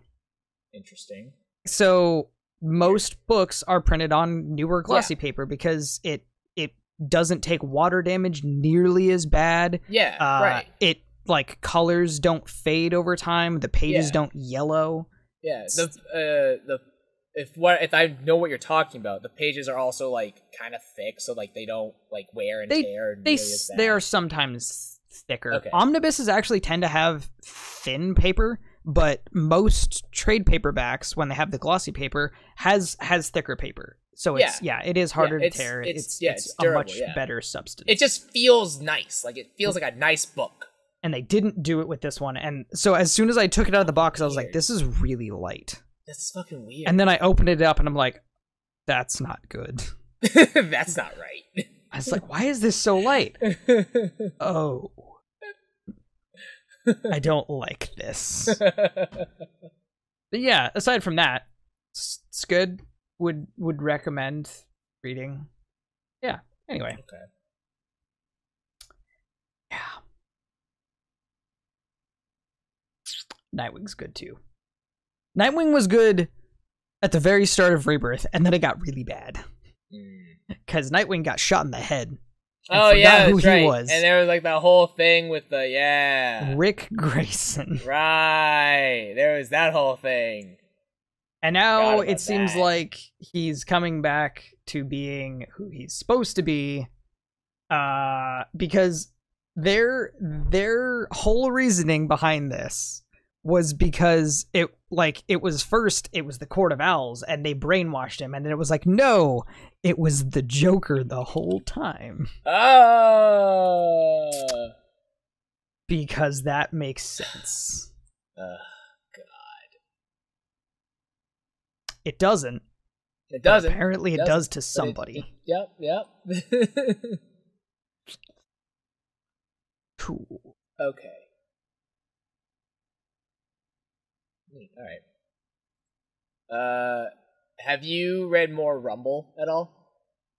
Interesting. So most books are printed on newer glossy yeah. paper because it it doesn't take water damage nearly as bad. Yeah, uh, right. It, like, colors don't fade over time. The pages yeah. don't yellow. Yeah, the uh, the if what if I know what you're talking about, the pages are also like kind of thick, so like they don't like wear and they, tear. And they s- they are sometimes thicker. Okay. Omnibuses actually tend to have thin paper, but most trade paperbacks, when they have the glossy paper, has has thicker paper. So it's yeah, yeah it is harder yeah, it's, to tear. It's it's, yeah, it's, it's durable, a much yeah. better substance. It just feels nice. Like it feels like a nice book. And they didn't do it with this one. And so as soon as I took it out of the box, I was like, this is really light. That's fucking weird. And then I opened it up and I'm like, that's not good. That's not right. I was like, why is this so light? Oh. I don't like this. But yeah, aside from that, it's, it's good. Would would recommend reading. Yeah, anyway. Okay. Yeah. Nightwing's good too. Nightwing was good at the very start of Rebirth, and then it got really bad. Because mm. Nightwing got shot in the head. Oh yeah, who that's he right. was. And there was like the whole thing with the yeah Rick Grayson. Right, there was that whole thing. And now it that. seems like he's coming back to being who he's supposed to be, uh, because their their whole reasoning behind this was because it like it was first it was the Court of Owls and they brainwashed him, and then it was like no, it was the Joker the whole time. Oh, because that makes sense. Uh. It doesn't. It doesn't. Apparently, it does, it does to somebody. It, it, yep, yep. Cool. Okay. All right. Uh, have you read more Rumble at all?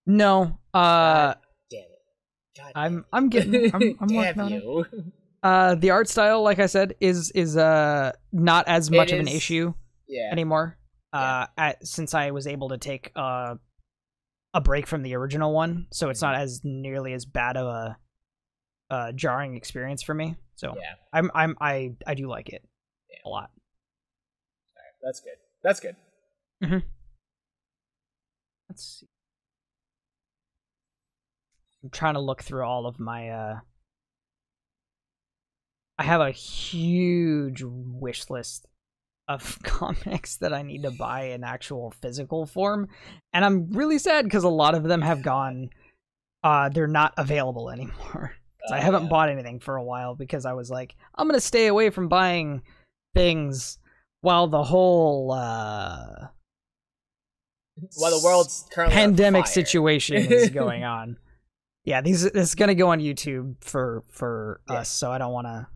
No. Uh, God damn it. God I'm. Damn it. I'm getting. I'm, I'm working on you. It. Uh, the art style, like I said, is is uh not as much it of is, an issue yeah. anymore. Uh, yeah. at, since I was able to take uh, a break from the original one, so it's not as nearly as bad of a, a jarring experience for me. So yeah. I'm I'm I I do like it yeah. a lot. All right, that's good. That's good. Mm-hmm. Let's see. I'm trying to look through all of my. Uh... I have a huge wish list of comics that I need to buy in actual physical form, and I'm really sad because a lot of them have gone uh they're not available anymore. So oh, I haven't yeah. bought anything for a while because I was like, I'm gonna stay away from buying things while the whole uh while the world's currently pandemic situation is going on. Yeah, these this is gonna go on YouTube for for yeah. us, so I don't want to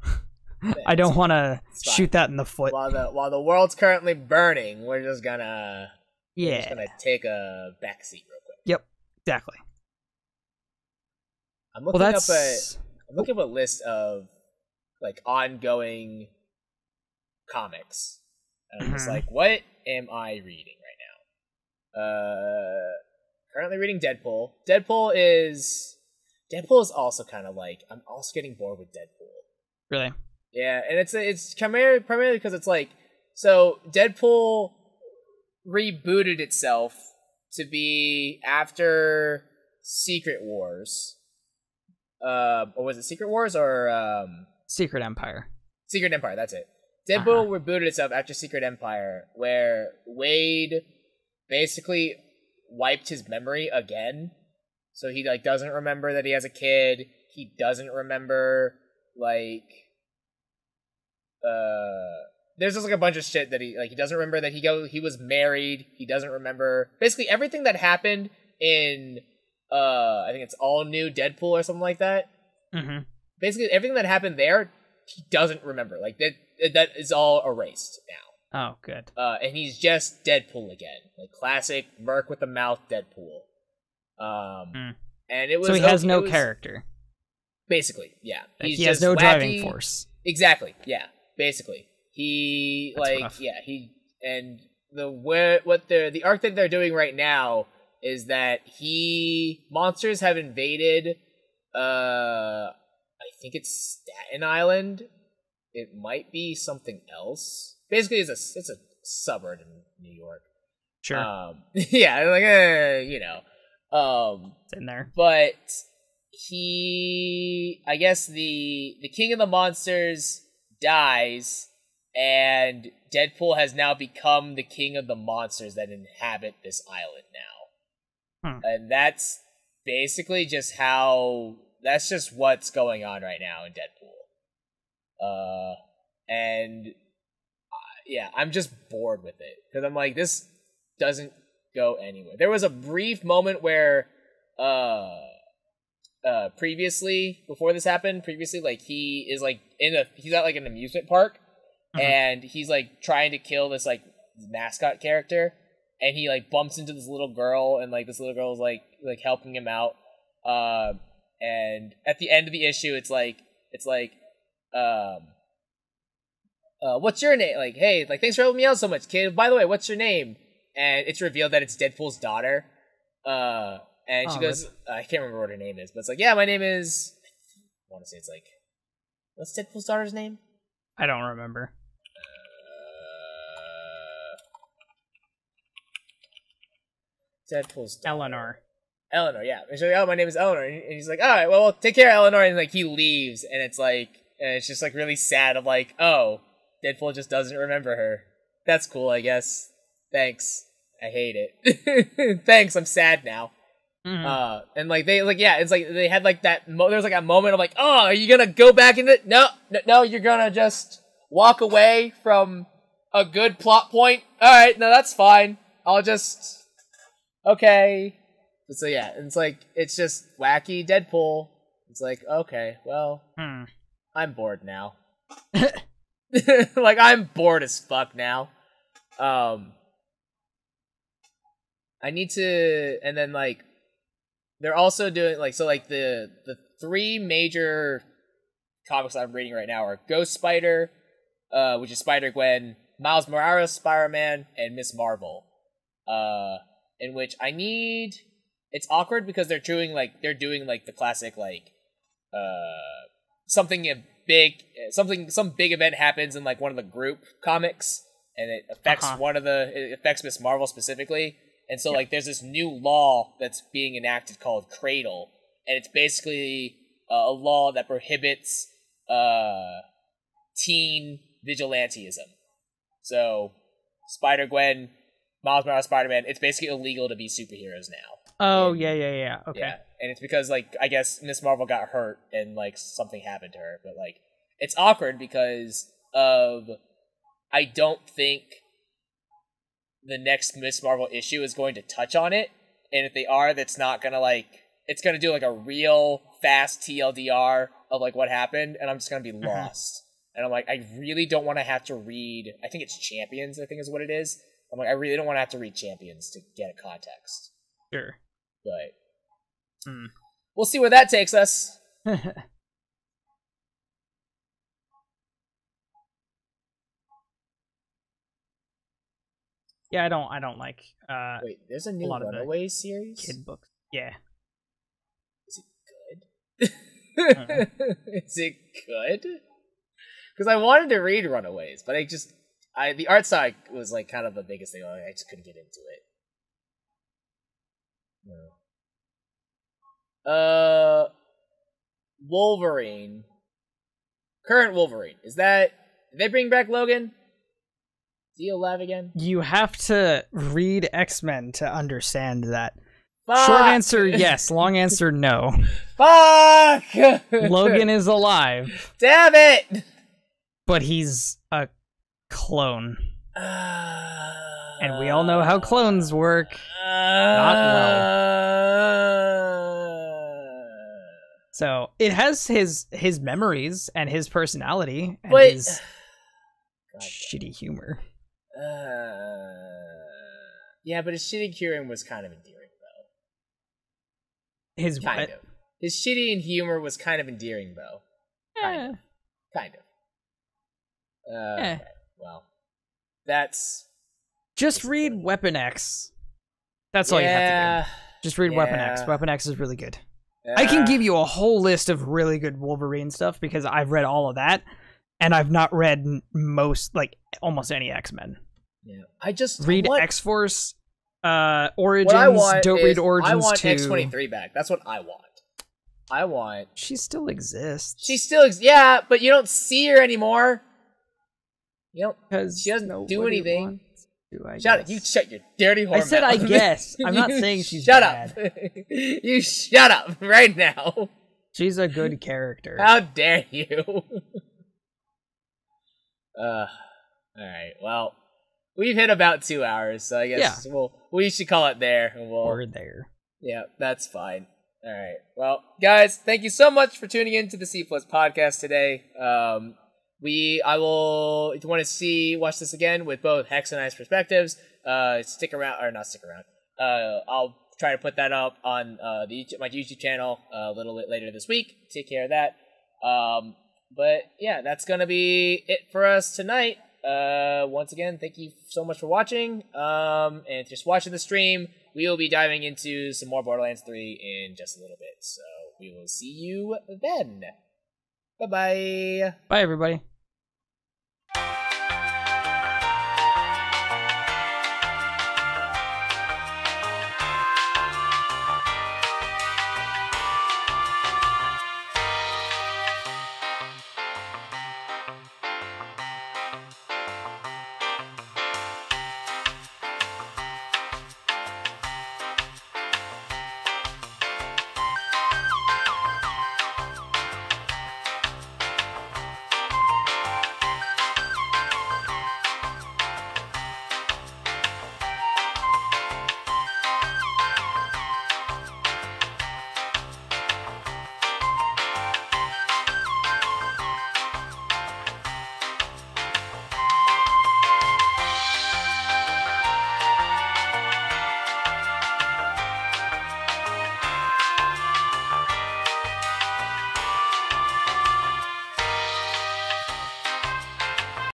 I don't want to shoot that in the foot. While the while the world's currently burning, we're just gonna yeah, we're just gonna take a backseat real quick. Yep, exactly. I'm looking well, up a I'm looking up a list of like ongoing comics, and I'm mm-hmm. just like, what am I reading right now? Uh, currently reading Deadpool. Deadpool is Deadpool is also kind of like I'm also getting bored with Deadpool. Really. Yeah, and it's it's primarily primarily because it's like, so Deadpool rebooted itself to be after Secret Wars, uh, or was it Secret Wars or um, Secret Empire? Secret Empire, that's it. Deadpool uh-huh. rebooted itself after Secret Empire, where Wade basically wiped his memory again, so he like doesn't remember that he has a kid. He doesn't remember like. Uh, there's just like a bunch of shit that he like he doesn't remember that he go he was married. He doesn't remember basically everything that happened in uh I think it's All New Deadpool or something like that. Mm-hmm. Basically everything that happened there he doesn't remember. Like that that is all erased now. Oh, good. Uh, and he's just Deadpool again, like classic Merc with the mouth Deadpool. Um, mm. and it was so he has okay, no was, character. Basically, yeah, like he's he has just no wacky, driving force. Exactly, yeah. Basically, he That's like rough. yeah he and the where what the the arc that they're doing right now is that he monsters have invaded uh I think it's Staten Island, it might be something else. Basically, it's a it's a suburb in New York. Sure. Um, yeah, like eh, you know, um, it's in there, but he I guess the the king of the monsters dies, and Deadpool has now become the king of the monsters that inhabit this island now. Hmm. And that's basically just how that's just what's going on right now in Deadpool. Uh, and uh, yeah, I'm just bored with it because I'm like, this doesn't go anywhere. There was a brief moment where, uh, Uh, previously, before this happened, previously, like, he is, like, in a, he's at, like, an amusement park, mm-hmm. and he's, like, trying to kill this, like, mascot character, and he, like, bumps into this little girl, and, like, this little girl is, like, like, helping him out, uh, and at the end of the issue, it's, like, it's, like, um, uh, what's your name? Like, hey, like, thanks for helping me out so much, kid. By the way, what's your name? And it's revealed that it's Deadpool's daughter, uh, And she oh, goes, I can't remember what her name is, but it's like, yeah, my name is, I want to say it's like, what's Deadpool's daughter's name? I don't remember. Uh, Deadpool's daughter. Eleanor. Eleanor, yeah. And she's like, oh, my name is Eleanor. And he's like, all right, well, take care of Eleanor. And like, he leaves, and it's like, and it's just like really sad of like, oh, Deadpool just doesn't remember her. That's cool, I guess. Thanks. I hate it. Thanks, I'm sad now. Mm-hmm. Uh, and like they like yeah, it's like they had like that. Mo- there was like a moment of like, oh, are you gonna go back into it? No, no, no, you're gonna just walk away from a good plot point. All right, no, that's fine. I'll just okay. But so yeah, it's like it's just wacky Deadpool. It's like okay, well, hmm. I'm bored now. Like I'm bored as fuck now. Um, I need to, and then like. They're also doing, like, so, like, the the three major comics I'm reading right now are Ghost Spider, uh, which is Spider-Gwen, Miles Morales, Spider-Man, and Miss Marvel. Uh, in which I need, it's awkward because they're doing, like, they're doing, like, the classic, like, uh, something a big, something, some big event happens in, like, one of the group comics, and it affects uh-huh. one of the, it affects Miss Marvel specifically. And so, yep. like, there's this new law that's being enacted called Cradle, and it's basically uh, a law that prohibits uh, teen vigilantism. So, Spider-Gwen, Miles Morales, Spider-Man, it's basically illegal to be superheroes now. Oh, and, yeah, yeah, yeah, okay. Yeah. And it's because, like, I guess Miss Marvel got hurt and, like, something happened to her, but, like, it's awkward because of, I don't think... the next Miss Marvel issue is going to touch on it, and if they are, that's not gonna like it's gonna do like a real fast T L D R of like what happened, and I'm just gonna be lost. Mm-hmm. And I'm like, I really don't want to have to read. I think it's Champions. I think is what it is. I'm like, I really don't want to have to read Champions to get a context. Sure, but mm. we'll see where that takes us. Yeah, I don't. I don't like. Uh, Wait, there's a new a Runaways series. Kid books. Yeah. Is it good? Uh-huh. Is it good? Because I wanted to read Runaways, but I just, I the art side was like kind of the biggest thing. Like, I just couldn't get into it. No. Uh, Wolverine. Current Wolverine is that? Did they bring back Logan? Is he alive again? You have to read X-Men to understand that. Fuck. Short answer, yes. Long answer, no. Fuck! Logan is alive. Damn it! But he's a clone. Uh, and we all know how clones work. Uh, Not well. So, it has his, his memories and his personality and but, his God, shitty humor. Uh, yeah, but his shitty curing was kind of endearing, though. His kind what? Of. His shitty and humor was kind of endearing, though. Kind eh. of. Kind of. Uh, eh. okay. Well, that's... Just that's read funny. Weapon X. That's yeah. all you have to do. Just read yeah. Weapon X. Weapon X is really good. Uh, I can give you a whole list of really good Wolverine stuff, because I've read all of that, and I've not read most, like, almost any X-Men. Yeah. I just read want... X-Force, uh, Origins. Don't read Origins. I want X twenty-three back. That's what I want. I want. She still exists. She still exists. Yeah, but you don't see her anymore. You don't. She doesn't do anything. To, I shut up! You shut your dirty whore. I said, mouth. I guess. I'm not saying she's shut bad. Up. You shut up right now. She's a good character. How dare you? uh. All right. Well. We've hit about two hours, so I guess yeah. we'll, we should call it there. And we'll, We're there. Yeah, that's fine. All right. Well, guys, thank you so much for tuning in to the C-Plus Podcast today. Um, we, I will, if you want to see, watch this again with both Hex and I's perspectives, uh, stick around, or not stick around. Uh, I'll try to put that up on uh, the my YouTube channel uh, a little bit later this week. Take care of that. Um, but, yeah, that's going to be it for us tonight. uh, once again, thank you so much for watching. Um, and if you're just watching the stream, we will be diving into some more Borderlands three in just a little bit. So we will see you then. Bye-bye. Bye, everybody.